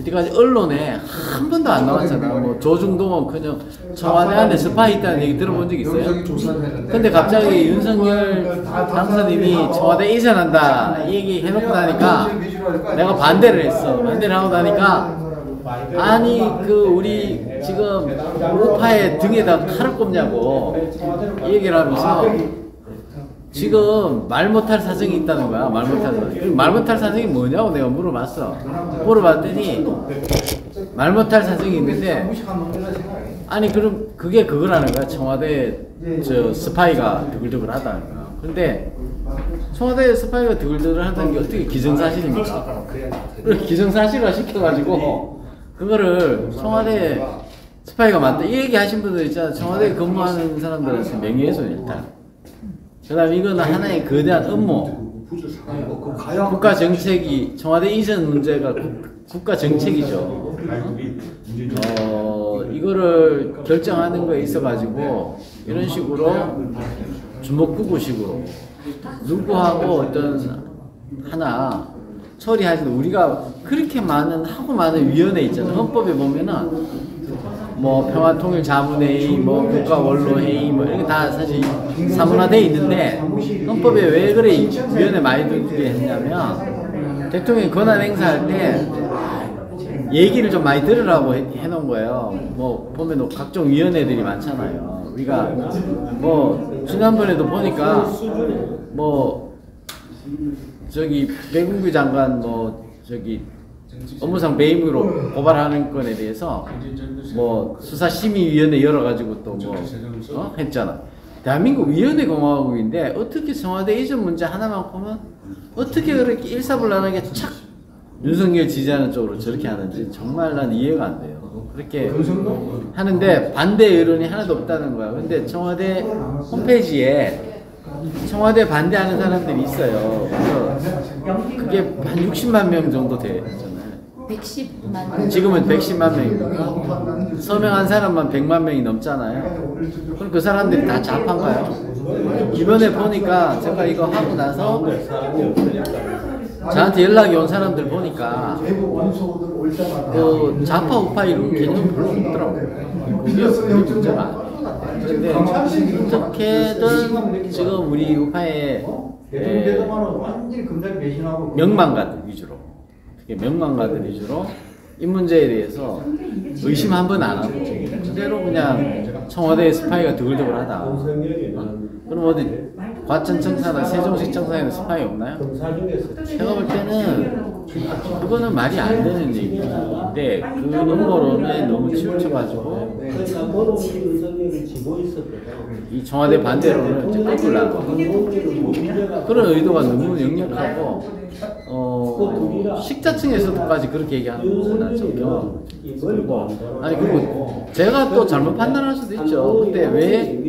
이때까지 언론에 한 번도 안 나왔잖아요. 뭐 조중동은 그냥 청와대 안에 스파이 있다는 얘기 들어본 적 있어요? 근데 갑자기 윤석열 당선인이 청와대 이전한다 얘기 해놓고 나니까 내가 반대를 했어. 반대를 하고 나니까 아니 그 우리 지금 우파의 등에다 칼을 꼽냐고 얘기를 하면서 지금 말 못할 사정이 있다는 거야. 말 못할 사정. 말 못할 사정이 뭐냐고 내가 물어봤어. 물어봤더니 말 못할 사정이 있는데 아니 그럼 그게 그거라는 거야. 청와대 저 스파이가 드글드글하다는 거야. 근데 청와대 스파이가 드글드글하다는 게 어떻게 기정사실입니까? 기정사실화 시켜가지고 그거를 청와대 스파이가 맞다 이 얘기 하신 분들 있잖아. 청와대에 근무하는 사람들한테 명예훼손 일단. 그 다음에 이건 하나의 거대한 음모. 국가 정책이, 청와대 이전 문제가 국가 정책이죠. 이거를 결정하는 거에 있어가지고, 이런 식으로 주먹구구식으로 누구하고 어떤 하나 처리하지도 우리가 그렇게 많은, 하고 많은 위원회 있잖아요. 헌법에 보면은. 뭐 평화통일자문회의, 뭐 국가원로회의, 뭐 이런 게 다 사실 사문화되어 있는데 헌법에 왜 그래 위원회 많이 들게 했냐면 대통령이 권한 행사할 때 얘기를 좀 많이 들으라고 해놓은 거예요. 뭐 보면 각종 위원회들이 많잖아요. 우리가 뭐 지난번에도 보니까 뭐 저기 백원규 장관 뭐 저기 업무상 배임으로 고발하는 건에 대해서 뭐 수사심의위원회 열어가지고 또 뭐 했잖아. 대한민국 위원회 공화국인데 어떻게 청와대 이전 문제 하나만큼은 어떻게 그렇게 일사불란하게 착 윤석열 지지하는 쪽으로 저렇게 하는지 정말 난 이해가 안 돼요. 이렇게 하는데 반대 여론이 하나도 없다는 거야. 근데 청와대 홈페이지에 청와대 반대하는 사람들이 있어요. 그래서 그게 한 60만 명 정도 되잖아요. 110만 명. 지금은 110만 명이고 서명한 사람만 100만 명이 넘잖아요. 그럼 그 사람들이 다 좌파인가요? 이번에 보니까 제가 이거 하고 나서 저한테 연락이 온 사람들 보니까 좌파 우파의 개념 별로 없더라고요. 그게 문제가 아니에요. 근데 어떻게든 지금 우리 우파의 명망가들 위주로, 명망가들 위주로 이 문제에 대해서 의심 한 번 안 하고 그대로 그냥 청와대의 스파이가 드글드글하다. 그럼 어디 과천청사나 세종시청사에는 스파이 없나요? 제가 볼 때는 그거는 말이 안 되는 얘기인데 그 논거론에 너무 치우쳐가지고 이 청와대 반대로는 이제 꺾으려고 그런 의도가 너무 역력하고 식자층에서까지 그렇게 얘기하는 거구나 전혀. 그리고 아니 그리고 제가 또 잘못 판단할 수도 있죠. 근데 왜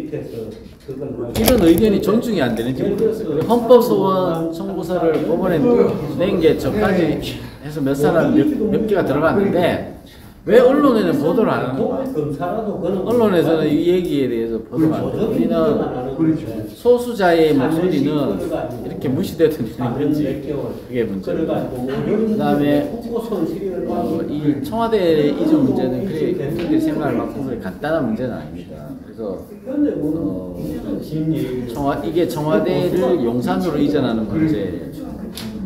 이런 의견이 존중이 안 되는지 모르겠어요. 헌법소원 청구서를 법원에 낸 게 저까지 해서 몇 사람 몇 개가 들어갔는데 왜 언론에는 보도를 안 하는 거야? 언론에서는 이 얘기에 대해서 보도가 안 돼. 우리는 소수자의 목소리는 이렇게 무시되던 일인지 그게 문제입니다. 그 다음에 이 청와대 이전 문제는 그래 국민들이 생각할 만큼 간단한 문제는 아닙니다. 그래서 이게 청와대를 용산으로 이전하는 문제.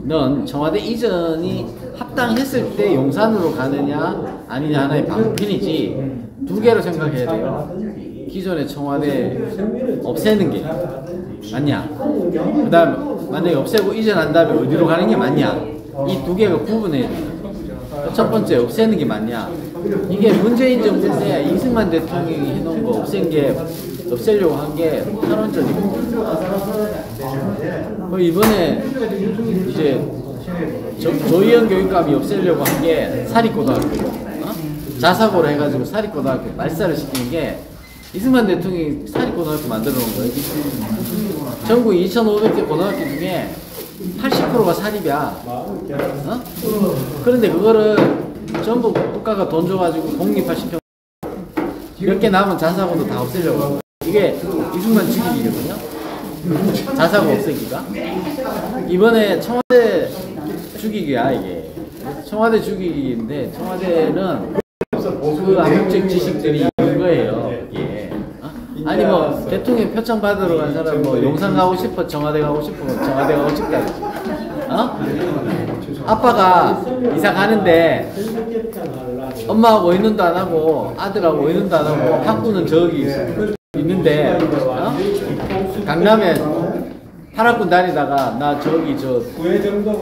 넌 청와대 이전이 합당했을 때 용산으로 가느냐 아니냐 하나의 방편이지 두 개로 생각해야 돼요. 기존의 청와대 없애는 게 맞냐, 그 다음에 만약에 없애고 이전한 다음에 어디로 가는 게 맞냐, 이 두 개가 구분해야 돼요. 첫 번째 없애는 게 맞냐, 이게 문재인 정부 때 이승만 대통령이 해놓은 거 없애려고 한 게 탈원전이고, 이번에 이제 조희연 교육감이 없애려고 한 게 사립고등학교, 자사고로 해가지고 사립고등학교 말살을 시키는 게 이승만 대통령이 사립고등학교 만들어 놓은 거예요. 전국 2,500개 고등학교 중에 80%가 사립이야. 그런데 그거를 전부 국가가 돈 줘가지고 공립화시켜, 몇 개 남은 자사고도 다 없애려고 하고, 이게 이승만 죽이기거든요. 자사고 없애기가 이번에 청와대 죽이기야. 이게 청와대 죽이기인데, 청와대는 그 암묵적 지식들이 있는 거예요. 예. 아니 뭐 대통령 표창 받으러 간 사람 뭐 용산 가고 싶어, 청와대 가고 싶어, 청와대 가고 싶다. 아빠가 이사 가는데 엄마하고 의논도 안 하고 아들하고 의논도 안 하고 학부는 저기 있는데 강남에 8학군 다니다가 나 저기 저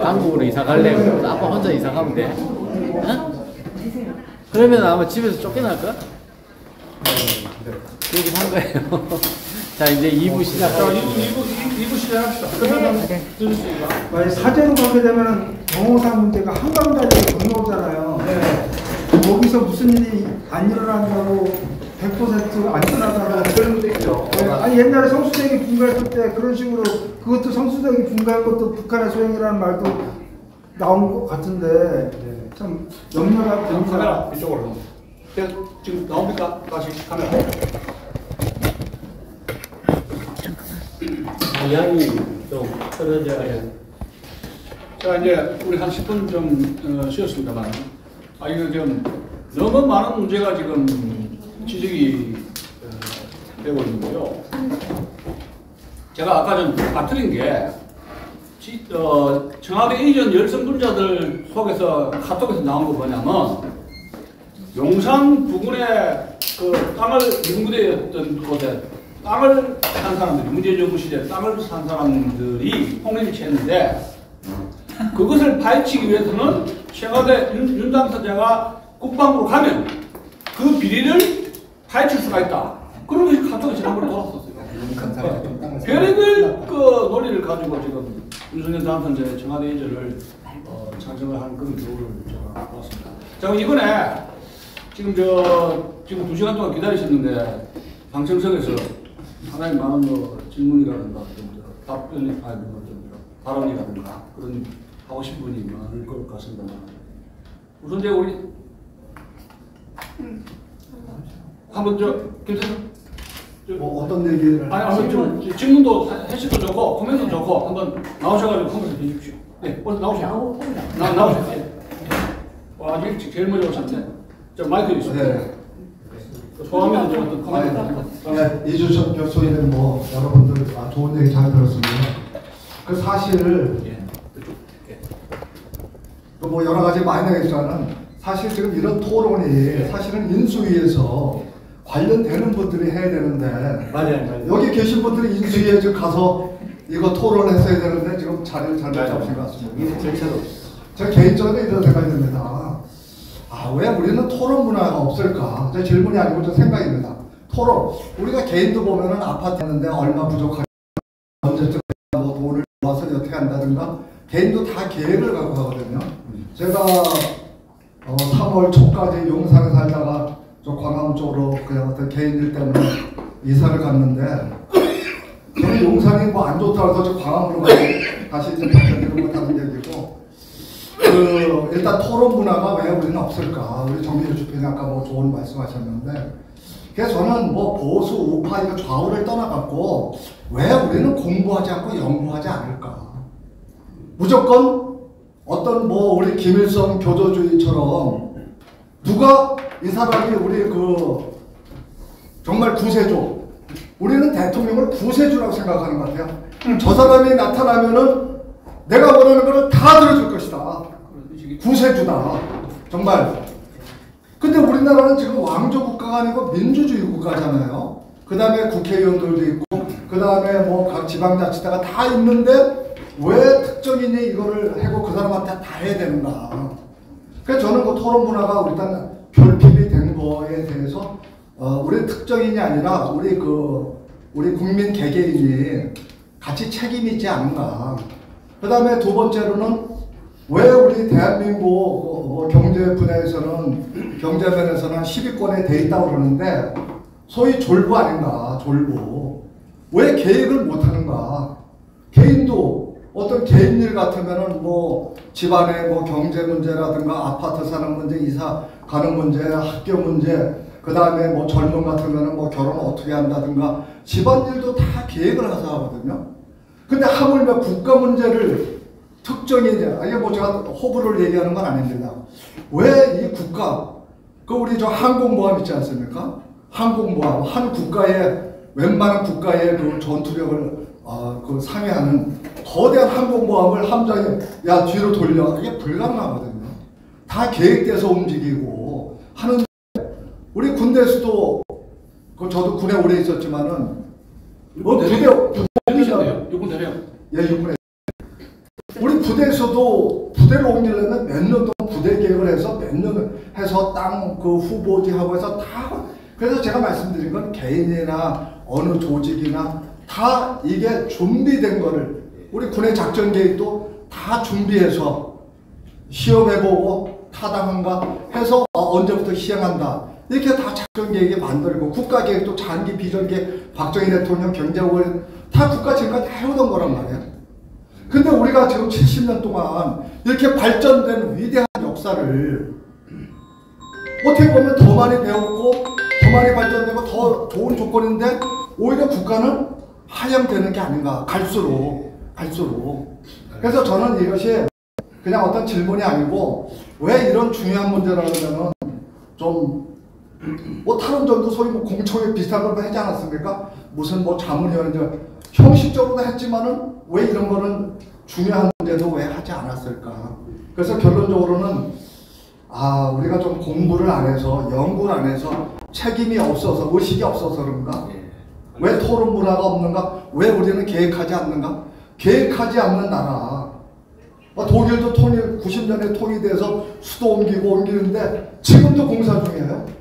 강북으로 이사 갈래. 아빠 혼자 이사 가면 돼. 그러면 아마 집에서 쫓겨날까? 그렇게 한 거예요. 자, 이제 2부 시작. 자, 2부 시작합시다. 그러면 사제로 가게 되면 경호사 문제가 한강다리에 건너오잖아요. 네. 거기서 무슨 일이 안 일어난다고 100% 안 일어나다가 그런 것도 있죠. 네. 아니 옛날에 성수대기 분가했을 때 그런 식으로, 그것도 성수대기 분가한 것도 북한의 소행이라는 말도 나온 것 같은데. 네. 참 염려가 되는 카메라 이쪽으로. 지금 나옵니까? 다시 카메라. 양이 좀 떨어져야. 자, 이제 우리 한 10분 좀 쉬었습니다만, 이거 좀 너무 많은 문제가 지금 지적이 되고 있는데요. 제가 아까 좀 빠뜨린 게 청와대 이전 열성분자들 속에서 카톡에서 나온 거 뭐냐면, 용산 부근에 그 땅을 인구대였던 곳에 땅을 산 사람들이, 문재인 정부 시대에 땅을 산 사람들이 폭력을 취했는데, 그것을 파헤치기 위해서는 청와대 윤 당사자가 국방부로 가면 그 비리를 파헤칠 수가 있다. 그런 것이 카톡이 지난번에 돌았었어요. 별의별 그 논리를 가지고 지금 윤석열 당선자의 청와대 이전을 찬성을 하는 그런 경우를 제가 보았습니다. 자, 이번에 지금 2시간 동안 기다리셨는데 방청석에서 하나의 마음으로 질문이라든가 답변이 발언이라든가 그런 하고 싶은 분이 많을 것 같습니다. 우선 제가 우리 한번 뭐 어떤 얘기를 질문도 해시도 좋고 코멘트도 좋고 한번 나오셔가지고 코멘트 해주십시오. 네, 오늘 나오세요. 나오세요. 와, 제일 먼저 오셨네. 저 마이크 있어요. 네. 소하미는 좀 어떤 이주천 교수님은 뭐 여러분들 좋은 얘기 잘 들었습니다. 그 사실 또 뭐 여러 가지 많이 나겠지만 사실 지금 이런 토론이 사실은 인수위에서 관련되는 분들이 해야 되는데 맞아요. 여기 계신 분들이 인수위에 가서 이거 토론했어야 되는데 지금 자리를 잘 못 잡으신 것 같습니다. 제 개인적으로 이런 생각이 듭니다. 아, 왜 우리는 토론 문화가 없을까? 제 질문이 아니고 제 생각입니다. 토론. 우리가 개인도 보면은 아파트 하는데 얼마 부족하게 언제쯤 뭐 돈을 모아서 어떻게 한다든가 개인도 다 계획을 갖고 가거든요. 제가 3월 초까지 용산에 살다가 저 광화문 쪽으로 그냥 어떤 개인일 때문에 이사를 갔는데 저는 용산이 뭐 안 좋다고 해서 저 광화문으로 가서 다시 이제 바뀌는 것 같은 얘기고 일단 토론 문화가 왜 우리는 없을까? 우리 정민주 주변이 아까 뭐 좋은 말씀 하셨는데 그래서 저는 뭐 보수, 우파, 좌우를 떠나갖고 왜 우리는 공부하지 않고 연구하지 않을까? 무조건 어떤 뭐 우리 김일성 교조주의처럼 누가 이 사람이 우리 그 정말 구세주 우리는 대통령을 구세주라고 생각하는 것 같아요. 저 사람이 나타나면은 내가 원하는 거를 다 들어줄 것이다. 구세주다. 정말. 근데 우리나라는 지금 왕조 국가가 아니고 민주주의 국가잖아요. 그 다음에 국회의원들도 있고 그 다음에 뭐 각 지방자치대가 다 있는데 왜 특정인이 이거를 하고 그 사람한테 다 해야 되는가. 그래서 저는 그 토론 문화가 일단 결핍이 된 거에 대해서 우리 특정인이 아니라 우리 국민 개개인이 같이 책임이 있지 않은가. 그 다음에 두 번째로는 왜 우리 대한민국 뭐 경제 분야에서는 경제면에서는 10위권에 돼 있다고 그러는데 소위 졸부 아닌가. 졸부. 왜 계획을 못하는가. 개인도 어떤 개인 일 같으면은 뭐 집안의 뭐 경제 문제라든가 아파트 사는 문제, 이사 가는 문제, 학교 문제, 그 다음에 뭐 젊은 같으면은 뭐 결혼 어떻게 한다든가 집안 일도 다 계획을 하자 하거든요. 근데 하물며 국가 문제를 특정인, 이게 뭐 제가 호불호를 얘기하는 건 아닙니다. 왜 이 국가, 그 우리 저 항공모함 있지 않습니까? 항공모함, 한 국가의, 웬만한 국가의 그 전투력을 그 상회하는 거대한 항공모함을 함장이, 야, 뒤로 돌려. 이게 불가능하거든요. 다 계획돼서 움직이고 하는데, 우리 군대에서도, 그 저도 군에 오래 있었지만은, 육군 대령. 우리 부대에서도 부대를 옮기려면 몇 년 동안 부대 계획을 해서 몇 년 해서 땅 그 후보지하고 해서 다 그래서 제가 말씀드린 건 개인이나 어느 조직이나 다 이게 준비된 거를 우리 군의 작전 계획도 다 준비해서 시험해보고 타당한가 해서 언제부터 시행한다 이렇게 다 작전 계획이 만들고 국가 계획도 장기 비전 계획 박정희 대통령 경제국을 다 국가 지금까지 해오던 거란 말이에요. 근데 우리가 지금 70년 동안 이렇게 발전된 위대한 역사를 어떻게 보면 더 많이 배웠고 더 많이 발전되고 더 좋은 조건인데 오히려 국가는 하향되는 게 아닌가. 갈수록. 그래서 저는 이것이 그냥 어떤 질문이 아니고 왜 이런 중요한 문제라면은 좀 뭐 탈원전도 소위 뭐 공청회 비슷한 걸로 하지 않았습니까? 무슨 뭐 자문위원회 형식적으로도 했지만은 왜 이런 거는 중요한 문제도 왜 하지 않았을까. 그래서 결론적으로는 아 우리가 좀 공부를 안 해서 연구를 안 해서 책임이 없어서 의식이 없어서 그런가. 왜 토론 문화가 없는가. 왜 우리는 계획하지 않는가. 계획하지 않는 나라. 독일도 90년에 통일돼서 수도 옮기는데 지금도 공사 중이에요.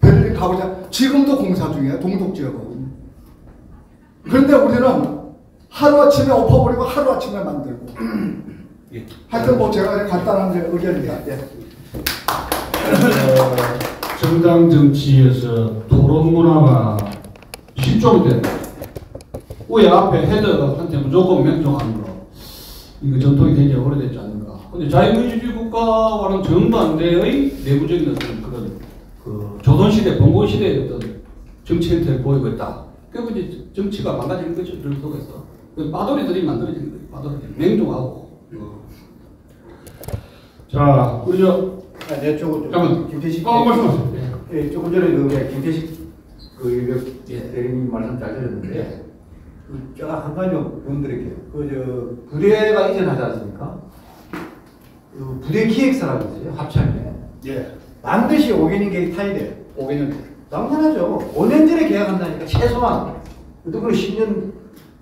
베를린 가보자. 지금도 공사 중이에요. 동독지역은. 그런데 우리는 하루아침에 엎어버리고 하루아침에 만들고. 예. 하여튼 뭐 제가 간단한 의견입니다. 예. 정당 정치에서 토론 문화가 실종이 됩니다. 우에 앞에 헤더한테 무조건 맹종하는 거. 이거 전통이 굉장히 오래됐지 않는가. 근데 자유민주주의 국가와는 정반대의 내부적인 어떤 그런 그 조선시대, 봉건시대의 어떤 정치 형태를 보이고 있다. 결국 이제 정치가 망가지는 거죠. 늘 속에서. 빠돌이들이 만들어지는 거예요. 빠돌이들이. 맹종하고. 자, 우리 저. 아, 네, 조금 전. 김태식. 말씀하세요. 예, 네, 조금 전에 그 김태식 그 대리님 말씀 잘 들었는데. 예. 제가 한 가지 분들에게 부대가 이전하지 않습니까? 그 부대 기획사라고 그러죠, 합참에. 예. 반드시 5개년 계획 타야 돼요. 5개년 계획. 당연하죠. 5년 전에 계약한다니까, 최소한. 그것도 그 10년,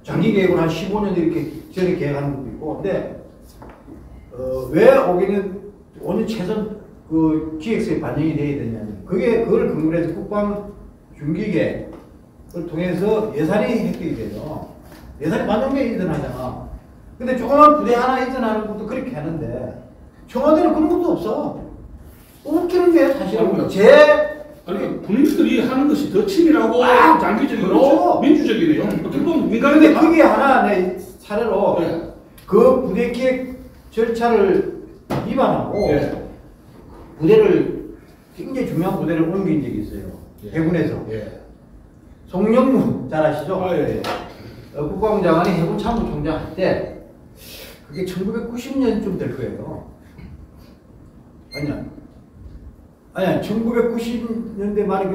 장기 계획을 한 15년 이렇게 전에 계약하는 것도 있고. 근데, 왜 5개년, 5년 최소 그 기획서에 반영이 돼야 되냐면, 그걸 근거로 해서 국방 중기계, 그걸 통해서 예산이 획득이 돼요. 예산이 반영되어 이전하잖아. 근데 조그만 부대 하나 이전하는 것도 그렇게 하는데, 청와대는 그런 것도 없어. 웃기는 게 사실은 아니, 군인들이 하는 것이 더 치밀하고 장기적이고 민주적이네요. 어떻게 보면 민간인데 그게 하나 내 사례로 네. 그 부대 기획 절차를 위반하고 네. 부대를 굉장히 중요한 부대를 옮긴 적이 있어요. 네. 해군에서. 네. 송영무 잘 아시죠? 아, 예, 예. 국방부 장관이 해군참모총장 할 때 그게 1990년쯤 될 거예요. 아니야 1990년대 말에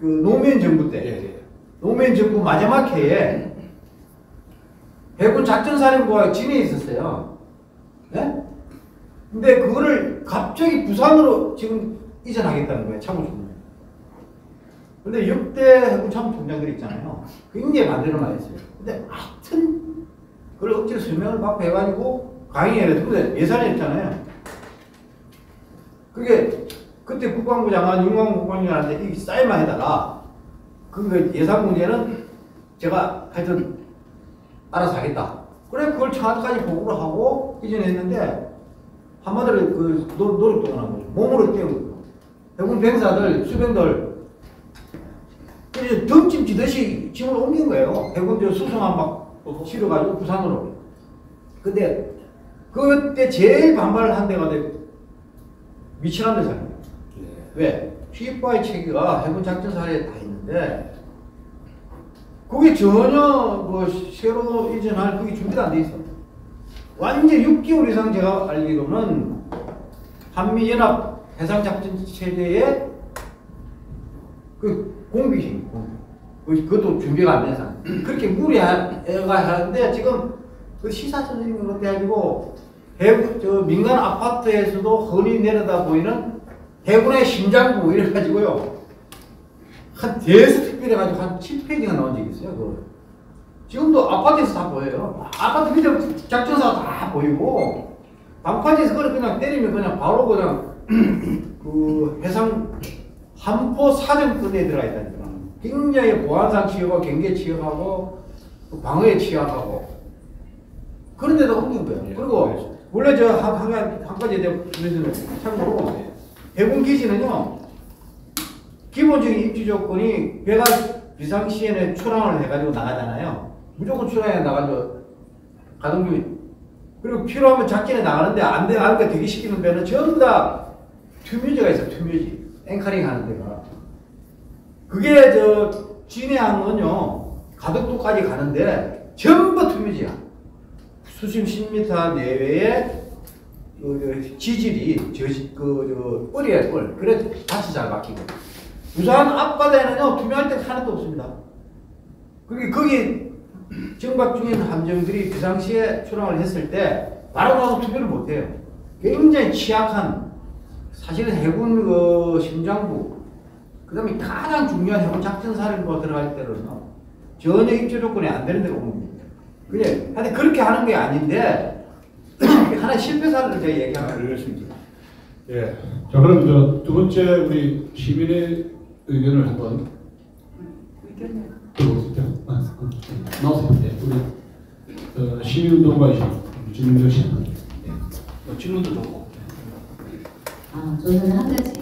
그 노무현 정부 때 예, 예. 노무현 정부 마지막 해에 해군 작전사령부가 진해에 있었어요. 네? 근데 그거를 갑자기 부산으로 지금 이전하겠다는 거예요. 참모총장. 근데 6대 해군 참모총장들 있잖아요. 굉장히 반대를 많이 했어요. 근데 하여튼 그걸 억지로 설명을 막 해가지고 강의를 해서 근데 예산이 없잖아요. 그게 그때 국방부 장관, 윤광 국방장관한테 이 사인만 해달라. 그 예산 문제는 제가 하여튼 알아서 하겠다. 그래 그걸 청와대까지 보고를 하고 이전했는데 한마디로 그 노력 동안 한 거죠. 몸으로 때운 거죠. 해군 병사들, 수병들 덕짐 지듯이 짐을 옮긴 거예요. 해군대 수송함 막 실어가지고 부산으로. 근데 그때 제일 반발을 한 데가 미칠한 데잖아요. 예. 왜? 휘바의 체계가 해군 작전사례에 다 있는데 그게 전혀 뭐 새로 이전할 그게 준비가 안 돼 있어. 완전 6개월 이상 제가 알기로는 한미연합 해상작전체제의 그 공비식 그것도 준비가 안 돼서 그렇게 무리해가 하는데 지금 그 시사선생님 그렇게 해가지고 해군 저 민간 아파트에서도 흔히 내려다 보이는 해군의 심장부 이래가지고요 한 대스특별해가지고 한 7페이지가 나온 적이 있어요. 그걸 지금도 아파트에서 다 보여요. 아파트 밑에 작전사가 다 보이고 방파제에서 그냥 때리면 그냥 바로 그냥 그 해상 한포 사령권에 들어가 있다니까. 굉장히 보안상 취약하고 경계 취약하고 방어에 취약하고 그런데도 없는 거예요. 예, 그리고 예. 원래 저 한 가지에 대해서는 참고로 해군 기지는요 기본적인 입지 조건이 배가 비상 시에는 출항을 해가지고 나가잖아요. 무조건 출항해 나가죠. 가동 중이 그리고 필요하면 작전에 나가는데 안 돼 대기시키는 배는 전부 다 투묘지가 있어. 투묘지. 앵커링 하는 데가. 그게 진해항은요, 가덕도까지 가는데, 전부 투묘지야. 수심 10m 내외에, 지질이, 뿔이에요, 뿔. 그래서 같이 잘 막히고. 부산 앞바다에는요, 투명할 데가 하나도 없습니다. 그게, 거기, 정박 중인 함정들이 비상시에 출항을 했을 때, 바로 나와서 투표를 못해요. 굉장히 취약한, 사실은 해군 심장부, 그 다음에 가장 중요한 해군 작전사령부가 들어갈 때로는요, 전혀 입지 조건이 안 되는 데가 온 겁니다. 그냥, 하여튼 그렇게 하는 게 아닌데, 하나 실패 사례를 제가 얘기하면 그렇습니다. 예. 자, 그럼 두 번째 우리 시민의 의견을 한번. 의견을. 들어보시죠. 나오세요. 우리 시민운동가이신 전민정 씨. 질문도 좋고. 저는 한 가지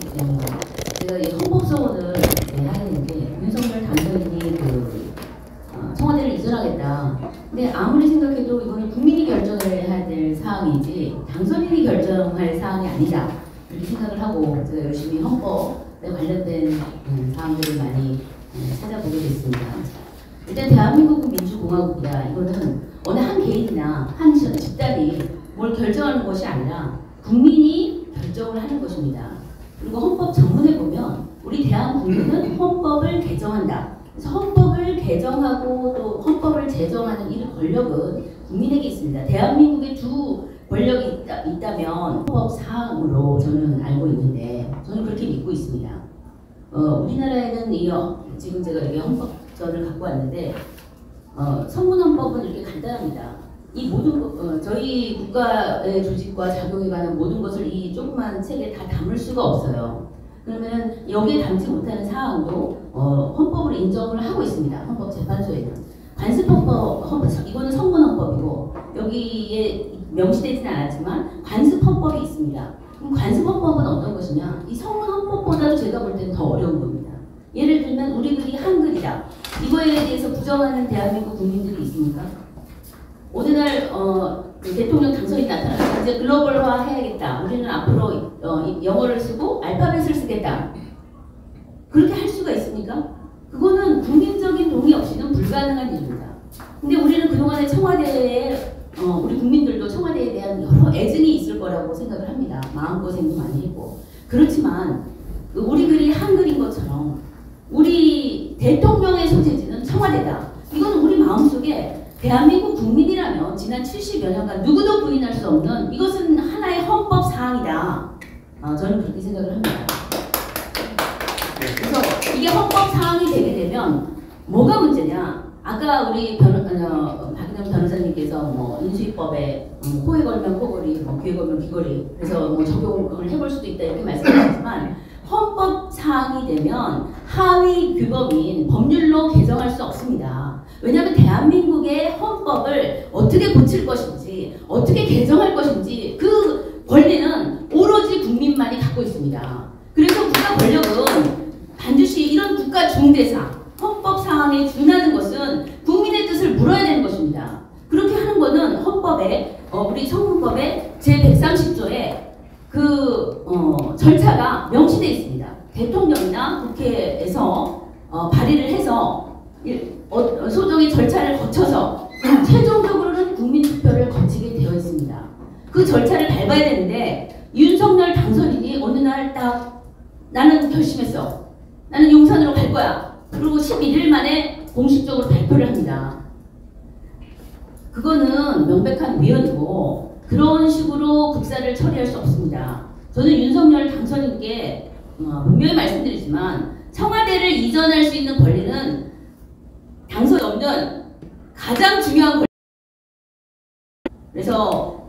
근데 아무리 생각해도 이거는 국민이 결정을 해야 될 사항이지 당선인이 결정할 사항이 아니다 이렇게 생각을 하고 제가 열심히 헌법에 관련된 사항들을 많이 찾아보게 됐습니다. 일단 대한민국은 민주공화국이다. 이거는 어느 한 개인이나 한 집단이 뭘 결정하는 것이 아니라 국민이 결정을 하는 것입니다. 그리고 헌법 전문에 보면 우리 대한국민은 헌법을 개정한다. 그래서 헌법을 개정하고 또 헌법을 제정하는 이 권력은 국민에게 있습니다. 대한민국에 두 권력이 있다면 헌법 사항으로 저는 알고 있는데 저는 그렇게 믿고 있습니다. 우리나라에는 지금 제가 이렇게 헌법전을 갖고 왔는데 성문헌법은 이렇게 간단합니다. 이 모든 저희 국가의 조직과 작용에 관한 모든 것을 이 조그만 책에 다 담을 수가 없어요. 그러면 여기에 담지 못하는 사항도 헌법으로 인정을 하고 있습니다. 헌법재판소에는 관습헌법, 이거는 성문헌법이고 여기에 명시되지는 않았지만 관습헌법이 있습니다. 그럼 관습헌법은 어떤 것이냐? 이 성문헌법보다도 제가 볼 때는 더 어려운 겁니다. 예를 들면 우리 글이 한글이다. 이거에 대해서 부정하는 대한민국 국민들이 있습니까? 오늘날 대통령 당선이 나타났다. 이제 글로벌화 해야겠다. 우리는 앞으로 영어를 쓰고 알파벳을 쓰겠다. 그렇게 할 수가 있습니까? 그거는 국민적인 동의 없이는 불가능한 일입니다. 근데 우리는 그동안에 청와대에 우리 국민들도 청와대에 대한 여러 애증이 있을 거라고 생각을 합니다. 마음고생도 많이 했고. 그렇지만 우리 글이 한글인 것처럼 우리 대통령의 소재지는 청와대다. 이건 우리 마음속에 대한민국 국민이라면 지난 70여 년간 누구도 부인할 수 없는 이것은 하나의 헌법 사항이다. 저는 그렇게 생각을 합니다. 그래서 이게 헌법 사항이 되게 되면 뭐가 문제냐? 아까 우리 박인영 변호사님께서 뭐 인수위법에 코에 걸면 코걸이, 뭐 귀에 걸면 귀걸이 그래서 뭐 적용을 해볼 수도 있다 이렇게 말씀하셨지만 헌법 사항이 되면 하위 규범인 법률로 개정할 수 없습니다. 왜냐하면 대한민국의 헌법을 어떻게 고칠 것인지 어떻게 개정할 것인지 그 권리는 오로지 국민만이 갖고 있습니다. 그래서 국가 권력은 반드시 이런 국가 중대사 헌법 사항에 준하는 것은 국민의 뜻을 물어야 되는 것입니다. 그렇게 하는 것은 헌법에 우리 성문법에 제130조에 그 절차가 명시되어 있습니다. 대통령이나 국회에서 발의를 해서 소정의 절차를 거쳐서 최종적으로는 국민투표를 거치게 되어 있습니다. 그 절차를 밟아야 되는데 윤석열 당선인이 어느 날 딱 나는 결심했어. 나는 용산으로 갈 거야. 그리고 11일 만에 공식적으로 발표를 합니다. 그거는 명백한 위헌이고 그런 식으로 국사를 처리할 수 없습니다. 저는 윤석열 당선인께 분명히 말씀드리지만 청와대를 이전할 수 있는 권리는 당선이 없는 가장 중요한 권리. 그래서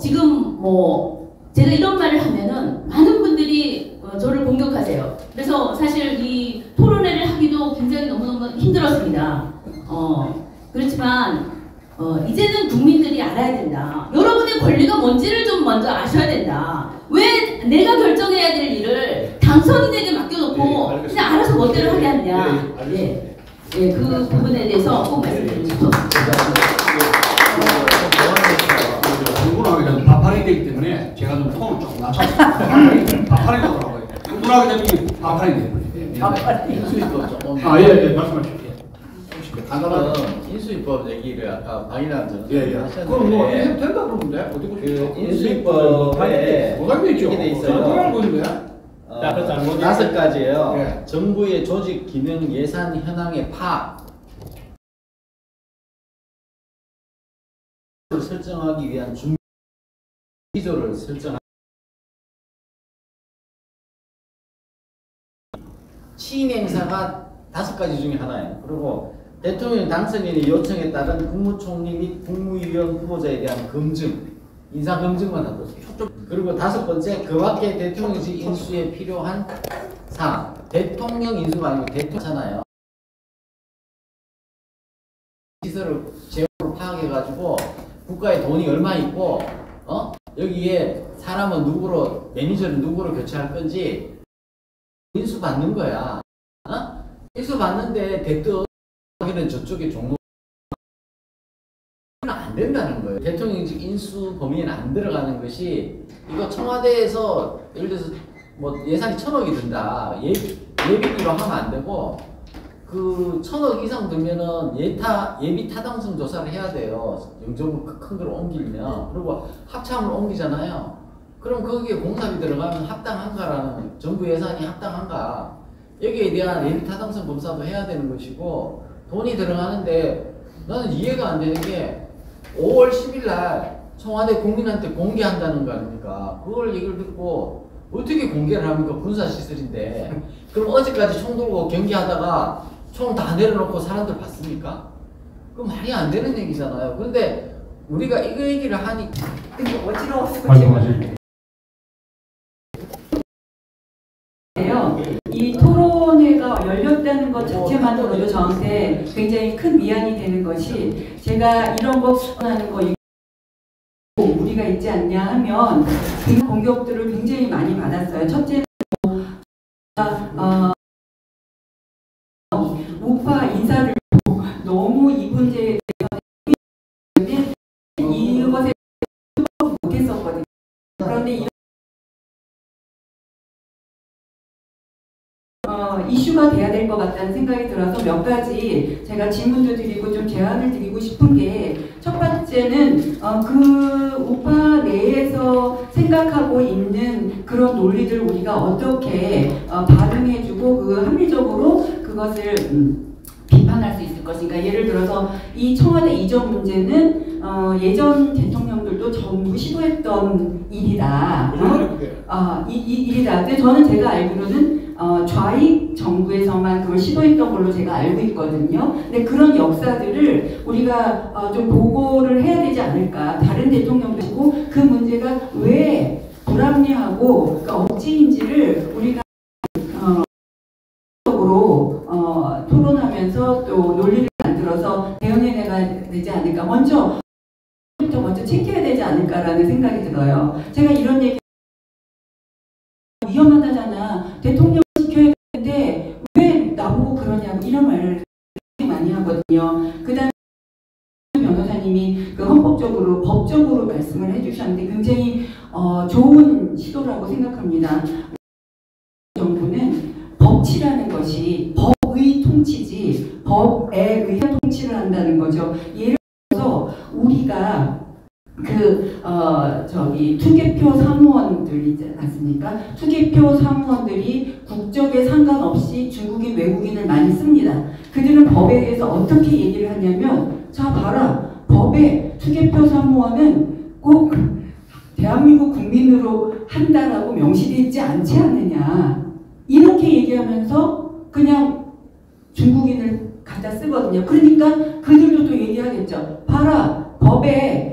지금 뭐 제가 이런 말을 하면은 많은 분들이 저를 공격하세요. 그래서 사실 이 토론회를 하기도 굉장히 너무너무 힘들었습니다. 그렇지만 이제는 국민들이 알아야 된다. 여러분의 권리가 뭔지를 좀 먼저 아셔야 된다. 왜 내가 결정해야 될 일을 당선인에게 맡겨놓고 네, 그냥 알아서 멋대로 하게 하느냐. 네, 예, 네, 그 부분에 대해서 꼭 말씀드리고 싶습니다. 네. 바파리 되기 때문에 제가 좀 톤을 조금 낮췄습니다. 바파리라고 해요. 바파리 되기 때문에 바파리 인수위법 조금 예, 말씀하십시오. 인수위법 얘기를 아까 방인한 전에 하셨는데 그럼 뭐 해도 된다 그러는데 어디부터 인수위법에 이렇게 돼 있어요. 5가지예요. 네. 정부의 조직, 기능, 예산 현황의 파악을 설정하기 위한 준비 기조를 설정하기 취임 행사가 5가지 중에 하나예요. 그리고 대통령 당선인의 요청에 따른 국무총리 및 국무위원 후보자에 대한 검증, 인사검증만 하고 있어요. 그리고 5번째, 그 밖에 대통령직 인수에 필요한 사항. 대통령 인수가 아니고 대통령이잖아요. 시설을 제어로 파악해가지고 국가에 돈이 얼마 있고 여기에 사람은 누구로, 매니저는 누구로 교체할 건지 인수 받는 거야. 인수 받는데 대통령 저쪽에 종로 안 된다는 거예요. 대통령직 인수 범위에는 안 들어가는 것이, 이거 청와대에서 예를 들어서 뭐 예산이 1,000억이 든다, 예비비로 하면 안 되고 그 1,000억 이상 들면은 예비 타당성 조사를 해야 돼요. 영정부 큰 걸 옮기면. 그리고 합참을 옮기잖아요. 그럼 거기에 공사비 들어가면 합당한가라는, 정부 예산이 합당한가, 여기에 대한 예비 타당성 검사도 해야 되는 것이고, 돈이 들어가는데 나는 이해가 안 되는 게 5월 10일 날 청와대 국민한테 공개한다는 거 아닙니까? 그걸 얘기를 듣고 어떻게 공개를 합니까? 군사시설인데. 그럼 어제까지 총 들고 경기하다가 총 다 내려놓고 사람들 봤습니까? 그 말이 안 되는 얘기잖아요. 근데 우리가 이거 얘기를 하니 근데 어지러웠을 것 같아요. 이 토론회가 열렸다는 것 자체만으로도 저한테 굉장히 큰 미안이 되는 것이, 제가 이런 거 하는 거 우리가 있지 않냐 하면 공격들을 굉장히 많이 받았어요. 첫째는 우파 인사를 너무 이 문제에 대해서 이것에 못했었거든요. 그런데 이런 이슈가 돼야 될 것 같다는 생각이 들어서 몇 가지 제가 질문도 드리고 좀 제안을 드리고 싶은 게, 첫 번째는 그 우파 내에서 생각하고 있는 그런 논리들 우리가 어떻게 반응해주고 그 합리적으로 그것을 비판할 수 있을 것인가. 예를 들어서 이 청와대 이전 문제는 예전 대통령들도 전부 시도했던 일이다. 일이다. 근데 저는 제가 알기로는 좌익 정부에서만 그걸 시도했던 걸로 제가 알고 있거든요. 근데 그런 역사들을 우리가 좀 보고를 해야 되지 않을까. 다른 대통령들이고 그 문제가 왜 불합리하고 억지인지를 우리가 토론하면서 또 논리를 만들어서 대응해내야 되지 않을까. 먼저 챙겨야 되지 않을까라는 생각이 들어요. 제가 이런 얘기 위험하다잖아. 대통령 지켜야 되는데 왜 나보고 그러냐고 이런 말을 많이 하거든요. 그다음에 변호사님이 그 헌법적으로 법적으로 말씀을 해주셨는데 굉장히 좋은 시도라고 생각합니다. 정부는 법치라는 것이 법의 통치지 법에 의한 통치를 한다는 거죠. 예를 들어서 우리가 투개표 사무원들 있지 않습니까? 투개표 사무원들이 국적에 상관없이 중국인 외국인을 많이 씁니다. 그들은 법에 대해서 어떻게 얘기를 하냐면, 자 봐라, 법에 투개표 사무원은 꼭 대한민국 국민으로 한다라고 명시되어 있지 않지 않느냐, 이렇게 얘기하면서 그냥 중국인을 갖다 쓰거든요. 그러니까 그들도 또 얘기하겠죠. 봐라, 법에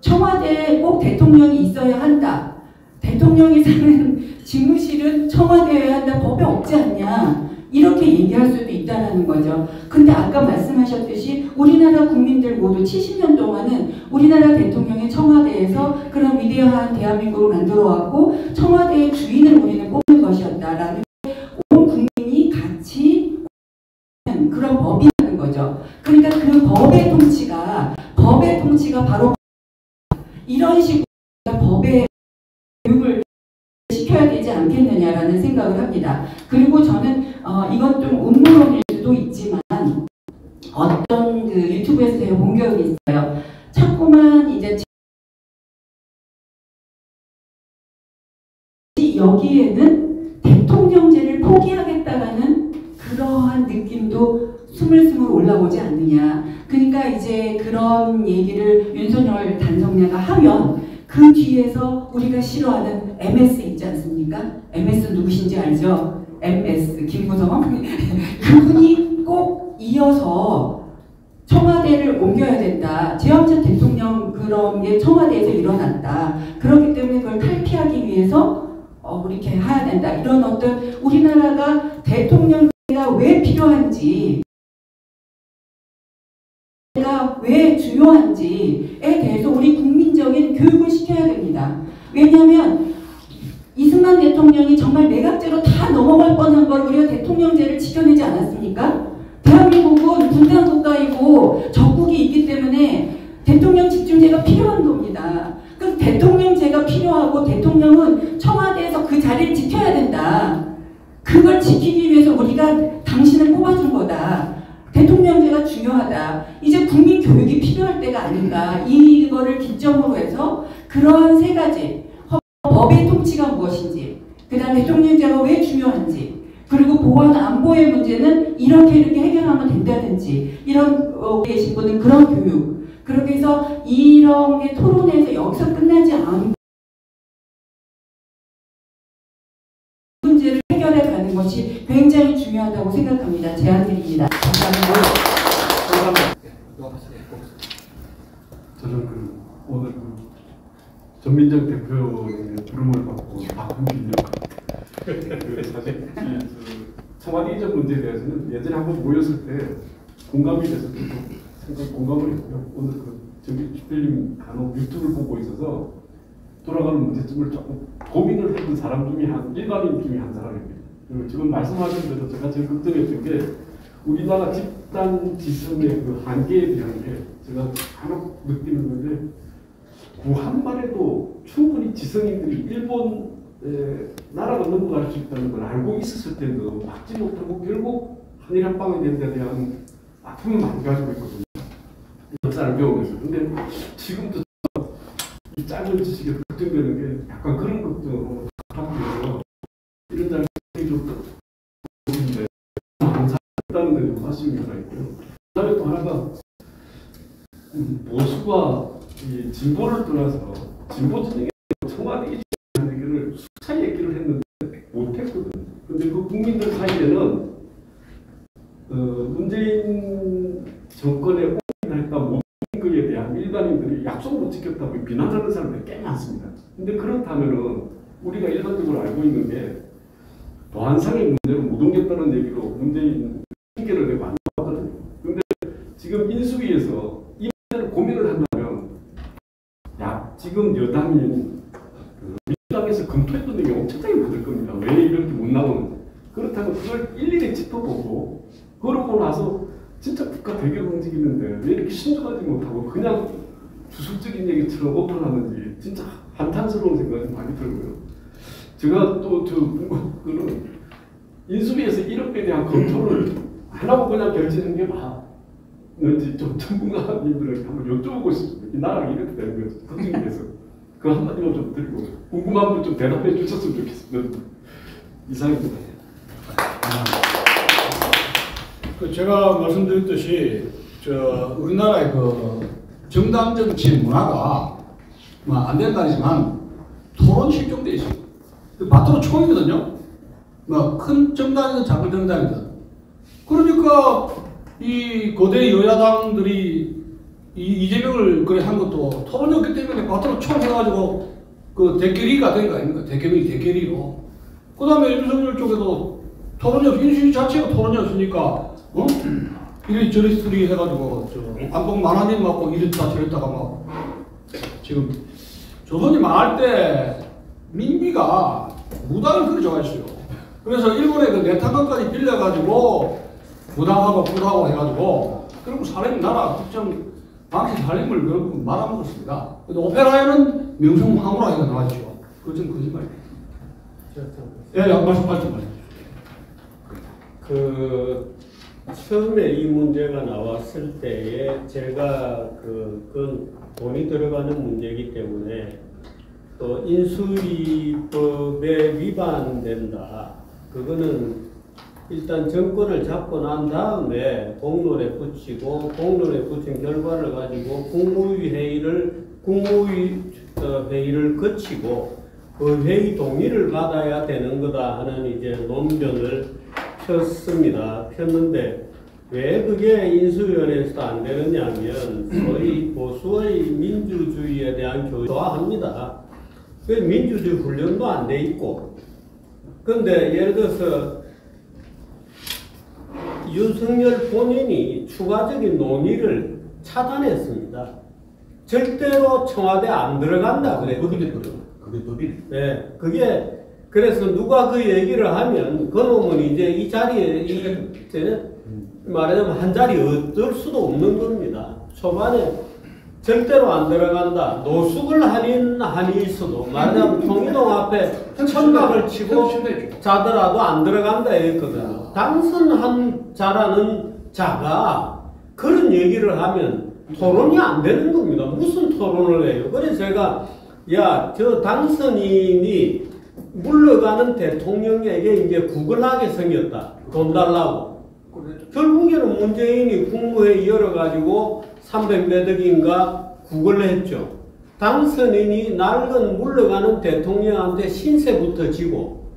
청와대에 꼭 대통령이 있어야 한다. 대통령이 사는 집무실은 청와대여야 한다. 법에 없지 않냐. 이렇게 얘기할 수도 있다는 거죠. 근데 아까 말씀하셨듯이 우리나라 국민들 모두 70년 동안은 우리나라 대통령이 청와대에서 그런 위대한 대한민국을 만들어왔고 청와대의 주인을 우리는 뽑는 것이었다라는, 온 국민이 같이 그런 법이라는 거죠. 그러니까 그 법의 통치가 바로 이런 식으로 법에 교육을 시켜야 되지 않겠느냐라는 생각을 합니다. 그리고 저는 이건 좀 음모론일 수도 있지만 어떤 그 유튜브에서의 공격이 있어요. 자꾸만 이제 여기에는 대통령제를 포기하겠다라는 그러한 느낌도 스물스물 올라오지 않느냐. 그러니까 이제 그런 얘기를 윤석열 단성녀가 하면 그 뒤에서 우리가 싫어하는 MS 있지 않습니까? MS 누구신지 알죠? MS 김무성 그분이 꼭 이어서 청와대를 옮겨야 된다. 재현진 대통령 그런 게 청와대에서 일어났다. 그렇기 때문에 그걸 탈피하기 위해서 이렇게 해야 된다. 이런 어떤 우리나라가 대통령제가 왜 필요한지, 왜 중요한지에 대해서 우리 국민적인 교육을 시켜야 됩니다. 왜냐하면 이승만 대통령이 정말 매각제로 다 넘어갈 뻔한 걸 우리가 대통령제를 지켜내지 않았습니까? 대한민국은 분단 국가이고 적국이 있기 때문에 대통령 직중제가 필요한 겁니다. 그럼 대통령제가 필요하고 대통령은 청와대에서 그 자리를 지켜야 된다. 그걸 지키기 위해서 우리가 당신을 뽑아준 거다. 대통령제가 중요하다. 이제 국민 교육이 필요할 때가 아닌가. 이거를 기점으로 해서 그러한 세 가지, 법의 통치가 무엇인지, 그 다음에 대통령제가 왜 중요한지, 그리고 보안 안보의 문제는 이렇게 이렇게 해결하면 된다든지, 이런 계신 분은 그런 교육, 그렇게 해서 이런 게 토론에서 여기서 끝나지 않고 문제를 해결해 가는 것이 굉장히 중요하다고 생각합니다. 제안드립니다. 감사합니다. 저는 오늘 전민정 대표의 부름을 받고 사실 청와대 이전 문제에 대해서는 예전에 한번 모였을 때 공감이 돼서 상당히 공감을 했고요. 오늘 저기 주필님 간혹 유튜브를 보고 있어서 돌아가는 문제점을 조금 고민을 했던 사람 중에 한 일반인 중에 한 사람입니다. 그리고 지금 말씀하신 대로 제가 제일 걱정했던 게 우리나라 집단 지성의 그 한계에 대한 게 제가 간혹 느끼는 건데 구한반에도 충분히 지성인들이 일본 나라가 넘어갈 수 있다는 걸 알고 있었을 때도 막지 못하고 결국 한일 합방이 되는 데 대한 아픔을 많이 가지고 있거든요. 역사를 배우면서. 근데 지금도 이 짧은 지식에 걱정되는 게 약간 그런 것도 하고요. 이런 자리에 좀 보는데 잘했다는 데 좀 아쉬움이가 있고요. 그다음에 또 하나가 보수와 이 진보를 떠나서 진보 진영에 청와대 얘기를 수차례 얘기를 했는데 못했거든요. 그런데 그 국민들 사이에는 문재인 정권의 오인할까 못한 것에 대한 일반인들이 약속을 못 지켰다고 비난하는 사람들이 꽤 많습니다. 근데 그렇다면은 우리가 일반적으로 알고 있는 게 보안상의 문제로 못 옮겼다는 얘기로 문재인 핑계를 내고 안 나왔거든요. 근데 지금 인수위에서 이 문제를 고민을 한다면 야 지금 여당이 민주당에서 검토했던 게 엄청나게 많을 겁니다. 왜 이렇게 못 나오는지. 그렇다고 그걸 일일이 짚어보고 그러고 나서 진짜 국가 대결 움직이는데 왜 이렇게 신중하지 못하고 그냥 주술적인 얘기처럼 오픈하는지 진짜 한탄스러운 생각이 많이 들고요. 제가 또 궁금한 거는 인수위에서 1억에 대한 검토를 안 하고 그냥 결제하는 게 많은지 좀 전문가님들에게 한번 여쭤보고 싶습니다. 이 나라가 이렇게 되는 거죠. 걱정이 돼서. 그 한마디만 좀 드리고 궁금한 분 좀 대답해 주셨으면 좋겠습니다. 이상입니다. 제가 말씀드렸듯이 우리나라의 그 정당 정치 문화가 뭐 안 된다지만 토론 실종돼 있습니다. 밭으로 총이거든요. 뭐 큰 정당이든 작은 정당이든. 그러니까 이 거대 여야당들이 이재명을 그래 한 것도 토론이었기 때문에 밭으로 총 해가지고 그 대결이가 된 거 아닙니까? 대결이로. 그 다음에 윤석열 쪽에도 토론이 없, 인수위 자체가 토론이 없으니까. 어? 이리 저리 쓰리 해가지고 안봉 만화님 맞고 이랬다 저랬다가 막 지금 조선이 망할 때 민비가 무당을 그렇게 좋아했어요. 그래서 일본의 그 내탕강까지 빌려가지고 무당하고 불하고 해가지고 그리고 살림 나라 특정 방식 살림을 그런 말아먹었습니다. 근데 오페라에는 명성 황후라기가 나왔죠. 그건 거짓말이에요. 예, 말씀. 처음에 이 문제가 나왔을 때에 제가 그건 돈이 들어가는 문제이기 때문에 또 인수위법에 위반된다. 그거는 일단 정권을 잡고 난 다음에 공론에 붙이고 공론에 붙인 결과를 가지고 국무회의를 거치고 그 회의 동의를 받아야 되는 거다 하는 이제 논변을 폈습니다. 폈는데 왜 그게 인수위원회에서도 안 되느냐 하면 소위 보수의 민주주의에 대한 교육을 좋아합니다. 그 민주주의 훈련도 안 돼 있고. 근데 예를 들어서 윤석열 본인이 추가적인 논의를 차단했습니다. 절대로 청와대 안 들어간다 그래요. 그게 법이네. 네, 그게 그래서 누가 그 얘기를 하면 그놈은 이제 이 자리에 말하자면 한 자리 얻을 수도 없는 겁니다. 초반에 절대로 안 들어간다. 노숙을 하는 한이 있어도 말하자면 통일동 앞에 천막을 치고 자더라도 안 들어간다 했거든. 당선한 자라는 자가 그런 얘기를 하면 토론이 안 되는 겁니다. 무슨 토론을 해요? 그래서 제가 야, 저 당선인이 물러가는 대통령에게 이제 구걸하게 생겼다. 돈 달라고. 결국에는 문재인이 국무회의 열어가지고 300매덕인가 구걸을 했죠. 당선인이 낡은 물러가는 대통령한테 신세부터 지고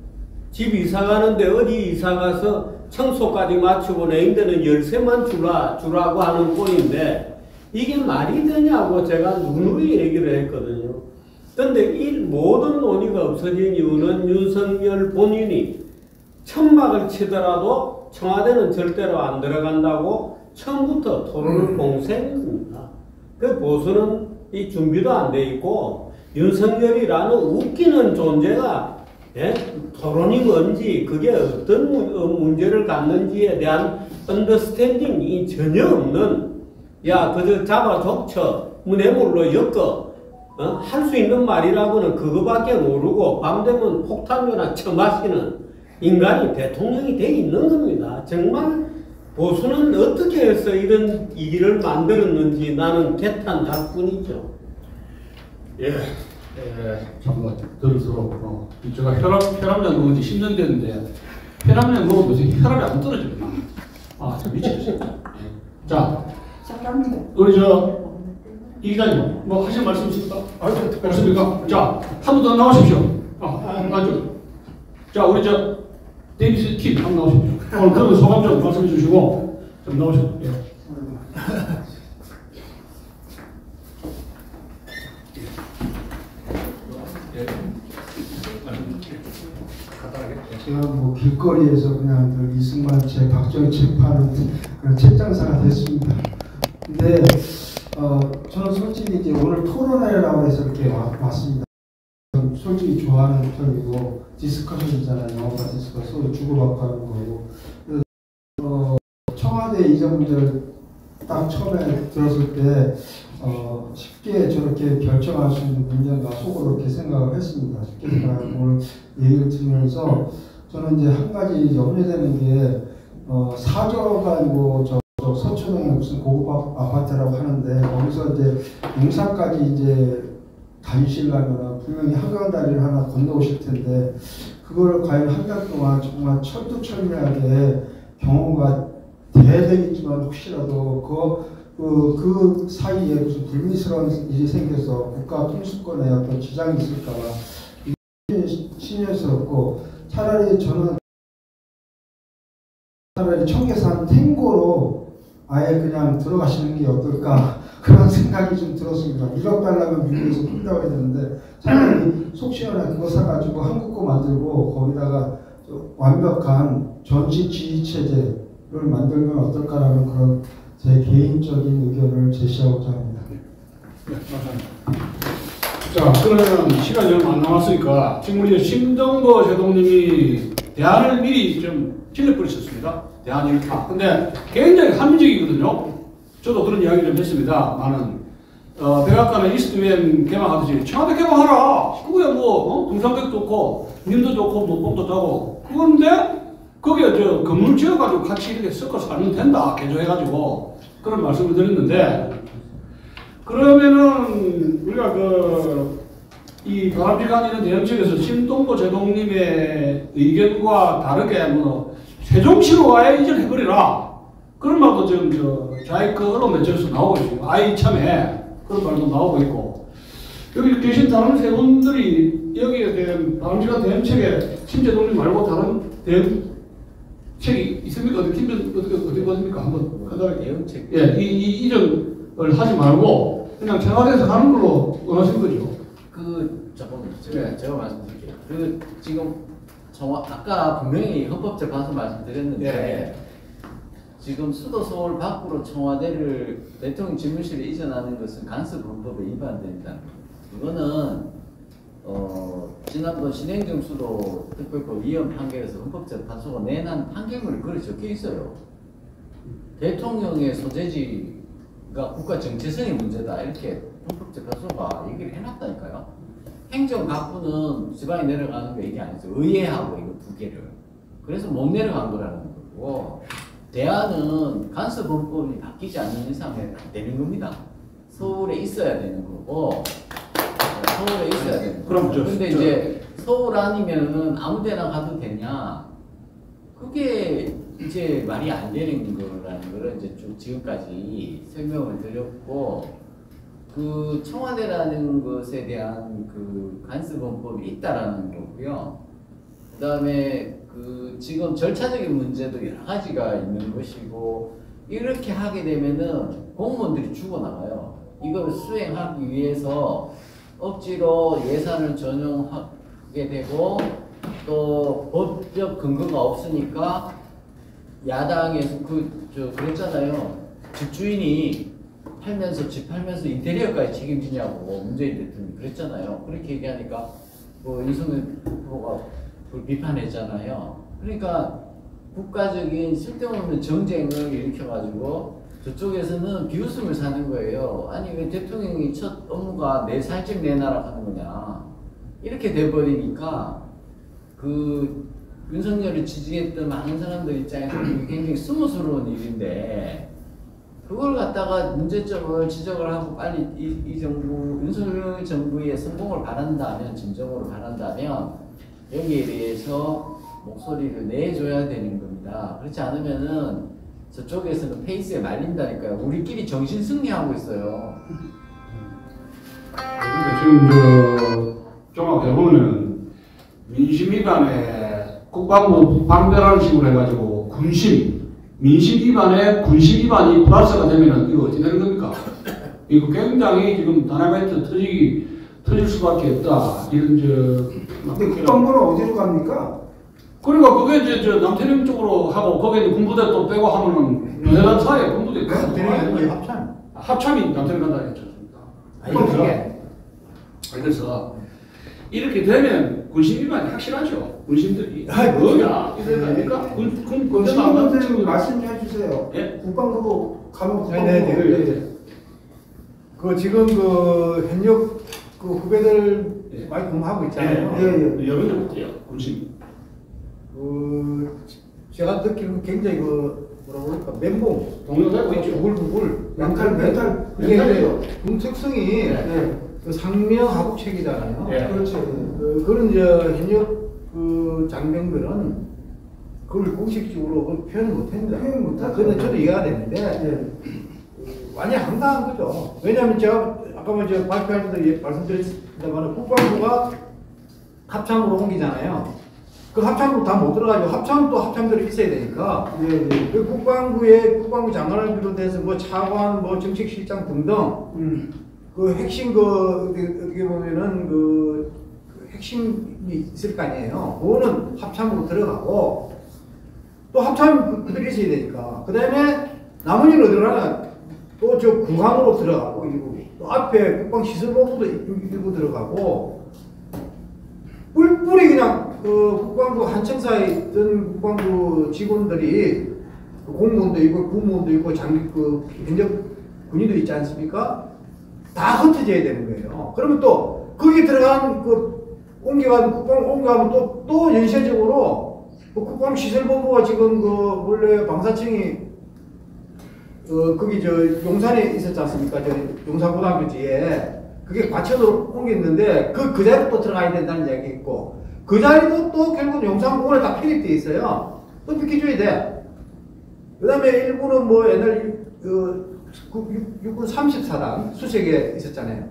집 이사가는데 어디 이사가서 청소까지 마치고 내인 데는 열쇠만 주라고 하는 꼴인데 이게 말이 되냐고 제가 누누이 얘기를 했거든요. 그런데 이 모든 논의가 없어진 이유는 윤석열 본인이 천막을 치더라도 청와대는 절대로 안 들어간다고 처음부터 토론을 봉쇄한 겁니다. 그 보수는 이 준비도 안 돼 있고 윤석열이라는 웃기는 존재가 예? 토론이 뭔지 그게 어떤 문제를 갖는지에 대한 언더스탠딩이 전혀 없는 야 그저 잡아 족쳐 문해물로 엮어 할 수 있는 말이라고는 그거밖에 모르고 밤 되면 폭탄이나 처마시는 인간이 대통령이 돼 있는 겁니다. 정말 보수는 어떻게 해서 이런 일을 만들었는지 나는 개탄할 뿐이죠. 예, 정말 들을수록 제가 혈압약 놓은 지 10년 됐는데 혈압약 놓으면 요새 혈압이 안 떨어집니다. 아, 참 미치겠어요. 자, 우리 저 이 기자님 뭐 하실 말씀 있습니까? 없습니까? 자, 한 분 더 나오십시오. 자, 우리 저 데이비스 킴 한번 나오십시오. 오늘 그러면 소감 좀 말씀해 주시고 좀 나오십시오. 예. 예. 간단하게. 제가 뭐 길거리에서 그냥 그 이승만 제 박정희 재판은 그냥 책장사가 됐습니다. 근데 저는 솔직히 이제 오늘 토론회라고 해서 이렇게 왔습니다. 솔직히 좋아하는 편이고 디스커션이잖아요. 영어가 디스커션 주고받고 하는 거고. 그래서 청와대 이전 문제를 딱 처음에 들었을 때 쉽게 저렇게 결정할 수 있는 문제인가 속으로 이렇게 생각을 했습니다. 쉽게 생각하고 오늘 얘기를 들으면서 저는 이제 한 가지 염려되는 게 사저가 아니고 저 서초동에 무슨 고급 아파트라고 하는데 거기서 이제 용산까지 이제 다니시려면 분명히 한강 다리를 하나 건너오실 텐데 그걸 과연 한 달 동안 정말 철두철미하게 경호가 돼야 되겠지만 혹시라도 그 사이에 무슨 불미스러운 일이 생겨서 국가 통수권에 어떤 지장이 있을까봐 신뢰스럽고 차라리 저는 청계산 탱고로 아예 그냥 들어가시는 게 어떨까 그런 생각이 좀 들었습니다. 1억 달러면 미국에서 풀려야 되는데 차라리 속 시원하게 그거 사가지고 한국 거 만들고 거기다가 완벽한 전시 지휘체제를 만들면 어떨까라는 그런 제 개인적인 의견을 제시하고자 합니다. 네, 감사합니다. 자, 그러면 시간이 얼마 안 남았으니까 지금 우리 심동보 제동님이 대안을 미리 좀 찔러버리셨습니다. 대안 일타. 근데 굉장히 합리적이거든요. 저도 그런 이야기 좀 했습니다. 나는 백악관의 이스트맨 개방하듯이 청와대 개방하라. 그거야 뭐 동상도 좋고 님도 좋고 뭐 뽕도 짜고 그런데 거기에 저 건물 지어가지고 같이 이렇게 섞어서 살면 된다. 개조해가지고 그런 말씀을 드렸는데 그러면은 우리가 그 이 바람직한 이런 대응책에서 심동보 제동님의 의견과 다르게 뭐 세종시로 아예 이전해버리라. 그런 말도 지금 저 자이크 언론 매체에서 나오고 있고 아이참에 그런 말도 나오고 있고 여기 계신 다른 세 분들이 여기에 대한 바람직한 대응책에 심재동님 말고 다른 대응책이 있습니까? 어떻게 보십니까? 한번 간단하게 대응책. 예, 이 이전을 하지 말고 그냥 청와대에서 하는 걸로 원하신 거죠. 그 잠깐만요. 제가 말씀드릴게요. 그 지금 아까 분명히 헌법재판소 말씀드렸는데. 예. 지금 수도 서울 밖으로 청와대를 대통령 집무실에 이전하는 것은 간섭헌법에 위반된다. 이거는 지난번 신행정 수도 특별법 위헌 판결에서 헌법재판소가 내놓은 판결문에 그렇게 적혀 있어요. 대통령의 소재지 그러니까 국가 정체성이 문제다 이렇게 헌법재판 소가 얘기를 해놨다니까요. 행정각부는 지방에 내려가는 거 얘기 안 했어요. 의회하고 이거 두 개를. 그래서 못 내려간 거라는 거고, 대안은 간섭법이 바뀌지 않는 이상은 안 되는 겁니다. 서울에 있어야 되는 거고, 서울에 있어야 되는 거고. 근데 이제 서울 아니면은 아무 데나 가도 되냐? 그게 이제 말이 안 되는 거라는 거를 이제 쭉 지금까지 설명을 드렸고, 그 청와대라는 것에 대한 그 간섭법이 있다라는 거고요. 그다음에 그 지금 절차적인 문제도 여러 가지가 있는 것이고, 이렇게 하게 되면은 공무원들이 죽어나가요. 이걸 수행하기 위해서 억지로 예산을 전용하게 되고, 또 법적 근거가 없으니까 야당에서 그랬잖아요. 집주인이 팔면서, 집 팔면서 인테리어까지 책임지냐고 문재인 대통령이 그랬잖아요. 그렇게 얘기하니까 뭐 이승만 후보가 그걸 비판했잖아요. 그러니까 국가적인 쓸데없는 정쟁을 일으켜가지고 저쪽에서는 비웃음을 사는 거예요. 아니 왜 대통령이 첫 업무가 내 살집 내놔라 하는 거냐, 이렇게 돼버리니까 그 윤석열을 지지했던 많은 사람들 입장에서는 굉장히 스무스러운 일인데, 그걸 갖다가 문제점을 지적을 하고 빨리 이 정부, 윤석열 정부의 성공을 바란다면, 진정으로 바란다면 여기에 대해서 목소리를 내줘야 되는 겁니다. 그렇지 않으면은 저쪽에서는 페이스에 말린다니까요. 우리끼리 정신 승리하고 있어요. 그러니까 지금 종합해보면은 민심 위반에 국방부 방배라는 식으로 해가지고 군심, 민심 위반에 군심 위반이 플러스가 되면은 이거 어떻게 되는 겁니까? 이거 굉장히 지금 다이나마이트 터질 수밖에 없다. 이런 근데 국방부는 어디로 갑니까? 그러니까 그게 이제 남태령 쪽으로 하고, 거기에 군부대 또 빼고 하면은 대단 사이에 군부대 있고. 합참. 합참이 남태령 간다 했지 않습니까? 그래서 이렇게 되면 군심 위반이 확실하죠. 군심들이. 뭐냐? 이래 됩니까? 군심들이 말씀 좀 해주세요. 예? 국방부 가면 국방부. 그 지금 그 현역 그 후배들 예. 많이 근무하고 있잖아요. 여러분들 어때요? 군심. 제가 듣기로는 굉장히 그 뭐라고 그럴까, 멘붕, 동영상 있죠, 부글부글, 멘탈 그게요. 특성이 네. 그 상명하복책이잖아요. 네. 그렇죠. 그런 이제 현역 그 장병들은 그걸 공식적으로 그걸 표현을 못합니다. 그런데 저도 이해가 되는데 완전 황당한 거죠. 왜냐하면 제가 아까만 제가 발표할 때 말씀드렸습니다만, 국방부가 합참으로 옮기잖아요. 그 합참으로 다 못 들어가죠. 합참도 합참들이 있어야 되니까. 그 국방부 장관을 비롯해서 뭐 차관, 뭐 정책실장 등등 그 핵심 어떻게 보면은 그 핵심이 있을 거 아니에요. 그거는 합참으로 들어가고, 또 합참들이 있어야 되니까. 그 다음에 나머지는 어디로 가나? 또 저 국항으로 들어가고, 그리고 또 앞에 국방시설본부도 이끌고 들어가고, 뿔뿔이 그냥 국방부 한청사에 있던 국방부 직원들이 공무원도 있고 군무원도 있고 장기 현역 군인도 있지 않습니까? 다 흩어져야 되는 거예요. 그러면 또 거기 들어간 국방부 옮겨가면 또 연쇄적으로 국방시설본부가 지금 원래 방사청이 거기 용산에 있었지 않습니까? 용산고등학교 뒤에 그게 과천으로 옮겼는데 그 자리로 또 들어가야 된다는 이야기 있고. 그 자리도 또 결국 용산공원에 다 편입되어 있어요. 또 비켜줘야 돼. 그 다음에 일부는 뭐 옛날 육군 34단 수색에 있었잖아요.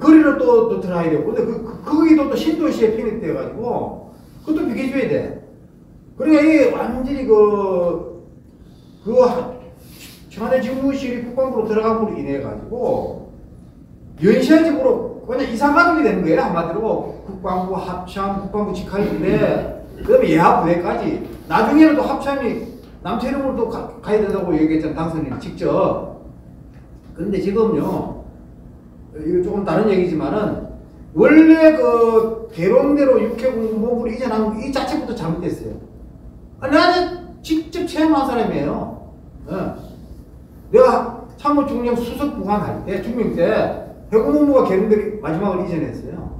거리로 또 들어가야 되고. 근데 거기도 또 신도시에 편입되어가지고 그것도 비켜줘야 돼. 그러니까 이게 완전히 청와대 집무실이 국방부로 들어감으로 인해가지고 연쇄적으로 그냥 이상가족이 되는 거예요. 한마디로 국방부 합참, 국방부 직할인데 그 다음에 예하부대까지 나중에는 또 합참이 남태령으로 또 가야 된다고 얘기했잖아요. 당선인이 직접. 그런데 지금요, 이거 조금 다른 얘기지만은 원래 개론대로 육해공군본부로 이전한 이 자체부터 잘못됐어요. 나는 직접 체험한 사람이에요. 내가 참모총장 수석 부관할 때 중령 때 해군 업무가 계룡대로 마지막으로 이전했어요.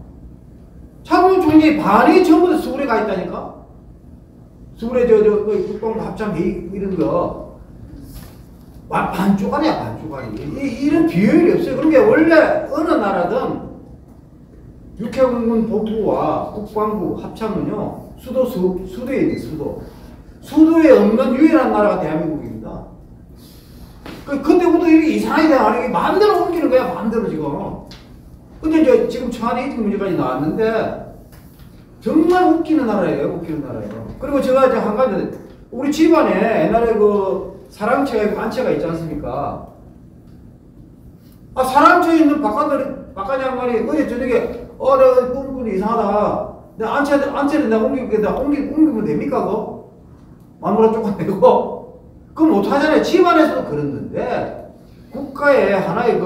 참모총장이 반이 전부 다 서울에 가 있다니까. 서울에 국방부 합참회의 이런 거 반쪽아리야 반쪽아리. 이런 비효율이 없어요. 그런 게 원래 어느 나라든 육해공군 본부와 국방부 합참은요 수도 수도에 있는 수도에 없는 유일한 나라가 대한민국입니다. 그때부터 이렇게 이상하게 되는 마음대로 옮기는 거야 마음대로 지금. 근데 이제 지금 청와대 이직 문제까지 나왔는데 정말 웃기는 나라예요 웃기는 나라예요. 그리고 제가 이제 한 가지 우리 집안에 옛날에 사랑채가 있고 안채가 있지 않습니까? 사랑채에 있는 박가지 양반이 어제 저녁에 내가 꿈꾸는 이상하다. 내가 안채를 내가 옮기면 됩니까 그거? 마누라 조금 내고 그럼 못하잖아요. 집안에서도 그랬는데 국가의 하나의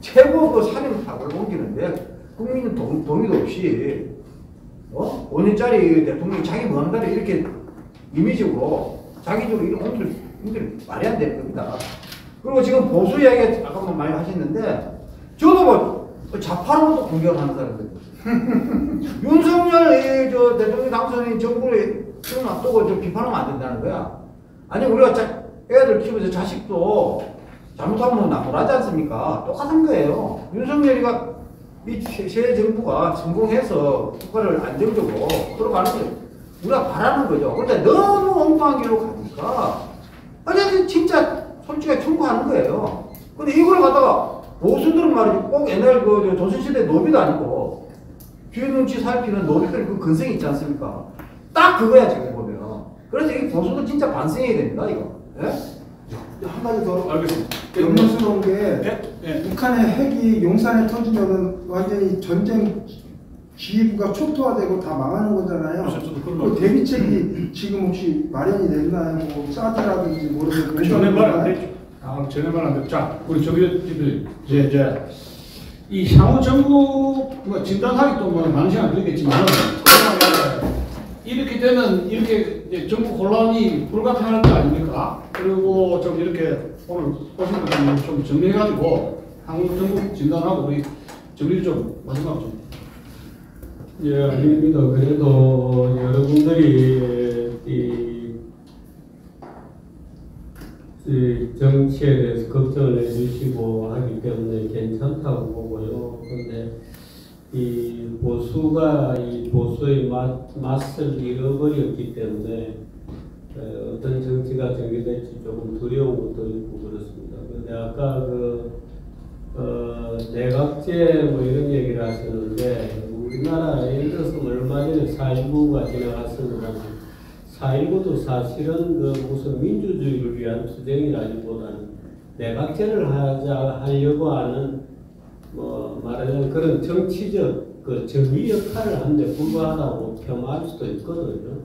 최고 사령탑을 옮기는데 국민은 동의도 없이 5년짜리 대통령 자기 원한대로 이렇게 임의적으로 자기적으로 이런 옮기는 말이 안 되는 겁니다. 그리고 지금 보수 이야기 아까 많이 하셨는데 저도 좌파로도 공격을 하는 사람들 윤석열 대통령 당선인 정부를 놔두고 비판하면 안 된다는 거야. 아니 우리가 애들 키우면서 자식도 잘못하면 나무라지 않습니까? 똑같은 거예요. 윤석열이가 이 새 정부가 성공해서 국가를 안정적으로 끌어가는 걸 우리가 바라는 거죠. 그런데 너무 엉뚱한 길로 가니까 아니 진짜 솔직히 충고하는 거예요. 근데 이걸 갖다가 보수들은 말이지 꼭 옛날 조선시대 노비도 아니고 주의 눈치 살피는 노비들 근성이 있지 않습니까? 딱 그거야 지금 보면. 그래서 이 보수들 진짜 반성해야 됩니다 이거. 예? 한 가지 더 알겠습니다. 염려스러운 게 북한의 핵이 용산에 터지면은 완전히 전쟁 기부가 초토화되고 다 망하는 거잖아요. 그 대비책이 지금 혹시 마련이 됐나요? 사드라든지 모르겠는데. 전에 말 안 됐죠. 자, 우리 저기 이제 향후 정부 진단하기 또 많은 시간 들겠지만 이렇게 되면 이렇게 정부 혼란이 불가피할 거 아닙니까? 그리고 좀 이렇게 오늘 보신 분들 좀 정리해가지고 향후 정부 진단하고 우리 정리 좀 마지막 좀. 예, 아닙니다. 그래도 여러분들이 이 정치에 대해서 걱정을 해주시고 하기 때문에 괜찮다고 보고요. 그런데 이 보수가 이 보수의 맛을 잃어버렸기 때문에 어떤 정치가 전개될지 조금 두려운 것도 있고 그렇습니다. 그런데 아까 내각제 이런 얘기를 하셨는데 우리나라 예를 들어서 얼마 전에 4.19가 지나갔습니다. 4.19도 사실은 무슨 민주주의를 위한 투쟁이라기보다는 내각제를 하려고 하는 말하자면 그런 정치적 정의 역할을 하는데 불과하다고 폄하할 수도 있거든요.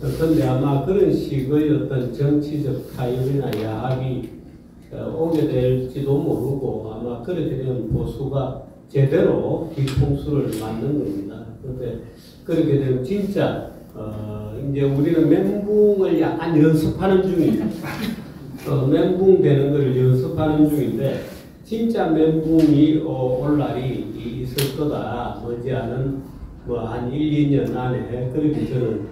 그런데 아마 그런 식의 어떤 정치적 타협이나 야합이 오게 될지도 모르고 아마 그렇게 되면 보수가 제대로 뒤통수를 맞는 겁니다. 그런데 그렇게 되면 진짜 이제 우리는 멘붕을 약간 연습하는 중이에요. 멘붕 되는 걸 연습하는 중인데 진짜 멘붕이 올 날이 있을 거다. 머지않은 한 1-2년 안에 그렇게 저는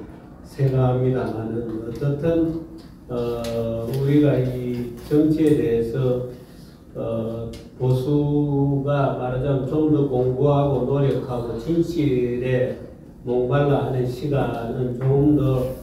생각합니다만은 어떻든 우리가 이 정치에 대해서 보수가 말하자면 좀 더 공부하고 노력하고 진실에 목말라 하는 시간은 조금 더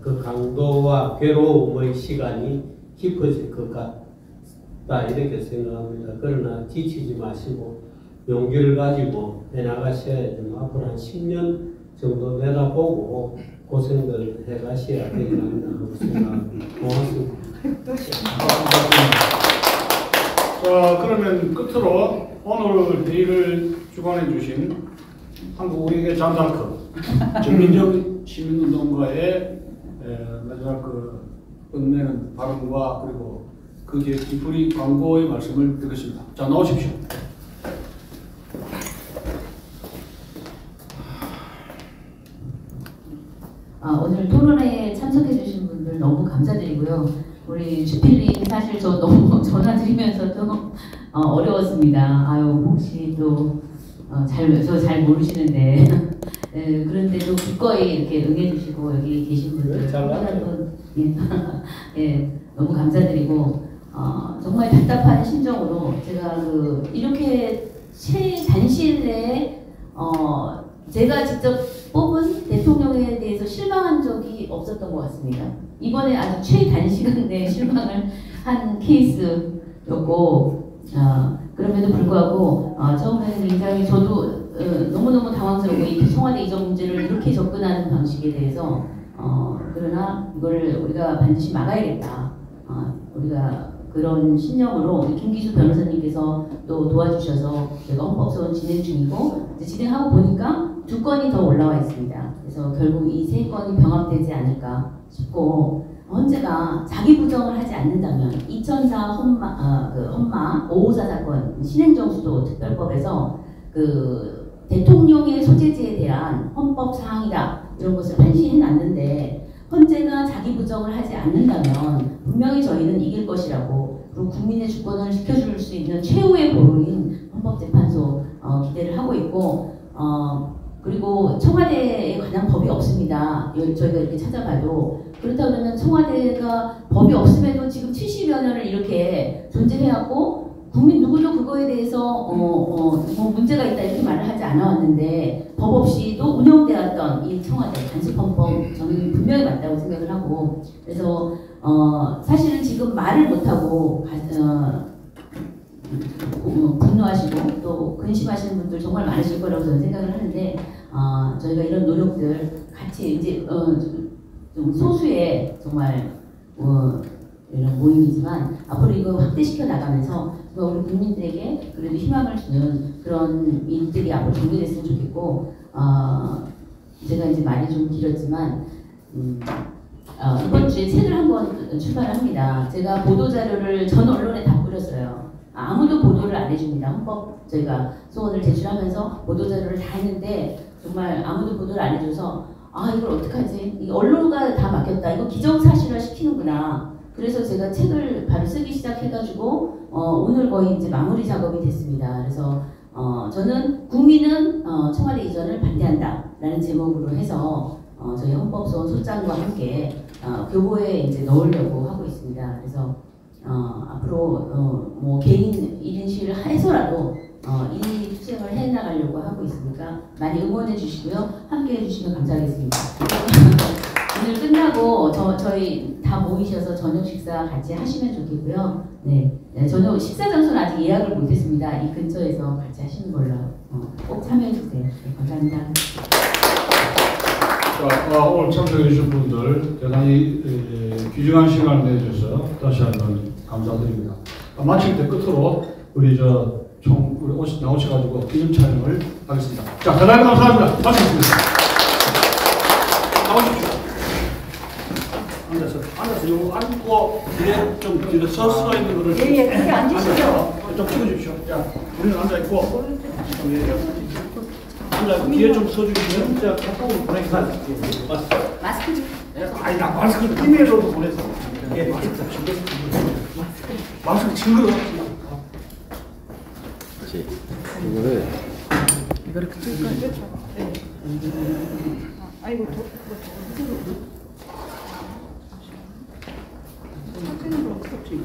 그 강도와 괴로움의 시간이 깊어질 것 같다 이렇게 생각합니다. 그러나 지치지 마시고 용기를 가지고 해나가셔야 되고 앞으로 한 10년 정도 내다보고 고생들 해가셔야 된다고 생각합니다. 고맙습니다. 자 그러면 끝으로 오늘 대의를 주관해 주신 한국 우익의 장단크 전민정 시민운동가의 마지막 끝내는 발언과 그리고 그게 깊은 광고의 말씀을 드리겠습니다. 자 나오십시오. 오늘 토론회에 참석해주신 분들 너무 감사드리고요. 우리 주필님 사실 저 너무 전화드리면서 좀 어려웠습니다. 아유 혹시 또 잘 모르시는데 네, 그런데도 기꺼이 이렇게 응해주시고 여기 계신 분들 한분 예, 너무 감사드리고 정말 답답한 심정으로 제가 그 이렇게 단시일 내에 제가 직접 뽑은 대통령에 대해서 실망한 적이 없었던 것 같습니다. 이번에 아주 최단시간 내에 실망을 한 케이스였고 그럼에도 불구하고 처음에는 굉장히 저도 너무너무 당황스럽고 이 청와대 이전 문제를 이렇게 접근하는 방식에 대해서 그러나 이걸 우리가 반드시 막아야겠다. 우리가 그런 신념으로 김기수 변호사님께서 또 도와주셔서 제가 헌법소원 진행 중이고 이제 진행하고 보니까 두 건이 더 올라와 있습니다. 그래서 결국 이 세 건이 병합되지 않을까 싶고 헌재가 자기 부정을 하지 않는다면 2004 헌마 554 사건 신행정수도 특별법에서 그 대통령의 소재지에 대한 헌법 사항이다 이런 것을 판시해놨는데 헌재가 자기 부정을 하지 않는다면 분명히 저희는 이길 것이라고 그리고 국민의 주권을 지켜줄 수 있는 최후의 보루인 헌법재판소 기대를 하고 있고 그리고 청와대에 관한 법이 없습니다. 저희가 이렇게 찾아봐도 그렇다면 청와대가 법이 없음에도 지금 70여 년을 이렇게 존재해왔고 국민 누구도 그거에 대해서 뭐 문제가 있다 이렇게 말을 하지 않아왔는데 법 없이도 운영되었던 이 청와대 간수헌법 저는 분명히 맞다고 생각을 하고 그래서 사실은 지금 말을 못하고 분노하시고 또 근심하시는 분들 정말 많으실 거라고 저는 생각을 하는데 저희가 이런 노력들 같이 이제 좀 소수의 정말 이런 모임이지만 앞으로 이거 확대시켜 나가면서 우리 국민들에게 그래도 희망을 주는 그런 일들이 앞으로 전개됐으면 좋겠고 제가 이제 말이 좀 길었지만 이번 주에 책을 한권 출판을 합니다. 제가 보도자료를 전 언론에 다 뿌렸어요. 아무도 보도를 안 해줍니다. 헌법 저희가 소원을 제출하면서 보도자료를 다 했는데 정말 아무도 보도를 안 해줘서 아 이걸 어떡하지? 이 언론가 다 맡겼다. 이거 기정사실화 시키는구나. 그래서 제가 책을 바로 쓰기 시작해가지고 오늘 거의 이제 마무리 작업이 됐습니다. 그래서 저는 국민은 청와대 이전을 반대한다라는 제목으로 해서 저희 헌법소원 소장과 함께 교보에 이제 넣으려고 하고 있습니다. 그래서 앞으로 뭐 개인 1인 시위를 해서라도 이 투쟁을 해나가려고 하고 있으니까 많이 응원해 주시고요. 함께해 주시면 감사하겠습니다. 오늘 끝나고 저희 다 모이셔서 저녁 식사 같이 하시면 좋겠고요. 네, 저녁 식사 장소는 아직 예약을 못했습니다. 이 근처에서 같이 하시는 걸로 꼭 참여해 주세요. 네, 감사합니다. 자, 오늘 참석해 주신 분들 대단히 귀중한 시간을 내주셔서 다시 한번 감사드립니다. 마칠 때 끝으로 우리 우리 나오셔가지고 기념 촬영을 하겠습니다. 자, 대단히 감사합니다. 마치겠습니다. 나오십시오. 앉아서 요거 앉고 뒤에 좀 뒤에 서서 있는 거를 예예 그렇게 앉으시죠. 좀 찍어주십시오. 자, 우리는 앉아있고 앉아있고 뒤에 좀 서주시면 자, 카톡으로 보내겠습니다. 마스크 아니 나 마스크 이메일로 보내서 예 마스크 징그러 그렇지 이거를 그쪽에 네. 아이고 사진은 별로 없었지 이거.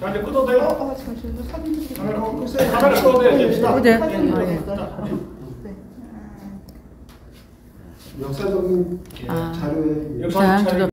자 이제 끄도 돼요? 잠시만요. 사진 찍기. 카메라 끄도 돼요. 됩시다. 역사적인 자료에.